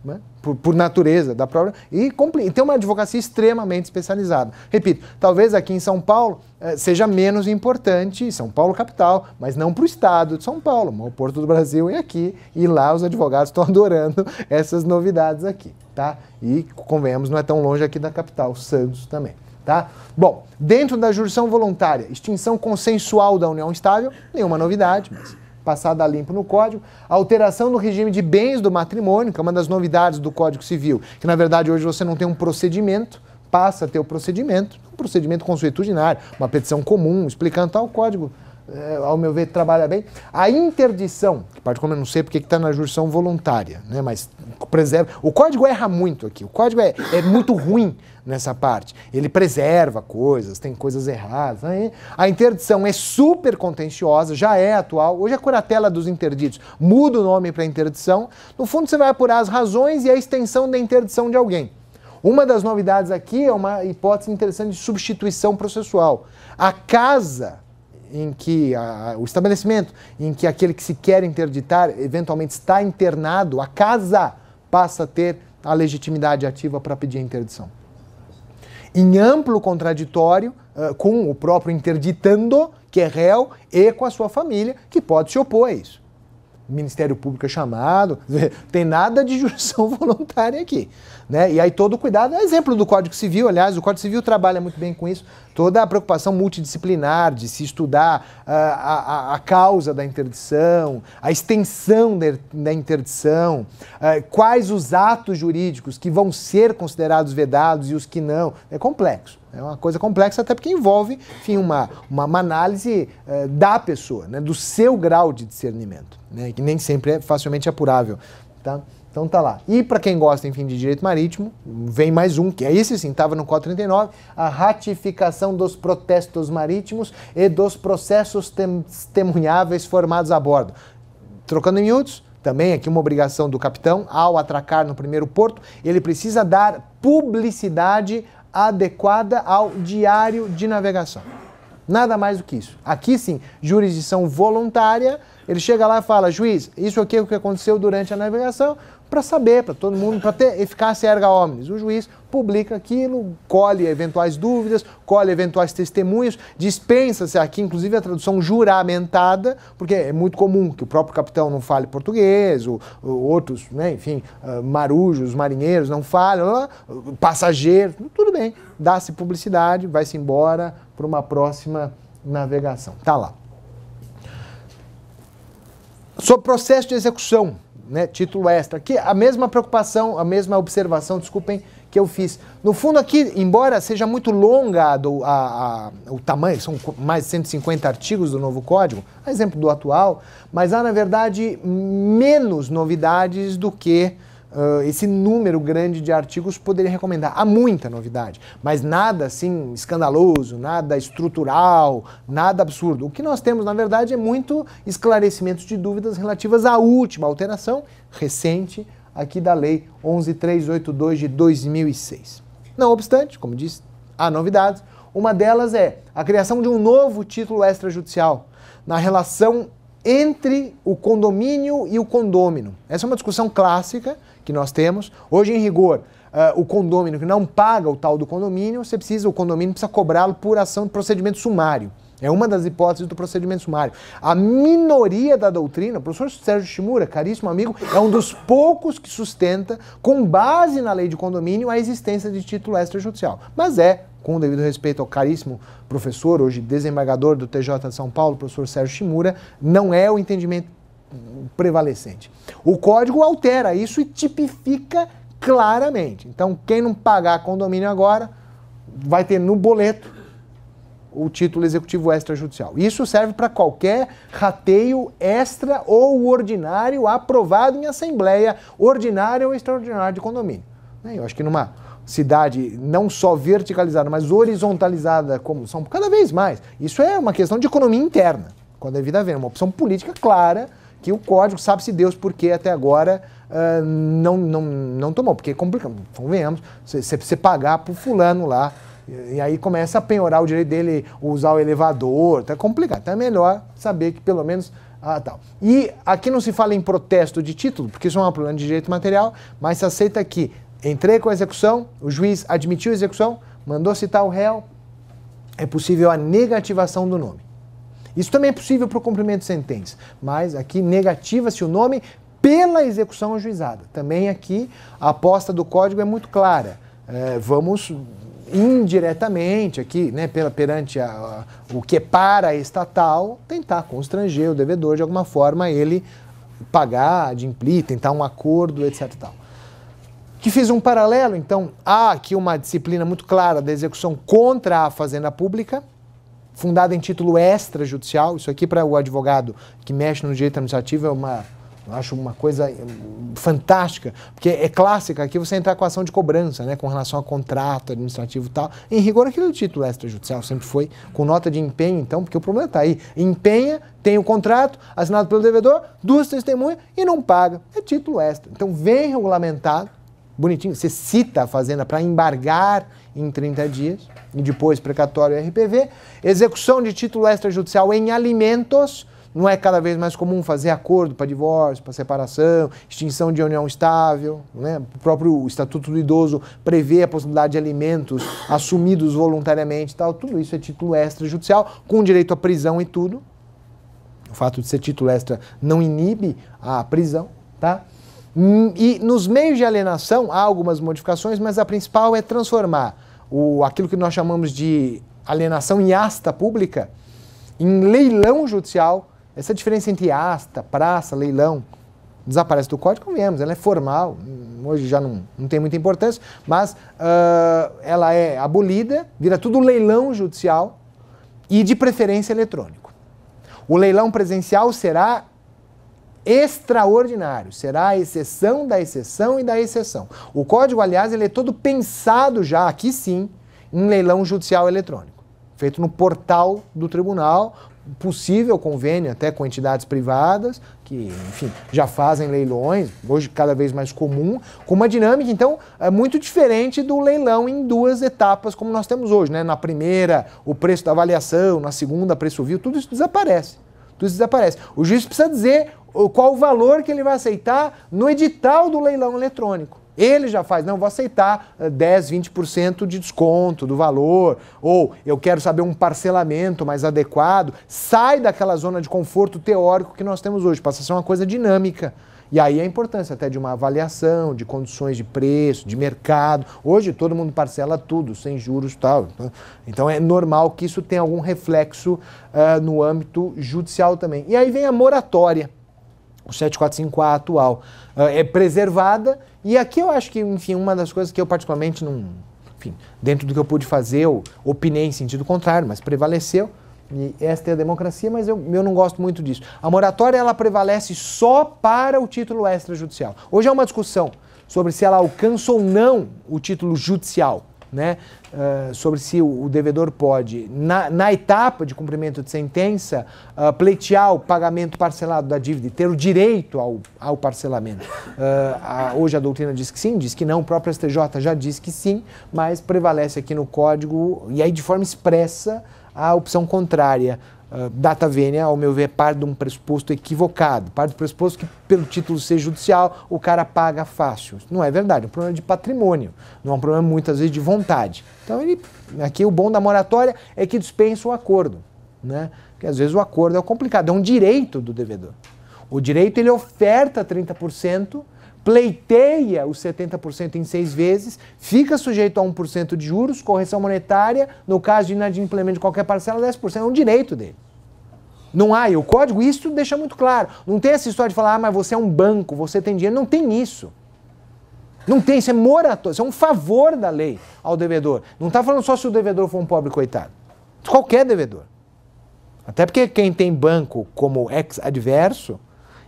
né? Por natureza da própria, e tem uma advocacia extremamente especializada. Repito, talvez aqui em São Paulo seja menos importante, São Paulo capital, mas não para o estado de São Paulo, o Porto do Brasil é aqui, e lá os advogados estão adorando essas novidades aqui, tá? E, convenhamos, não é tão longe aqui da capital, Santos também, tá? Bom, dentro da jurisdição voluntária, extinção consensual da união estável, nenhuma novidade, mas passada a limpo no Código, a alteração do regime de bens do matrimônio, que é uma das novidades do Código Civil, que na verdade hoje você não tem um procedimento, passa a ter o procedimento, um procedimento consuetudinário, uma petição comum, explicando tal, o Código, ao meu ver, trabalha bem. A interdição, que particularmente eu não sei porque está na jurisdição voluntária, né, mas preserva, o Código erra muito aqui, o Código é muito ruim nessa parte, ele preserva coisas, tem coisas erradas, né? A interdição é super contenciosa, já é atual, hoje é curatela dos interditos, muda o nome para interdição, no fundo você vai apurar as razões e a extensão da interdição de alguém. Uma das novidades aqui é uma hipótese interessante de substituição processual. A casa em que o estabelecimento em que aquele que se quer interditar eventualmente está internado, a casa passa a ter a legitimidade ativa para pedir a interdição. em amplo contraditório com o próprio interditando, que é réu, e com a sua família, que pode se opor a isso. O Ministério Público é chamado, tem nada de jurisdição voluntária aqui, né? E aí todo cuidado, é exemplo do Código Civil, aliás, o Código Civil trabalha muito bem com isso, toda a preocupação multidisciplinar de se estudar a causa da interdição, a extensão da interdição, quais os atos jurídicos que vão ser considerados vedados e os que não, é complexo. É uma coisa complexa até porque envolve, enfim, uma análise da pessoa, né, do seu grau de discernimento, né, que nem sempre é facilmente apurável, tá? Então tá lá. E para quem gosta, enfim, de direito marítimo, vem mais um, que é esse sim, estava no 439, a ratificação dos protestos marítimos e dos processos testemunháveis formados a bordo. Trocando em miúdos, também aqui uma obrigação do capitão, ao atracar no primeiro porto, ele precisa dar publicidade adequada ao diário de navegação. Nada mais do que isso. Aqui sim, jurisdição voluntária, ele chega lá e fala, juiz, isso aqui é o que aconteceu durante a navegação, para saber, para todo mundo, para ter eficácia erga omnes. O juiz publica aquilo, colhe eventuais dúvidas, colhe eventuais testemunhos, dispensa-se aqui, inclusive, a tradução juramentada, porque é muito comum que o próprio capitão não fale português, ou outros, né, enfim, marujos, marinheiros não falem, passageiros, tudo bem, dá-se publicidade, vai-se embora para uma próxima navegação. Tá lá. Sobre processo de execução, né, título extra, aqui a mesma preocupação, a mesma observação, desculpem, que eu fiz. No fundo aqui, embora seja muito longa o tamanho, são mais de 150 artigos do novo código, a exemplo do atual, mas há, na verdade, menos novidades do que esse número grande de artigos poderia recomendar. Há muita novidade, mas nada assim escandaloso, nada estrutural, nada absurdo. O que nós temos, na verdade, é muito esclarecimento de dúvidas relativas à última alteração recente aqui da Lei 11.382 de 2006. Não obstante, como disse, há novidades. Uma delas é a criação de um novo título extrajudicial na relação entre o condomínio e o condômino. Essa é uma discussão clássica que nós temos. Hoje, em rigor, o condômino que não paga o tal do condomínio, o condomínio precisa cobrá-lo por ação de procedimento sumário. É uma das hipóteses do procedimento sumário. A minoria da doutrina, o professor Sérgio Shimura, caríssimo amigo, é um dos poucos que sustenta, com base na lei de condomínio, a existência de título extrajudicial. Mas é, com o devido respeito ao caríssimo professor, hoje desembargador do TJ de São Paulo, professor Sérgio Shimura, não é o entendimento prevalecente. O código altera isso e tipifica claramente. Então, quem não pagar condomínio agora, vai ter no boleto o título executivo extrajudicial. Isso serve para qualquer rateio extra ou ordinário aprovado em assembleia, ordinária ou extraordinária de condomínio. Eu acho que numa cidade não só verticalizada, mas horizontalizada como são, cada vez mais, isso é uma questão de economia interna, quando é vida a ver, uma opção política clara que o código, sabe-se Deus por que até agora não tomou, porque é complicado, convenhamos, você pagar para o fulano lá, e aí começa a penhorar o direito dele usar o elevador, tá complicado. Então é melhor saber que pelo menos tal. E aqui não se fala em protesto de título, porque isso é um problema de direito material, mas se aceita que entrei com a execução, o juiz admitiu a execução, mandou citar o réu, é possível a negativação do nome. Isso também é possível para o cumprimento de sentença, mas aqui negativa-se o nome pela execução ajuizada. Também aqui a aposta do código é muito clara. Vamos indiretamente aqui, né, perante o que é para-estatal, tentar constranger o devedor de alguma forma, ele pagar, adimplir, tentar um acordo, etc. Tal. Que fiz um paralelo, então, há aqui uma disciplina muito clara da execução contra a fazenda pública, fundada em título extrajudicial. Isso aqui para o advogado que mexe no direito administrativo é acho uma coisa fantástica, porque é clássica aqui você entrar com ação de cobrança, né, com relação a contrato administrativo e tal. Em rigor, aquilo do título extrajudicial sempre foi com nota de empenho, então, porque o problema está aí. Empenha, tem o contrato assinado pelo devedor, duas testemunhas e não paga. É título extra. Então, vem regulamentado, bonitinho, você cita a fazenda para embargar em 30 dias, e depois precatório e RPV. Execução de título extrajudicial em alimentos, Não é cada vez mais comum fazer acordo para divórcio, para separação, extinção de união estável, né? O próprio Estatuto do Idoso prevê a possibilidade de alimentos assumidos voluntariamente e tal. Tudo isso é título extrajudicial, com direito à prisão e tudo. O fato de ser título extra não inibe a prisão, tá? E nos meios de alienação há algumas modificações, mas a principal é transformar aquilo que nós chamamos de alienação em asta pública em leilão judicial. Essa diferença entre asta, praça, leilão, desaparece do código, convenhamos, ela é formal, hoje já não tem muita importância, mas ela é abolida, vira tudo leilão judicial e de preferência eletrônico. O leilão presencial será extraordinário, será a exceção da exceção e da exceção. O código, aliás, ele é todo pensado já, aqui sim, em leilão judicial eletrônico, feito no portal do tribunal, possível convênio até com entidades privadas, que, enfim, já fazem leilões, hoje cada vez mais comum, com uma dinâmica, então, muito diferente do leilão em duas etapas, como nós temos hoje, né? Na primeira, o preço da avaliação, na segunda, preço vil, tudo isso desaparece. Tudo isso desaparece. O juiz precisa dizer qual o valor que ele vai aceitar no edital do leilão eletrônico. Ele já faz, não, vou aceitar 10%, 20% de desconto do valor, ou eu quero saber um parcelamento mais adequado, sai daquela zona de conforto teórico que nós temos hoje, passa a ser uma coisa dinâmica. E aí a importância até de uma avaliação, de condições de preço, de mercado. Hoje todo mundo parcela tudo, sem juros e tal. Então é normal que isso tenha algum reflexo no âmbito judicial também. E aí vem a moratória, o 745A atual. É preservada, e aqui eu acho que, enfim, uma das coisas que eu particularmente não... Enfim, dentro do que eu pude fazer, eu opinei em sentido contrário, mas prevaleceu. E esta é a democracia, mas eu não gosto muito disso. A moratória, ela prevalece só para o título extrajudicial. Hoje é uma discussão sobre se ela alcança ou não o título judicial, né? Sobre se o devedor pode, na etapa de cumprimento de sentença, pleitear o pagamento parcelado da dívida e ter o direito ao parcelamento. Hoje a doutrina diz que sim, diz que não, o próprio STJ já diz que sim, mas prevalece aqui no código, e aí de forma expressa, a opção contrária. Data vênia, ao meu ver, parte de um pressuposto equivocado, parte do pressuposto que pelo título ser judicial o cara paga fácil. Não é verdade, é um problema de patrimônio, não é um problema muitas vezes de vontade. Então aqui o bom da moratória é que dispensa o acordo, né? Porque às vezes o acordo é complicado, é um direito do devedor. O direito ele oferta 30%, pleiteia os 70% em 6 vezes, fica sujeito a 1% de juros, correção monetária, no caso de inadimplemento de qualquer parcela, 10%, é um direito dele. Não há, e o código isso deixa muito claro. Não tem essa história de falar, mas você é um banco, você tem dinheiro, não tem isso. Não tem, isso é moratório, isso é um favor da lei ao devedor. Não está falando só se o devedor for um pobre coitado, qualquer devedor. Até porque quem tem banco como ex-adverso,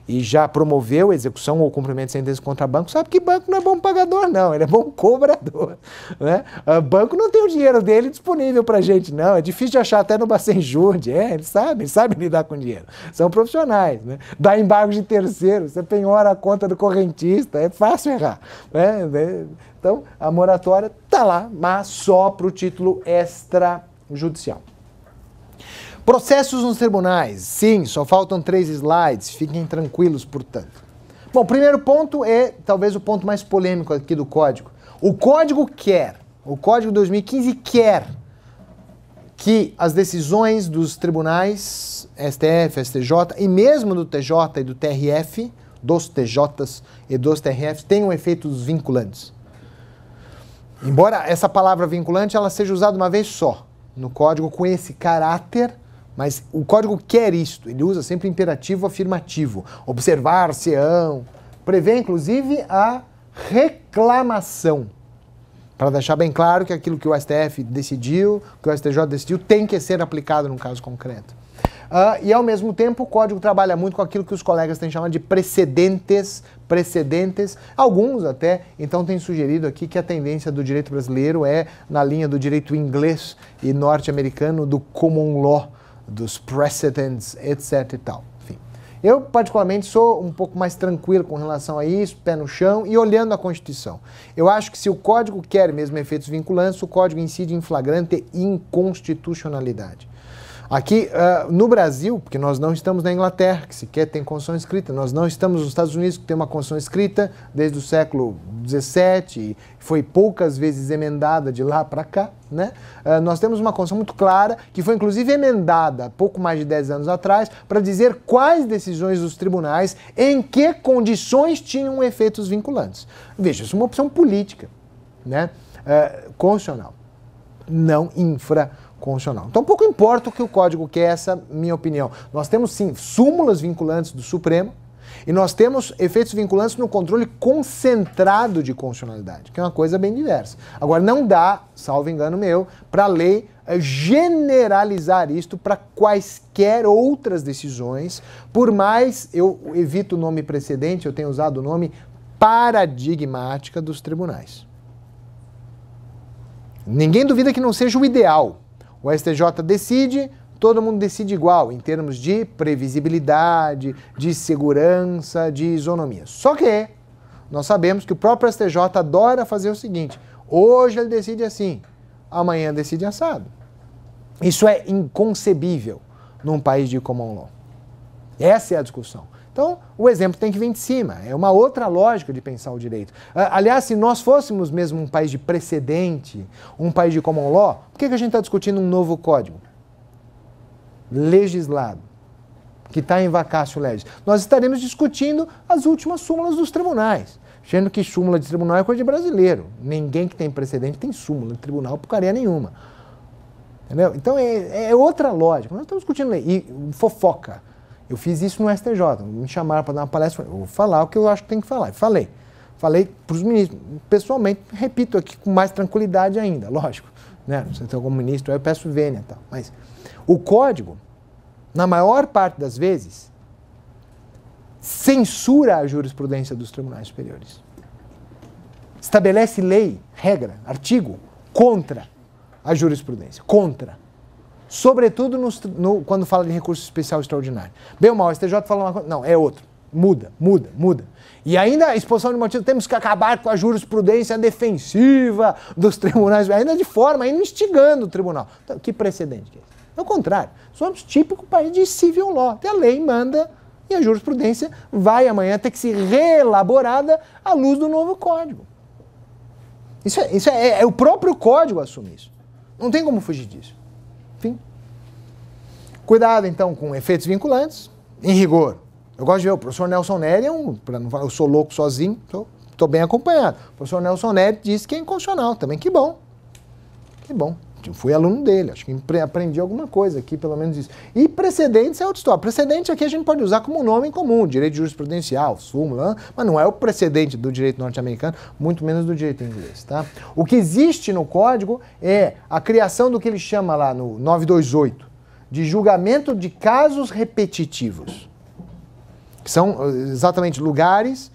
e já promoveu a execução ou cumprimento de sentença contra banco, sabe que banco não é bom pagador, não, ele é bom cobrador, né? Banco não tem o dinheiro dele disponível pra gente, não, é difícil de achar até no Bacenjude, ele sabe lidar com dinheiro, são profissionais, né? Dá embargo de terceiro, você penhora a conta do correntista, é fácil errar, né? Então a moratória tá lá, mas só pro título extrajudicial. Processos nos tribunais, sim, só faltam 3 slides, fiquem tranquilos, portanto. Bom, o primeiro ponto é, talvez, o ponto mais polêmico aqui do Código. O Código quer, o Código 2015 quer que as decisões dos tribunais, STF, STJ, e mesmo do TJ e do TRF, dos TJs e dos TRFs, tenham efeitos vinculantes. Embora essa palavra vinculante, ela seja usada uma vez só no Código com esse caráter, mas o Código quer isto, ele usa sempre imperativo afirmativo, observar-se-ão, prevê inclusive a reclamação, para deixar bem claro que aquilo que o STF decidiu, que o STJ decidiu, tem que ser aplicado num caso concreto. E ao mesmo tempo o Código trabalha muito com aquilo que os colegas têm chamado de precedentes, alguns até, então têm sugerido aqui que a tendência do direito brasileiro é na linha do direito inglês e norte-americano, do common law, dos precedents, etc e tal. Enfim, eu particularmente sou um pouco mais tranquilo com relação a isso, pé no chão e olhando a Constituição. Eu acho que se o Código quer mesmo efeitos vinculantes, o Código incide em flagrante inconstitucionalidade. Aqui no Brasil, porque nós não estamos na Inglaterra, que sequer tem Constituição escrita, nós não estamos nos Estados Unidos, que tem uma Constituição escrita desde o século XVII, foi poucas vezes emendada de lá para cá, né? Nós temos uma Constituição muito clara, que foi inclusive emendada há pouco mais de 10 anos atrás, para dizer quais decisões dos tribunais, em que condições tinham efeitos vinculantes. Veja, isso é uma opção política, né? Constitucional, não infraconstitucional. Então pouco importa o que o Código quer, essa é a minha opinião. Nós temos sim súmulas vinculantes do Supremo, e nós temos efeitos vinculantes no controle concentrado de constitucionalidade, que é uma coisa bem diversa. Agora, não dá, salvo engano meu, para a lei generalizar isto para quaisquer outras decisões, por mais, eu evito o nome precedente, eu tenho usado o nome paradigmática dos tribunais. Ninguém duvida que não seja o ideal. O STJ decide... Todo mundo decide igual, em termos de previsibilidade, de segurança, de isonomia. Só que nós sabemos que o próprio STJ adora fazer o seguinte: hoje ele decide assim, amanhã decide assado. Isso é inconcebível num país de common law. Essa é a discussão. Então, o exemplo tem que vir de cima. É uma outra lógica de pensar o direito. Aliás, se nós fôssemos mesmo um país de precedente, um país de common law, por que a gente está discutindo um novo código legislado, que está em vacatio legis? Nós estaremos discutindo as últimas súmulas dos tribunais, sendo que súmula de tribunal é coisa de brasileiro. Ninguém que tem precedente tem súmula de tribunal, porcaria nenhuma. Entendeu? Então é outra lógica. Nós estamos discutindo lei. E fofoca. Eu fiz isso no STJ. Me chamaram para dar uma palestra. Eu vou falar o que eu acho que tem que falar. E falei. Falei para os ministros. Pessoalmente, repito aqui com mais tranquilidade ainda, lógico. Né? Você tem algum ministro, eu peço vênia e tal. Mas o código, na maior parte das vezes, censura a jurisprudência dos tribunais superiores. Estabelece lei, regra, artigo, contra a jurisprudência. Contra. Sobretudo quando fala de recurso especial extraordinário. Bem ou mal, o STJ fala uma coisa... Não, é outro. Muda, muda, muda. E ainda a exposição de motivo, temos que acabar com a jurisprudência defensiva dos tribunais, ainda de forma, ainda instigando o tribunal. Então, que precedente que é esse? Ao contrário, somos típico país de civil law. A lei manda e a jurisprudência vai amanhã ter que ser reelaborada à luz do novo código. Isso é o próprio código assume isso. Não tem como fugir disso. Enfim. Cuidado, então, com efeitos vinculantes, em rigor. Eu gosto de ver, o professor Nelson Nery é um, para não falar, eu sou louco sozinho, estou bem acompanhado. O professor Nelson Nery disse que é inconstitucional também, que bom. Que bom. Eu fui aluno dele, acho que aprendi alguma coisa aqui, pelo menos isso. E precedentes é outra história. Precedente aqui a gente pode usar como um nome comum, direito jurisprudencial, súmula, mas não é o precedente do direito norte-americano, muito menos do direito inglês, tá? O que existe no código é a criação do que ele chama lá no 928, de julgamento de casos repetitivos, que são exatamente lugares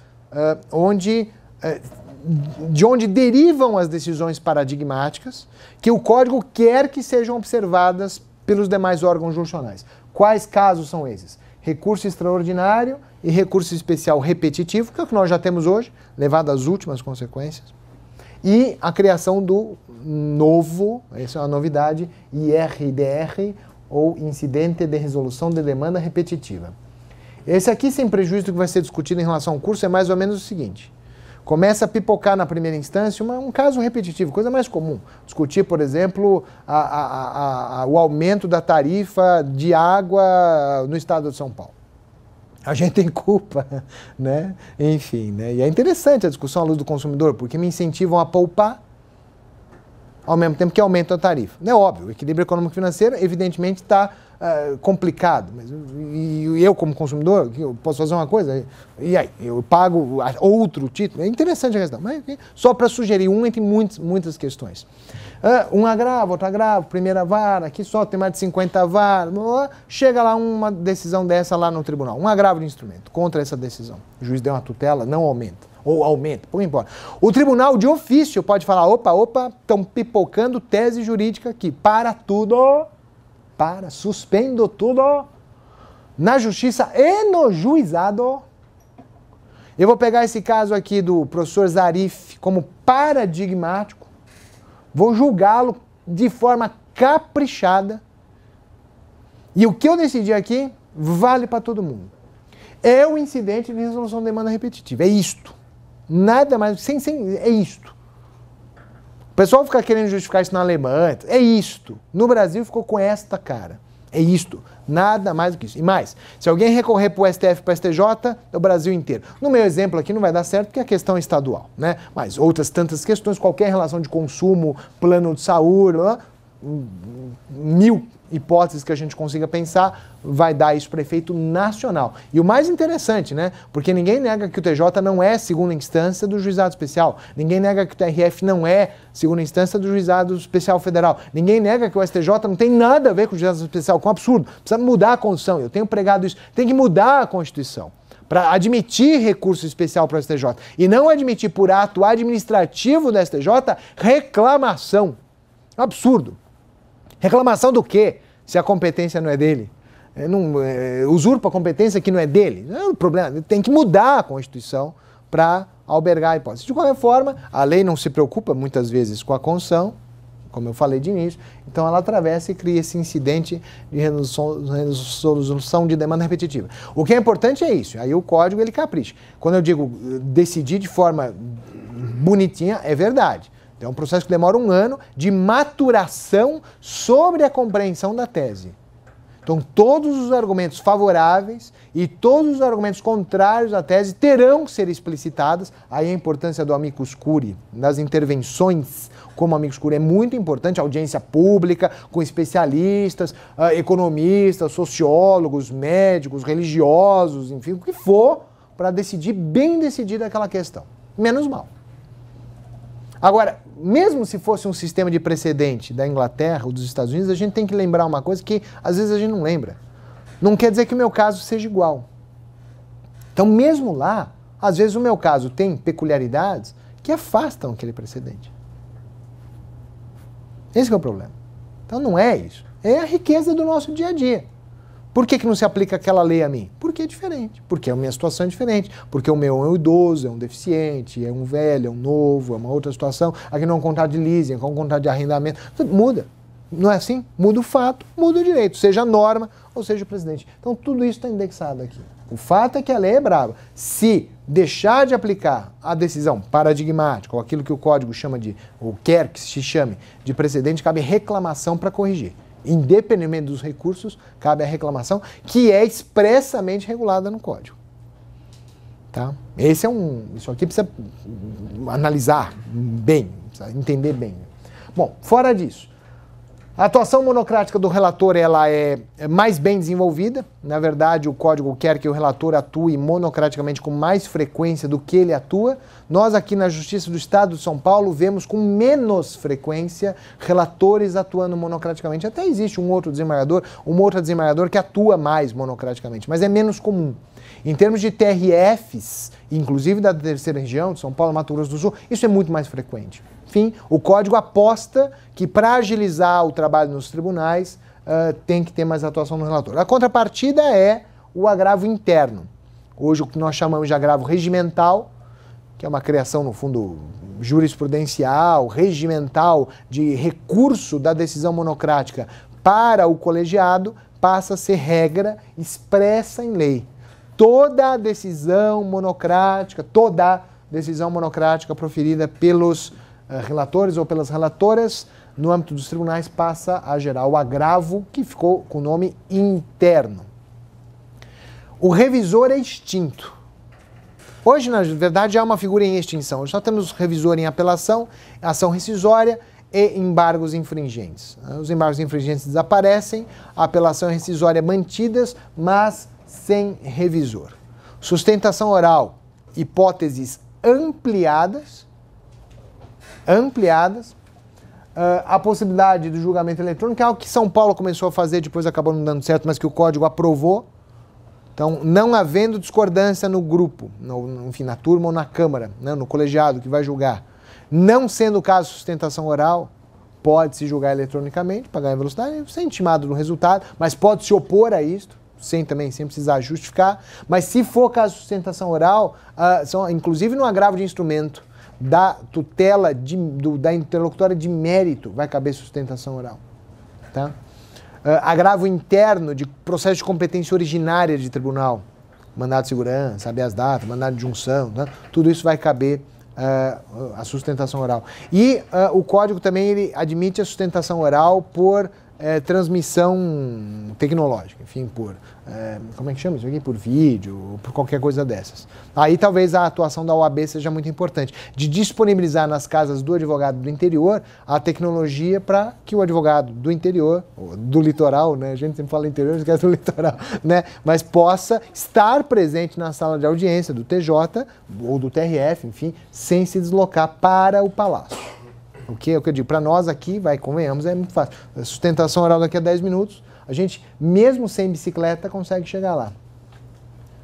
de onde derivam as decisões paradigmáticas que o Código quer que sejam observadas pelos demais órgãos jurisdicionais. Quais casos são esses? Recurso extraordinário e recurso especial repetitivo, que é o que nós já temos hoje, levado às últimas consequências, e a criação do novo, essa é uma novidade, IRDR, ou Incidente de Resolução de Demanda Repetitiva. Esse aqui, sem prejuízo do que vai ser discutido em relação ao curso, é mais ou menos o seguinte... Começa a pipocar na primeira instância um caso repetitivo, coisa mais comum. Discutir, por exemplo, o aumento da tarifa de água no estado de São Paulo. A gente tem culpa, né? Enfim, né? E é interessante a discussão à luz do consumidor, porque me incentivam a poupar ao mesmo tempo que aumentam a tarifa. É óbvio, o equilíbrio econômico-financeiro, evidentemente, está... complicado, mas eu como consumidor, eu posso fazer uma coisa e aí, eu pago outro título, é interessante a questão, mas só para sugerir um entre muitas questões. Um agravo, outro agravo, primeira vara, aqui só tem mais de 50 varas, chega lá uma decisão dessa lá no tribunal, um agravo de instrumento contra essa decisão, o juiz deu uma tutela, não aumenta, ou aumenta, pouco importa. O tribunal de ofício pode falar, opa, estão pipocando tese jurídica aqui, suspendo tudo na justiça e no juizado. Eu vou pegar esse caso aqui do professor Zarif como paradigmático, vou julgá-lo de forma caprichada E o que eu decidi aqui vale para todo mundo. É o incidente de resolução de demanda repetitiva. É isto. Nada mais. É isto. O pessoal fica querendo justificar isso na Alemanha. É isto. No Brasil ficou com esta cara. É isto. Nada mais do que isso. E mais, se alguém recorrer para o STF, para o STJ, é o Brasil inteiro. No meu exemplo aqui não vai dar certo porque a questão é estadual, né? Mas outras tantas questões, qualquer relação de consumo, plano de saúde, mil hipóteses que a gente consiga pensar, vai dar isso para efeito nacional. E o mais interessante, né? Porque ninguém nega que o TJ não é segunda instância do juizado especial. Ninguém nega que o TRF não é segunda instância do juizado especial federal. Ninguém nega que o STJ não tem nada a ver com o juizado especial, que é um absurdo. Precisa mudar a Constituição. Eu tenho pregado isso. Tem que mudar a Constituição para admitir recurso especial para o STJ. E não admitir por ato administrativo do STJ reclamação. Absurdo. Reclamação do quê? Se a competência não é dele. Usurpa a competência que não é dele. Não é um problema. Tem que mudar a Constituição para albergar a hipótese. De qualquer forma, a lei não se preocupa muitas vezes com a Constituição, como eu falei de início, então ela atravessa e cria esse incidente de resolução de demanda repetitiva. O que é importante é isso. Aí o código ele capricha. Quando eu digo decidir de forma bonitinha, é verdade. Então, é um processo que demora um ano de maturação sobre a compreensão da tese. Então, todos os argumentos favoráveis e todos os argumentos contrários à tese terão que ser explicitados. Aí a importância do amicus curiae, das intervenções como amicus curiae é muito importante, audiência pública, com especialistas, economistas, sociólogos, médicos, religiosos, enfim, o que for, para decidir bem decidida aquela questão. Menos mal. Agora, mesmo se fosse um sistema de precedente da Inglaterra ou dos Estados Unidos, a gente tem que lembrar uma coisa que às vezes a gente não lembra. Não quer dizer que o meu caso seja igual. Então, mesmo lá, às vezes o meu caso tem peculiaridades que afastam aquele precedente. Esse que é o problema. Então, não é isso. É a riqueza do nosso dia a dia. Por que que não se aplica aquela lei a mim? Porque é diferente, porque a minha situação é diferente, porque o meu é um idoso, é um deficiente, é um velho, é um novo, é uma outra situação. Aqui não é um contrato de leasing, é um contrato de arrendamento. Tudo muda, não é assim? Muda o fato, muda o direito, seja a norma ou seja o precedente. Então tudo isso está indexado aqui. O fato é que a lei é brava. Se deixar de aplicar a decisão paradigmática, ou aquilo que o código chama de, ou quer que se chame, de precedente, cabe reclamação para corrigir. Independentemente dos recursos, cabe a reclamação, que é expressamente regulada no código. Tá? Esse é isso aqui precisa analisar bem, precisa entender bem. Bom, fora disso, a atuação monocrática do relator ela é mais bem desenvolvida. Na verdade, o código quer que o relator atue monocraticamente com mais frequência do que ele atua. Nós aqui na Justiça do Estado de São Paulo vemos com menos frequência relatores atuando monocraticamente. Até existe um outro desembargador, uma outra desembargadora que atua mais monocraticamente, mas é menos comum. Em termos de TRFs, inclusive da terceira região, de São Paulo, Mato Grosso do Sul, isso é muito mais frequente. Enfim, o código aposta que para agilizar o trabalho nos tribunais tem que ter mais atuação no relator. A contrapartida é o agravo interno. Hoje o que nós chamamos de agravo regimental, que é uma criação no fundo jurisprudencial, regimental, de recurso da decisão monocrática para o colegiado, passa a ser regra expressa em lei. Toda decisão monocrática proferida pelos relatores ou pelas relatoras no âmbito dos tribunais passa a gerar o agravo, que ficou com o nome interno. O revisor é extinto. Hoje, na verdade, há uma figura em extinção. Hoje só temos revisor em apelação, ação rescisória e embargos infringentes. Os embargos infringentes desaparecem, a apelação e rescisória mantidas, mas sem revisor. Sustentação oral, hipóteses ampliadas, a possibilidade do julgamento eletrônico, é algo que São Paulo começou a fazer, depois acabou não dando certo, mas que o código aprovou. Então, não havendo discordância no grupo, enfim, na turma ou na câmara, né, no colegiado que vai julgar, não sendo o caso sustentação oral, pode-se julgar eletronicamente, para ganhar velocidade, sem intimado no resultado, mas pode-se opor a isto, sem precisar justificar, mas se for caso de sustentação oral, inclusive no agravo de instrumento da tutela da interlocutória de mérito, vai caber sustentação oral. Tá? agravo interno de processo de competência originária de tribunal, mandado de segurança, habeas data, mandado de junção, né? Tudo isso vai caber a sustentação oral. E o Código também ele admite a sustentação oral por transmissão tecnológica, enfim, por, como é que chama isso aqui? Por vídeo, por qualquer coisa dessas. Aí talvez a atuação da OAB seja muito importante, de disponibilizar nas casas do advogado do interior a tecnologia para que o advogado do interior, ou do litoral, né? A gente sempre fala interior, a gente quer do litoral, né? Mas possa estar presente na sala de audiência do TJ ou do TRF, enfim, sem se deslocar para o palácio. O que eu digo, para nós aqui, vai, convenhamos, é muito fácil. A sustentação oral daqui a 10 minutos, a gente, mesmo sem bicicleta, consegue chegar lá.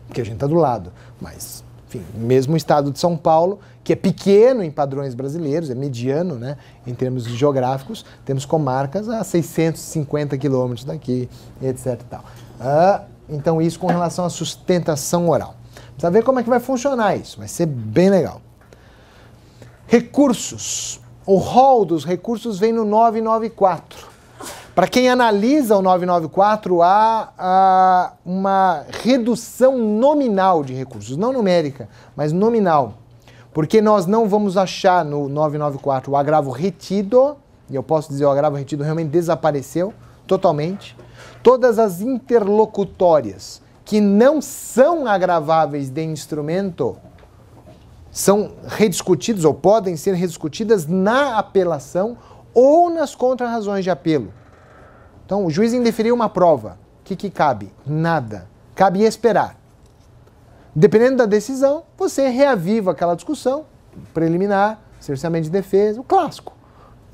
Porque a gente está do lado. Mas, enfim, mesmo o estado de São Paulo, que é pequeno em padrões brasileiros, é mediano, né, em termos geográficos, temos comarcas a 650 quilômetros daqui, etc e tal. Então, isso com relação à sustentação oral. Precisa ver como é que vai funcionar isso, vai ser bem legal. Recursos. O rol dos recursos vem no 994. Para quem analisa o 994, há uma redução nominal de recursos. Não numérica, mas nominal. Porque nós não vamos achar no 994 o agravo retido, e eu posso dizer o agravo retido realmente desapareceu totalmente. Todas as interlocutórias que não são agraváveis de instrumento são rediscutidas ou podem ser rediscutidas na apelação ou nas contrarrazões de apelo. Então, o juiz indeferiu uma prova. O que cabe? Nada. Cabe esperar. Dependendo da decisão, você reaviva aquela discussão, preliminar, cerceamento de defesa, o clássico.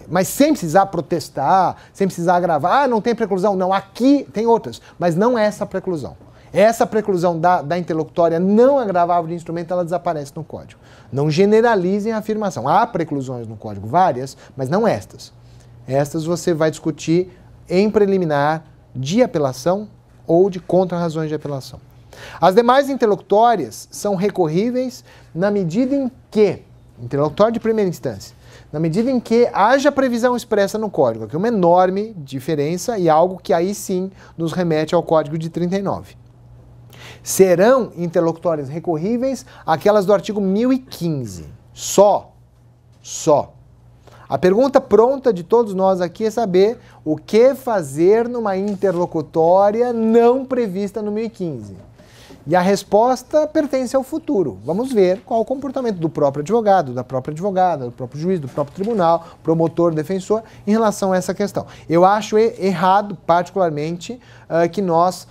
Mas sem precisar protestar, sem precisar agravar. Ah, não tem preclusão. Não, aqui tem outras, mas não essa preclusão. Essa preclusão da interlocutória não agravável de instrumento, ela desaparece no código. Não generalizem a afirmação. Há preclusões no código, várias, mas não estas. Estas você vai discutir em preliminar de apelação ou de contrarrazões de apelação. As demais interlocutórias são recorríveis na medida em que, interlocutória de primeira instância, na medida em que haja previsão expressa no código. Aqui é uma enorme diferença e algo que aí sim nos remete ao código de 39. Serão interlocutórias recorríveis aquelas do artigo 1015. Só. A pergunta pronta de todos nós aqui é saber o que fazer numa interlocutória não prevista no 1015. E a resposta pertence ao futuro. Vamos ver qual o comportamento do próprio advogado, da própria advogada, do próprio juiz, do próprio tribunal, promotor, defensor, em relação a essa questão. Eu acho errado, particularmente, que nós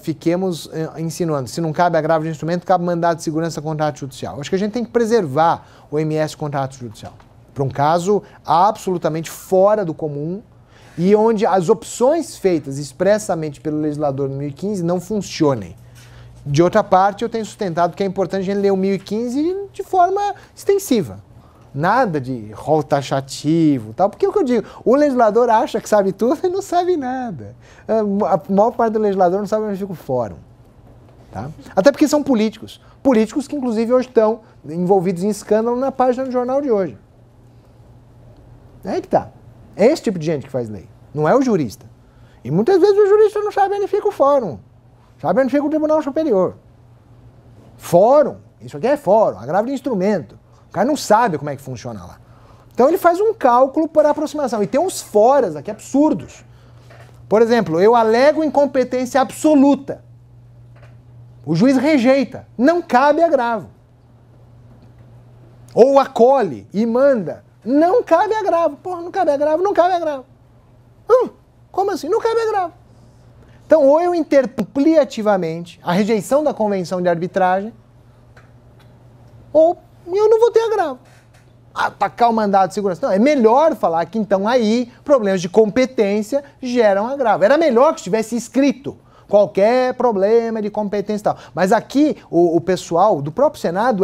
fiquemos insinuando, se não cabe agravo de instrumento, cabe mandado de segurança contrato judicial. Acho que a gente tem que preservar o MS contrato judicial para um caso absolutamente fora do comum e onde as opções feitas expressamente pelo legislador no 1015 não funcionem. De outra parte, eu tenho sustentado que é importante a gente ler o 1015 de forma extensiva. Nada de rol taxativo, tal, porque é o que eu digo, o legislador acha que sabe tudo e não sabe nada. A maior parte do legislador não sabe onde fica o fórum. Tá? Até porque são políticos. Políticos que, inclusive, hoje estão envolvidos em escândalo na página do jornal de hoje. É aí que tá. É esse tipo de gente que faz lei, não é o jurista. E muitas vezes o jurista não sabe onde fica o fórum, sabe onde fica o Tribunal Superior. Fórum, isso aqui é fórum, agravo de instrumento. O cara não sabe como é que funciona lá. Então ele faz um cálculo por aproximação. E tem uns foras aqui absurdos. Por exemplo, eu alego incompetência absoluta. O juiz rejeita. Não cabe agravo. Ou acolhe e manda. Não cabe agravo. Porra, não cabe agravo, não cabe agravo. Como assim? Não cabe agravo. Então ou eu interpreto ampliativamente a rejeição da convenção de arbitragem, ou eu não vou ter agravo. Atacar o mandado de segurança. Não, é melhor falar que então aí problemas de competência geram agravo. Era melhor que estivesse escrito qualquer problema de competência e tal. Mas aqui o pessoal do próprio Senado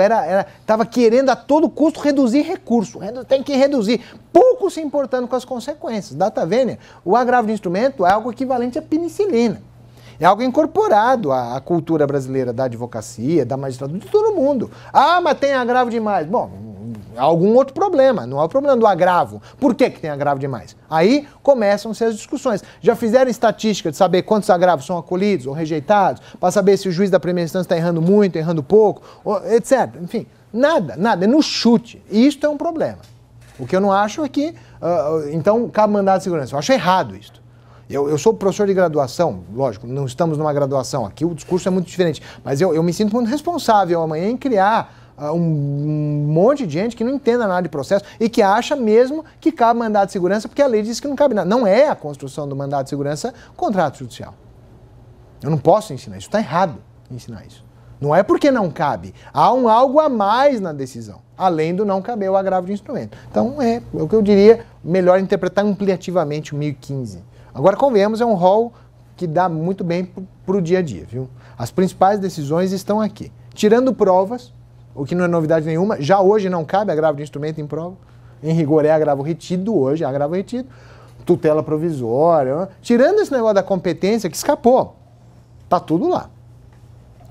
estava querendo a todo custo reduzir recurso. Tem que reduzir. Pouco se importando com as consequências. Data vênia, o agravo de instrumento é algo equivalente à penicilina. É algo incorporado à cultura brasileira da advocacia, da magistratura, de todo mundo. Ah, mas tem agravo demais. Bom, há algum outro problema, não há o problema do agravo. Por que que tem agravo demais? Aí começam-se as discussões. Já fizeram estatística de saber quantos agravos são acolhidos ou rejeitados, para saber se o juiz da primeira instância está errando muito, errando pouco, etc. Enfim, nada, nada, é no chute. E isto é um problema. O que eu não acho é que, então, cabe mandado de segurança. Eu acho errado isto. Eu sou professor de graduação, lógico, não estamos numa graduação aqui, o discurso é muito diferente, mas eu me sinto muito responsável amanhã em criar um monte de gente que não entenda nada de processo e que acha mesmo que cabe mandado de segurança, porque a lei diz que não cabe nada. Não é a construção do mandado de segurança contrato judicial. Eu não posso ensinar isso, está errado ensinar isso. Não é porque não cabe, há um algo a mais na decisão, além do não caber o agravo de instrumento. Então é o que eu diria, melhor interpretar ampliativamente o 1015. Agora, convenhamos, é um rol que dá muito bem para o dia a dia, viu? As principais decisões estão aqui. Tirando provas, o que não é novidade nenhuma, já hoje não cabe agravo de instrumento em prova. Em rigor é agravo retido, hoje é agravo retido. Tutela provisória. Né? Tirando esse negócio da competência que escapou, tá tudo lá.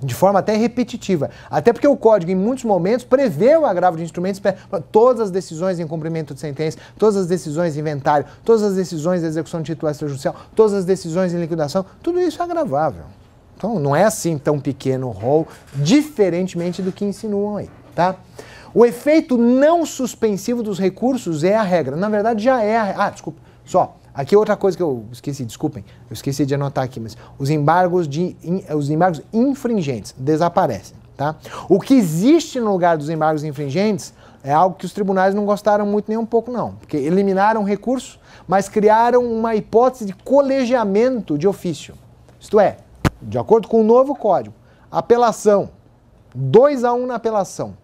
De forma até repetitiva. Até porque o Código, em muitos momentos, prevê o agravo de instrumentos para todas as decisões em cumprimento de sentença, todas as decisões em inventário, todas as decisões de execução de título extrajudicial, todas as decisões em liquidação, tudo isso é agravável. Então, não é assim tão pequeno o rol, diferentemente do que insinuam aí, tá? O efeito não suspensivo dos recursos é a regra. Na verdade, já é a regra. Ah, desculpa, só... Aqui outra coisa que eu esqueci, desculpem, eu esqueci de anotar aqui, mas os embargos infringentes desaparecem, tá? O que existe no lugar dos embargos infringentes é algo que os tribunais não gostaram muito nem um pouco não, porque eliminaram recurso, mas criaram uma hipótese de colegiamento de ofício. Isto é, de acordo com o novo código, apelação, 2-1 na apelação,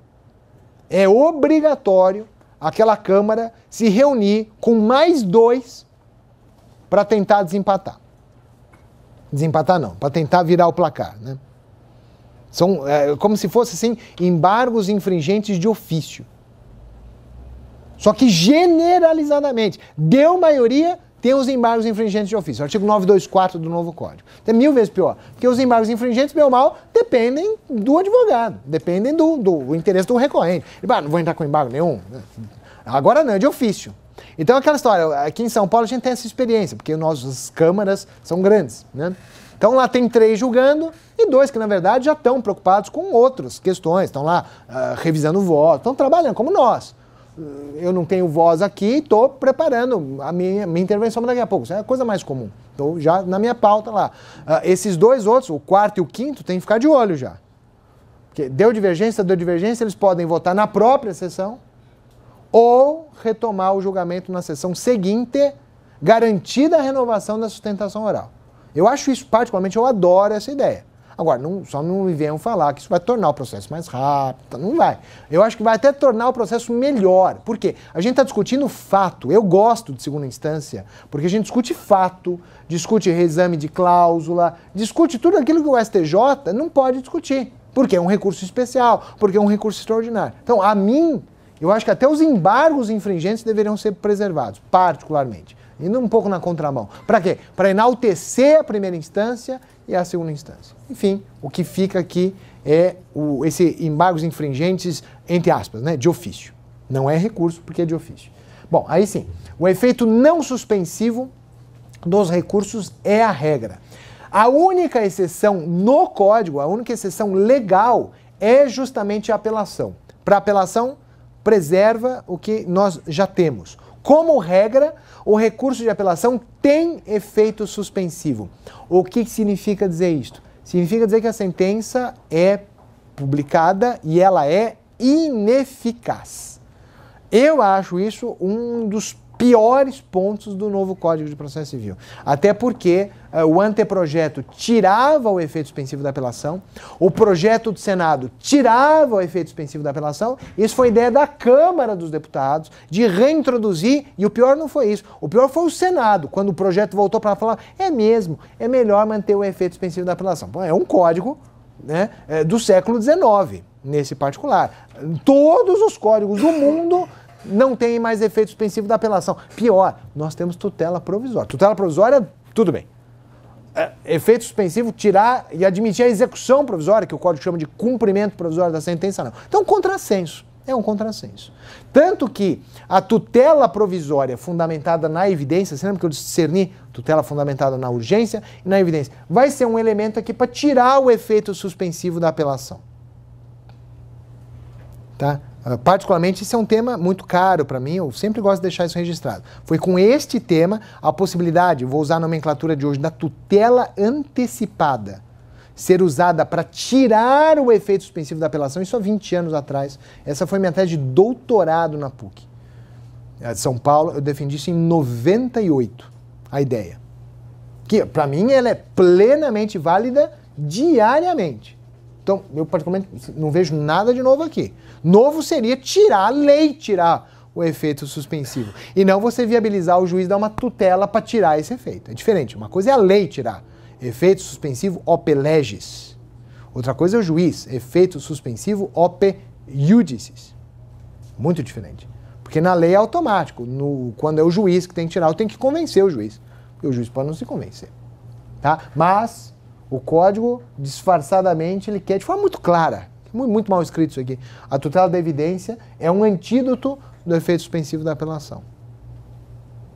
é obrigatório aquela Câmara se reunir com mais 2 para tentar desempatar. Desempatar não, para tentar virar o placar, né? São como se fosse, assim, embargos infringentes de ofício. Só que generalizadamente, deu maioria, tem os embargos infringentes de ofício. Artigo 924 do novo Código. É 1000 vezes pior. Porque os embargos infringentes, bem ou mal, dependem do advogado, dependem do interesse do recorrente. Não vou entrar com embargo nenhum. Agora não, é de ofício. Então, aquela história, aqui em São Paulo a gente tem essa experiência, porque nossas câmaras são grandes, né? Então lá tem 3 julgando e 2 que, na verdade, já estão preocupados com outras questões, estão lá revisando o voto, estão trabalhando como nós. Eu não tenho voz aqui e estou preparando a minha intervenção daqui a pouco. Isso é a coisa mais comum. Estou já na minha pauta lá. Esses 2 outros, o 4º e o 5º, tem que ficar de olho já. Porque deu divergência, eles podem votar na própria sessão, ou retomar o julgamento na sessão seguinte, garantida a renovação da sustentação oral. Eu acho isso, particularmente, eu adoro essa ideia. Agora, só não me venham falar que isso vai tornar o processo mais rápido, não vai. Eu acho que vai até tornar o processo melhor. Por quê? A gente está discutindo fato. Eu gosto de segunda instância, porque a gente discute fato, discute reexame de cláusula, discute tudo aquilo que o STJ não pode discutir. Porque é um recurso especial, porque é um recurso extraordinário. Então, a mim... Eu acho que até os embargos infringentes deveriam ser preservados, particularmente. Indo um pouco na contramão. Para quê? Para enaltecer a primeira instância e a segunda instância. Enfim, o que fica aqui é esse embargos infringentes, entre aspas, né, de ofício. Não é recurso, porque é de ofício. Bom, aí sim. O efeito não suspensivo dos recursos é a regra. A única exceção no código, a única exceção legal, é justamente a apelação. Para apelação... preserva o que nós já temos. Como regra, o recurso de apelação tem efeito suspensivo. O que significa dizer isto? Significa dizer que a sentença é publicada e ela é ineficaz. Eu acho isso um dos piores pontos do novo Código de Processo Civil. Até porque o anteprojeto tirava o efeito suspensivo da apelação, o projeto do Senado tirava o efeito suspensivo da apelação, isso foi ideia da Câmara dos Deputados, de reintroduzir, e o pior não foi isso, o pior foi o Senado, quando o projeto voltou para falar, é mesmo, é melhor manter o efeito suspensivo da apelação. Bom, é um código, né, do século XIX, nesse particular. Todos os códigos do mundo... não tem mais efeito suspensivo da apelação. Pior, nós temos tutela provisória. Tutela provisória, tudo bem. Efeito suspensivo, tirar e admitir a execução provisória, que o Código chama de cumprimento provisório da sentença, não. Então, contrassenso. É um contrassenso. Tanto que a tutela provisória fundamentada na evidência, você lembra que eu discerni tutela fundamentada na urgência e na evidência, vai ser um elemento aqui para tirar o efeito suspensivo da apelação. Tá? Particularmente, isso é um tema muito caro para mim, eu sempre gosto de deixar isso registrado. Foi com este tema a possibilidade, vou usar a nomenclatura de hoje, da tutela antecipada ser usada para tirar o efeito suspensivo da apelação, isso há 20 anos atrás. Essa foi minha tese de doutorado na PUC. De São Paulo, eu defendi isso em 98, a ideia. Que, para mim, ela é plenamente válida diariamente. Então, eu particularmente não vejo nada de novo aqui. Novo seria tirar a lei, tirar o efeito suspensivo. E não você viabilizar o juiz dar uma tutela para tirar esse efeito. É diferente, uma coisa é a lei tirar. Efeito suspensivo op leges. Outra coisa é o juiz. Efeito suspensivo op iudices. Muito diferente. Porque na lei é automático. Quando é o juiz que tem que tirar, eu tenho que convencer o juiz. Porque o juiz pode não se convencer. Tá? Mas o código, disfarçadamente, ele quer, de forma muito clara, muito mal escrito isso aqui, a tutela da evidência é um antídoto do efeito suspensivo da apelação.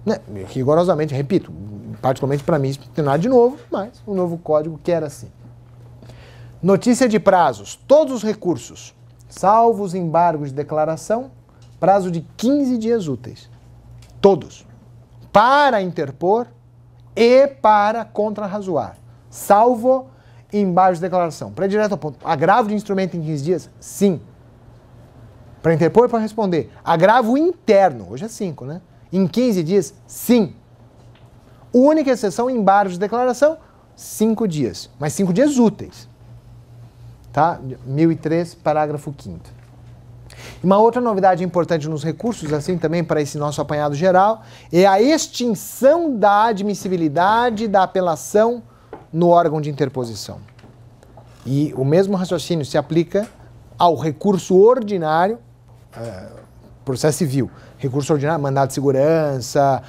Né? Rigorosamente, repito, particularmente para mim, isso não tem nada de novo, mas o novo código quer assim. Notícia de prazos. Todos os recursos, salvo os embargos de declaração, prazo de 15 dias úteis. Todos. Para interpor e para contrarrazoar. Salvo embargos de declaração. Para ir direto ao ponto. Agravo de instrumento em 15 dias? Sim. Para interpor e para responder. Agravo interno. Hoje é 5, né? Em 15 dias? Sim. Única exceção, embargo de declaração, 5 dias. Mas 5 dias úteis. Tá? 1003, parágrafo 5º. Uma outra novidade importante nos recursos, assim também para esse nosso apanhado geral, é a extinção da admissibilidade da apelação no órgão de interposição. E o mesmo raciocínio se aplica ao recurso ordinário, processo civil, recurso ordinário, mandado de segurança,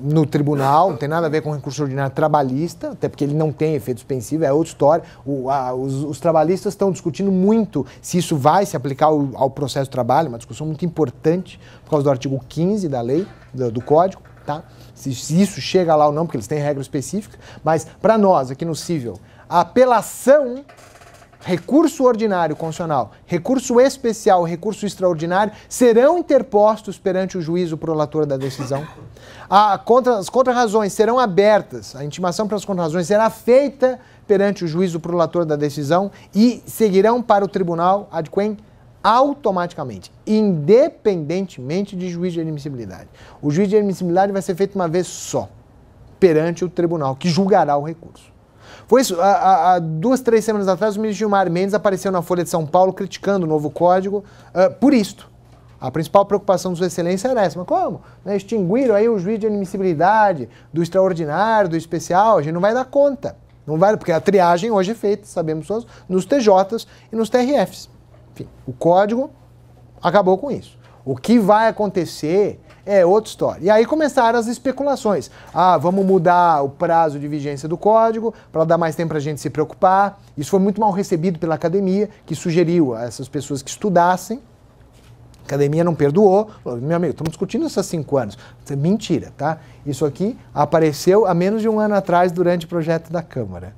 no tribunal, não tem nada a ver com recurso ordinário trabalhista, até porque ele não tem efeito suspensivo, é outra história. Os trabalhistas estão discutindo muito se isso vai se aplicar ao processo de trabalho, uma discussão muito importante por causa do artigo 15 da lei, do código, tá? Se isso chega lá ou não, porque eles têm regra específica, mas para nós, aqui no civil, a apelação, recurso ordinário constitucional, recurso especial, recurso extraordinário, serão interpostos perante o juízo prolator da decisão. As contrarrazões serão abertas, a intimação para as contrarrazões será feita perante o juízo prolator da decisão e seguirão para o tribunal ad quem automaticamente, independentemente de juiz de admissibilidade. O juiz de admissibilidade vai ser feito uma vez só, perante o tribunal, que julgará o recurso. Foi isso, há 2, 3 semanas atrás, o ministro Gilmar Mendes apareceu na Folha de São Paulo criticando o novo código por isto. A principal preocupação de sua excelência era essa. Mas como? Né? Extinguiram aí o juiz de admissibilidade do extraordinário, do especial, a gente não vai dar conta. Não vai, porque a triagem hoje é feita, sabemos todos, nos TJs e nos TRFs. Enfim, o código acabou com isso. O que vai acontecer é outra história. E aí começaram as especulações. Ah, vamos mudar o prazo de vigência do código para dar mais tempo para a gente se preocupar. Isso foi muito mal recebido pela academia, que sugeriu a essas pessoas que estudassem. A academia não perdoou. Meu amigo, estamos discutindo isso há 5 anos. Isso é mentira, tá? Isso aqui apareceu há menos de 1 ano atrás durante o projeto da Câmara.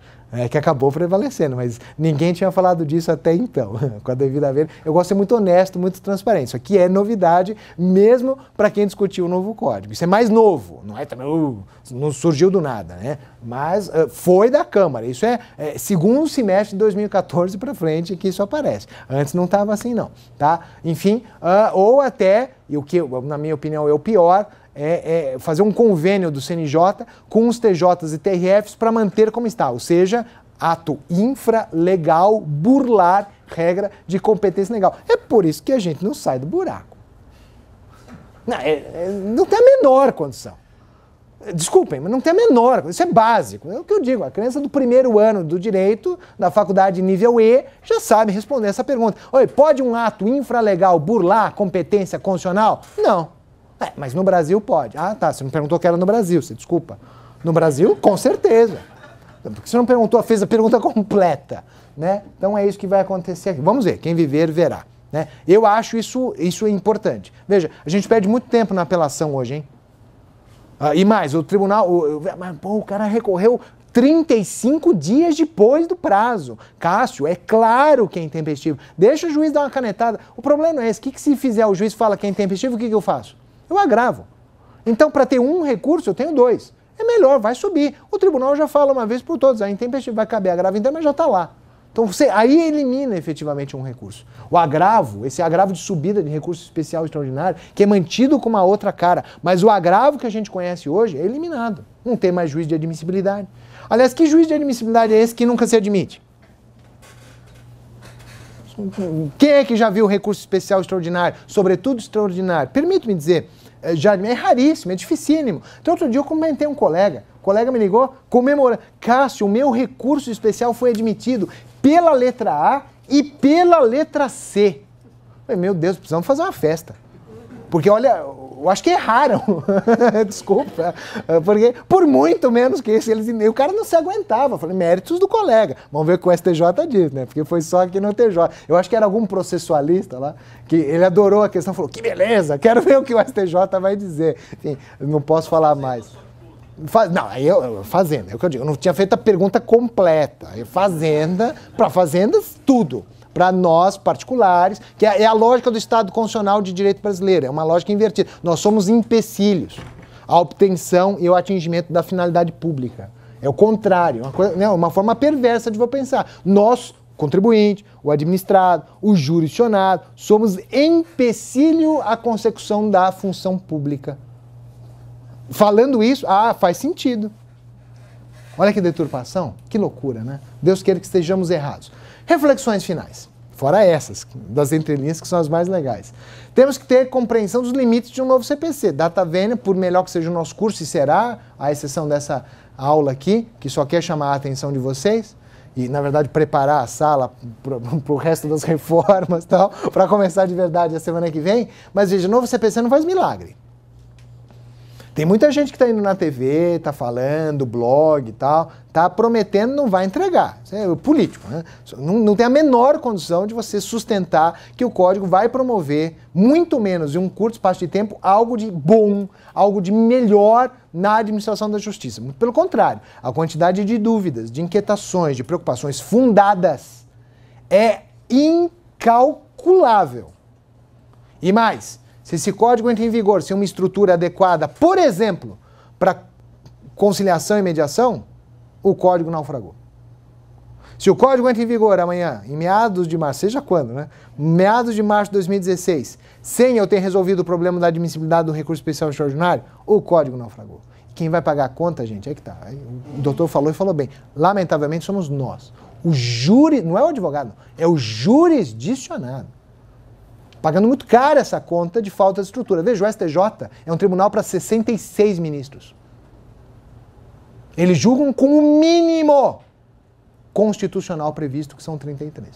Que acabou prevalecendo, mas ninguém tinha falado disso até então, com a devida ver. Eu gosto de ser muito honesto, muito transparente. Isso aqui é novidade, mesmo para quem discutiu o novo código. Isso é mais novo, não é também, não surgiu do nada, né? Mas foi da Câmara. Isso é segundo semestre de 2014 para frente que isso aparece. Antes não estava assim, não, tá? Enfim, ou até, e o que na minha opinião é o pior, é fazer um convênio do CNJ com os TJs e TRFs para manter como está, ou seja, ato infralegal, burlar regra de competência legal. É por isso que a gente não sai do buraco. Não tem a menor condição. Desculpem, mas não tem a menor, isso é básico. É o que eu digo, a criança do primeiro ano do direito, da faculdade nível E, já sabe responder essa pergunta. Oi, pode um ato infralegal burlar competência constitucional? Não. Mas no Brasil pode. Ah, tá, você não perguntou que era no Brasil, você desculpa. No Brasil, com certeza. Porque você não perguntou, fez a pergunta completa, né? Então é isso que vai acontecer aqui. Vamos ver, quem viver, verá. Né? Eu acho isso importante. Veja, a gente perde muito tempo na apelação hoje, hein? Ah, e mais, o tribunal... o cara recorreu 35 dias depois do prazo. Cássio, é claro que é intempestivo. Deixa o juiz dar uma canetada. O problema é esse. O que se fizer, o juiz fala que é intempestivo, o que eu faço? Eu agravo. Então, para ter um recurso, eu tenho dois. É melhor, vai subir. O tribunal já fala uma vez por todos, a intempestivo vai caber agravo, então, mas já está lá. Então, você aí elimina efetivamente um recurso. O agravo, esse agravo de subida de recurso especial extraordinário, que é mantido com uma outra cara, mas o agravo que a gente conhece hoje é eliminado. Não tem mais juiz de admissibilidade. Aliás, que juiz de admissibilidade é esse que nunca se admite? Quem é que já viu recurso especial extraordinário, sobretudo extraordinário? Permite-me dizer, já é raríssimo, é dificílimo. Então, outro dia eu comentei com um colega. O colega me ligou comemorando. Cássio, o meu recurso especial foi admitido pela letra A e pela letra C. Eu falei, meu Deus, precisamos fazer uma festa. Porque, olha, eu acho que erraram. Desculpa. Porque por muito menos que isso, o cara não se aguentava. Eu falei, méritos do colega. Vamos ver o que o STJ diz, né? Porque foi só aqui no TJ. Eu acho que era algum processualista lá, que ele adorou a questão, falou, que beleza, quero ver o que o STJ vai dizer. Enfim, não posso falar mais. Não, aí eu fazenda, é o que eu digo. Eu não tinha feito a pergunta completa. Fazenda, para fazendas, tudo. Para nós, particulares, que é a lógica do Estado constitucional de direito brasileiro. É uma lógica invertida. Nós somos empecilhos à obtenção e ao atingimento da finalidade pública. É o contrário. Uma coisa, né, uma forma perversa de pensar. Nós, contribuinte, o administrado, o jurisdicionado, somos empecilho à consecução da função pública. Falando isso, faz sentido. Olha que deturpação, que loucura, né? Deus queira que estejamos errados. Reflexões finais, fora essas, das entrelinhas que são as mais legais. Temos que ter compreensão dos limites de um novo CPC. Data vênia, por melhor que seja o nosso curso, e será, à exceção dessa aula aqui, que só quer chamar a atenção de vocês, e, na verdade, preparar a sala para o resto das reformas e tal, para começar de verdade a semana que vem. Mas, veja, o novo CPC não faz milagre. Tem muita gente que está indo na TV, está falando, blog e tal, está prometendo, não vai entregar. Isso é político, né? Não tem a menor condição de você sustentar que o código vai promover, muito menos em um curto espaço de tempo, algo de bom, algo de melhor na administração da justiça. Muito pelo contrário, a quantidade de dúvidas, de inquietações, de preocupações fundadas é incalculável. E mais... Se esse código entra em vigor, se uma estrutura adequada, por exemplo, para conciliação e mediação, o código naufragou. Se o código entra em vigor amanhã, em meados de março, seja quando, né? Meados de março de 2016, sem eu ter resolvido o problema da admissibilidade do recurso especial extraordinário, o código naufragou. Quem vai pagar a conta, gente, é que tá. O doutor falou e falou bem. Lamentavelmente somos nós. O júri, não é o advogado, é o jurisdicionado. Pagando muito caro essa conta de falta de estrutura. Veja, o STJ é um tribunal para 66 ministros. Eles julgam com o mínimo constitucional previsto, que são 33.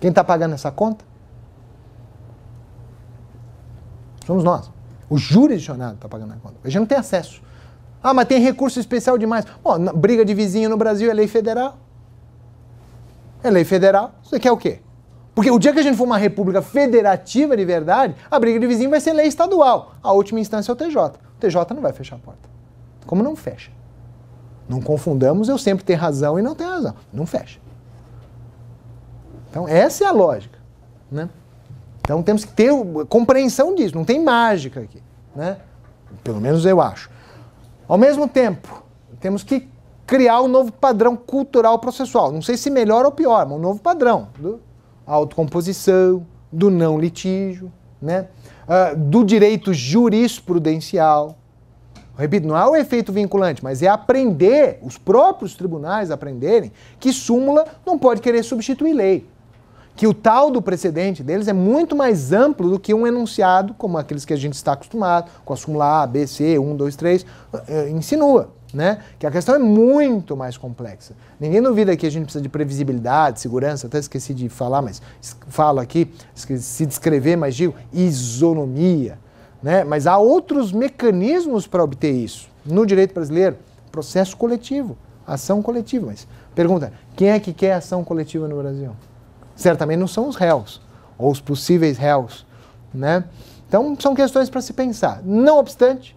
Quem está pagando essa conta? Somos nós. O jurisdicionado está pagando a conta. A gente não tem acesso. Ah, mas tem recurso especial demais. Bom, briga de vizinho no Brasil é lei federal. É lei federal. Você quer o quê? Porque o dia que a gente for uma república federativa de verdade, a briga de vizinho vai ser lei estadual. A última instância é o TJ. O TJ não vai fechar a porta. Como não fecha? Não confundamos eu sempre ter razão e não ter razão. Não fecha. Então, essa é a lógica, né? Então, temos que ter compreensão disso. Não tem mágica aqui, né? Pelo menos eu acho. Ao mesmo tempo, temos que criar um novo padrão cultural processual. Não sei se melhor ou pior, mas um novo padrão do... A autocomposição, do não litígio, né? Do direito jurisprudencial. Repito, não é o efeito vinculante, mas é aprender, os próprios tribunais aprenderem, que súmula não pode querer substituir lei. Que o tal do precedente deles é muito mais amplo do que um enunciado, como aqueles que a gente está acostumado, com a súmula A, B, C, 1, 2, 3, insinua. Né? Que a questão é muito mais complexa. Ninguém duvida que a gente precisa de previsibilidade, segurança, até esqueci de falar, mas falo aqui, esqueci de escrever, mas digo, isonomia. Né? Mas há outros mecanismos para obter isso. No direito brasileiro, processo coletivo, ação coletiva. Mas pergunta, quem é que quer ação coletiva no Brasil? Certamente não são os réus. ou os possíveis réus, né? Então, são questões para se pensar. Não obstante,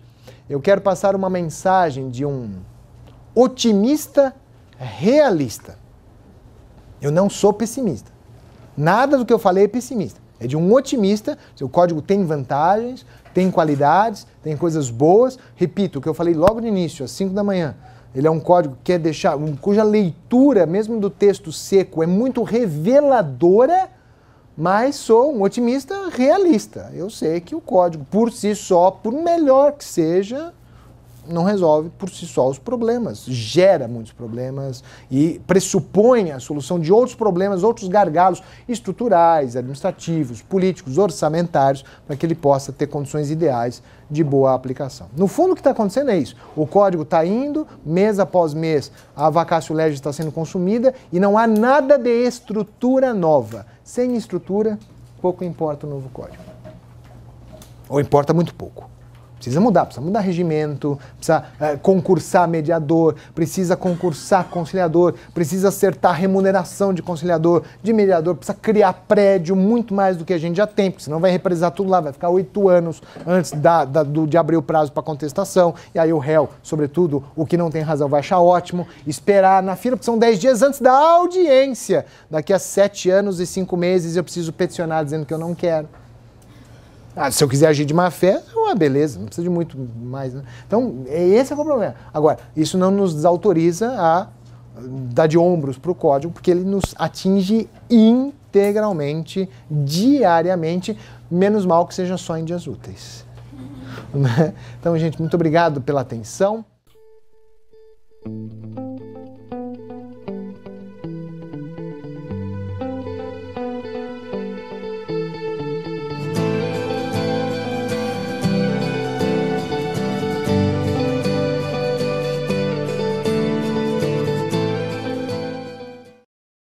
eu quero passar uma mensagem de um otimista realista. Eu não sou pessimista. Nada do que eu falei é pessimista. É de um otimista. O código tem vantagens, tem qualidades, tem coisas boas. Repito, o que eu falei logo no início, às 5 da manhã. Ele é um código que quer deixar, cuja leitura, mesmo do texto seco, é muito reveladora, mas sou um otimista realista. Eu sei que o código, por si só, por melhor que seja, não resolve por si só os problemas. Gera muitos problemas e pressupõe a solução de outros problemas, outros gargalos estruturais, administrativos, políticos, orçamentários, para que ele possa ter condições ideais de boa aplicação. No fundo, o que está acontecendo é isso. O código está indo, mês após mês, a vacatio legis está sendo consumida e não há nada de estrutura nova. Sem estrutura, pouco importa o novo código. Ou importa muito pouco. Precisa mudar regimento, precisa concursar mediador, precisa concursar conciliador, precisa acertar remuneração de conciliador, de mediador, precisa criar prédio muito mais do que a gente já tem, porque senão vai represar tudo lá, vai ficar 8 anos antes de abrir o prazo para contestação, e aí o réu, sobretudo, o que não tem razão, vai achar ótimo, esperar na fila, porque são 10 dias antes da audiência. Daqui a 7 anos e 5 meses eu preciso peticionar dizendo que eu não quero. Ah, se eu quiser agir de má fé, beleza, não precisa de muito mais, né? Então, esse é o problema. Agora, isso não nos autoriza a dar de ombros para o código, porque ele nos atinge integralmente, diariamente, menos mal que seja só em dias úteis. Então, gente, muito obrigado pela atenção.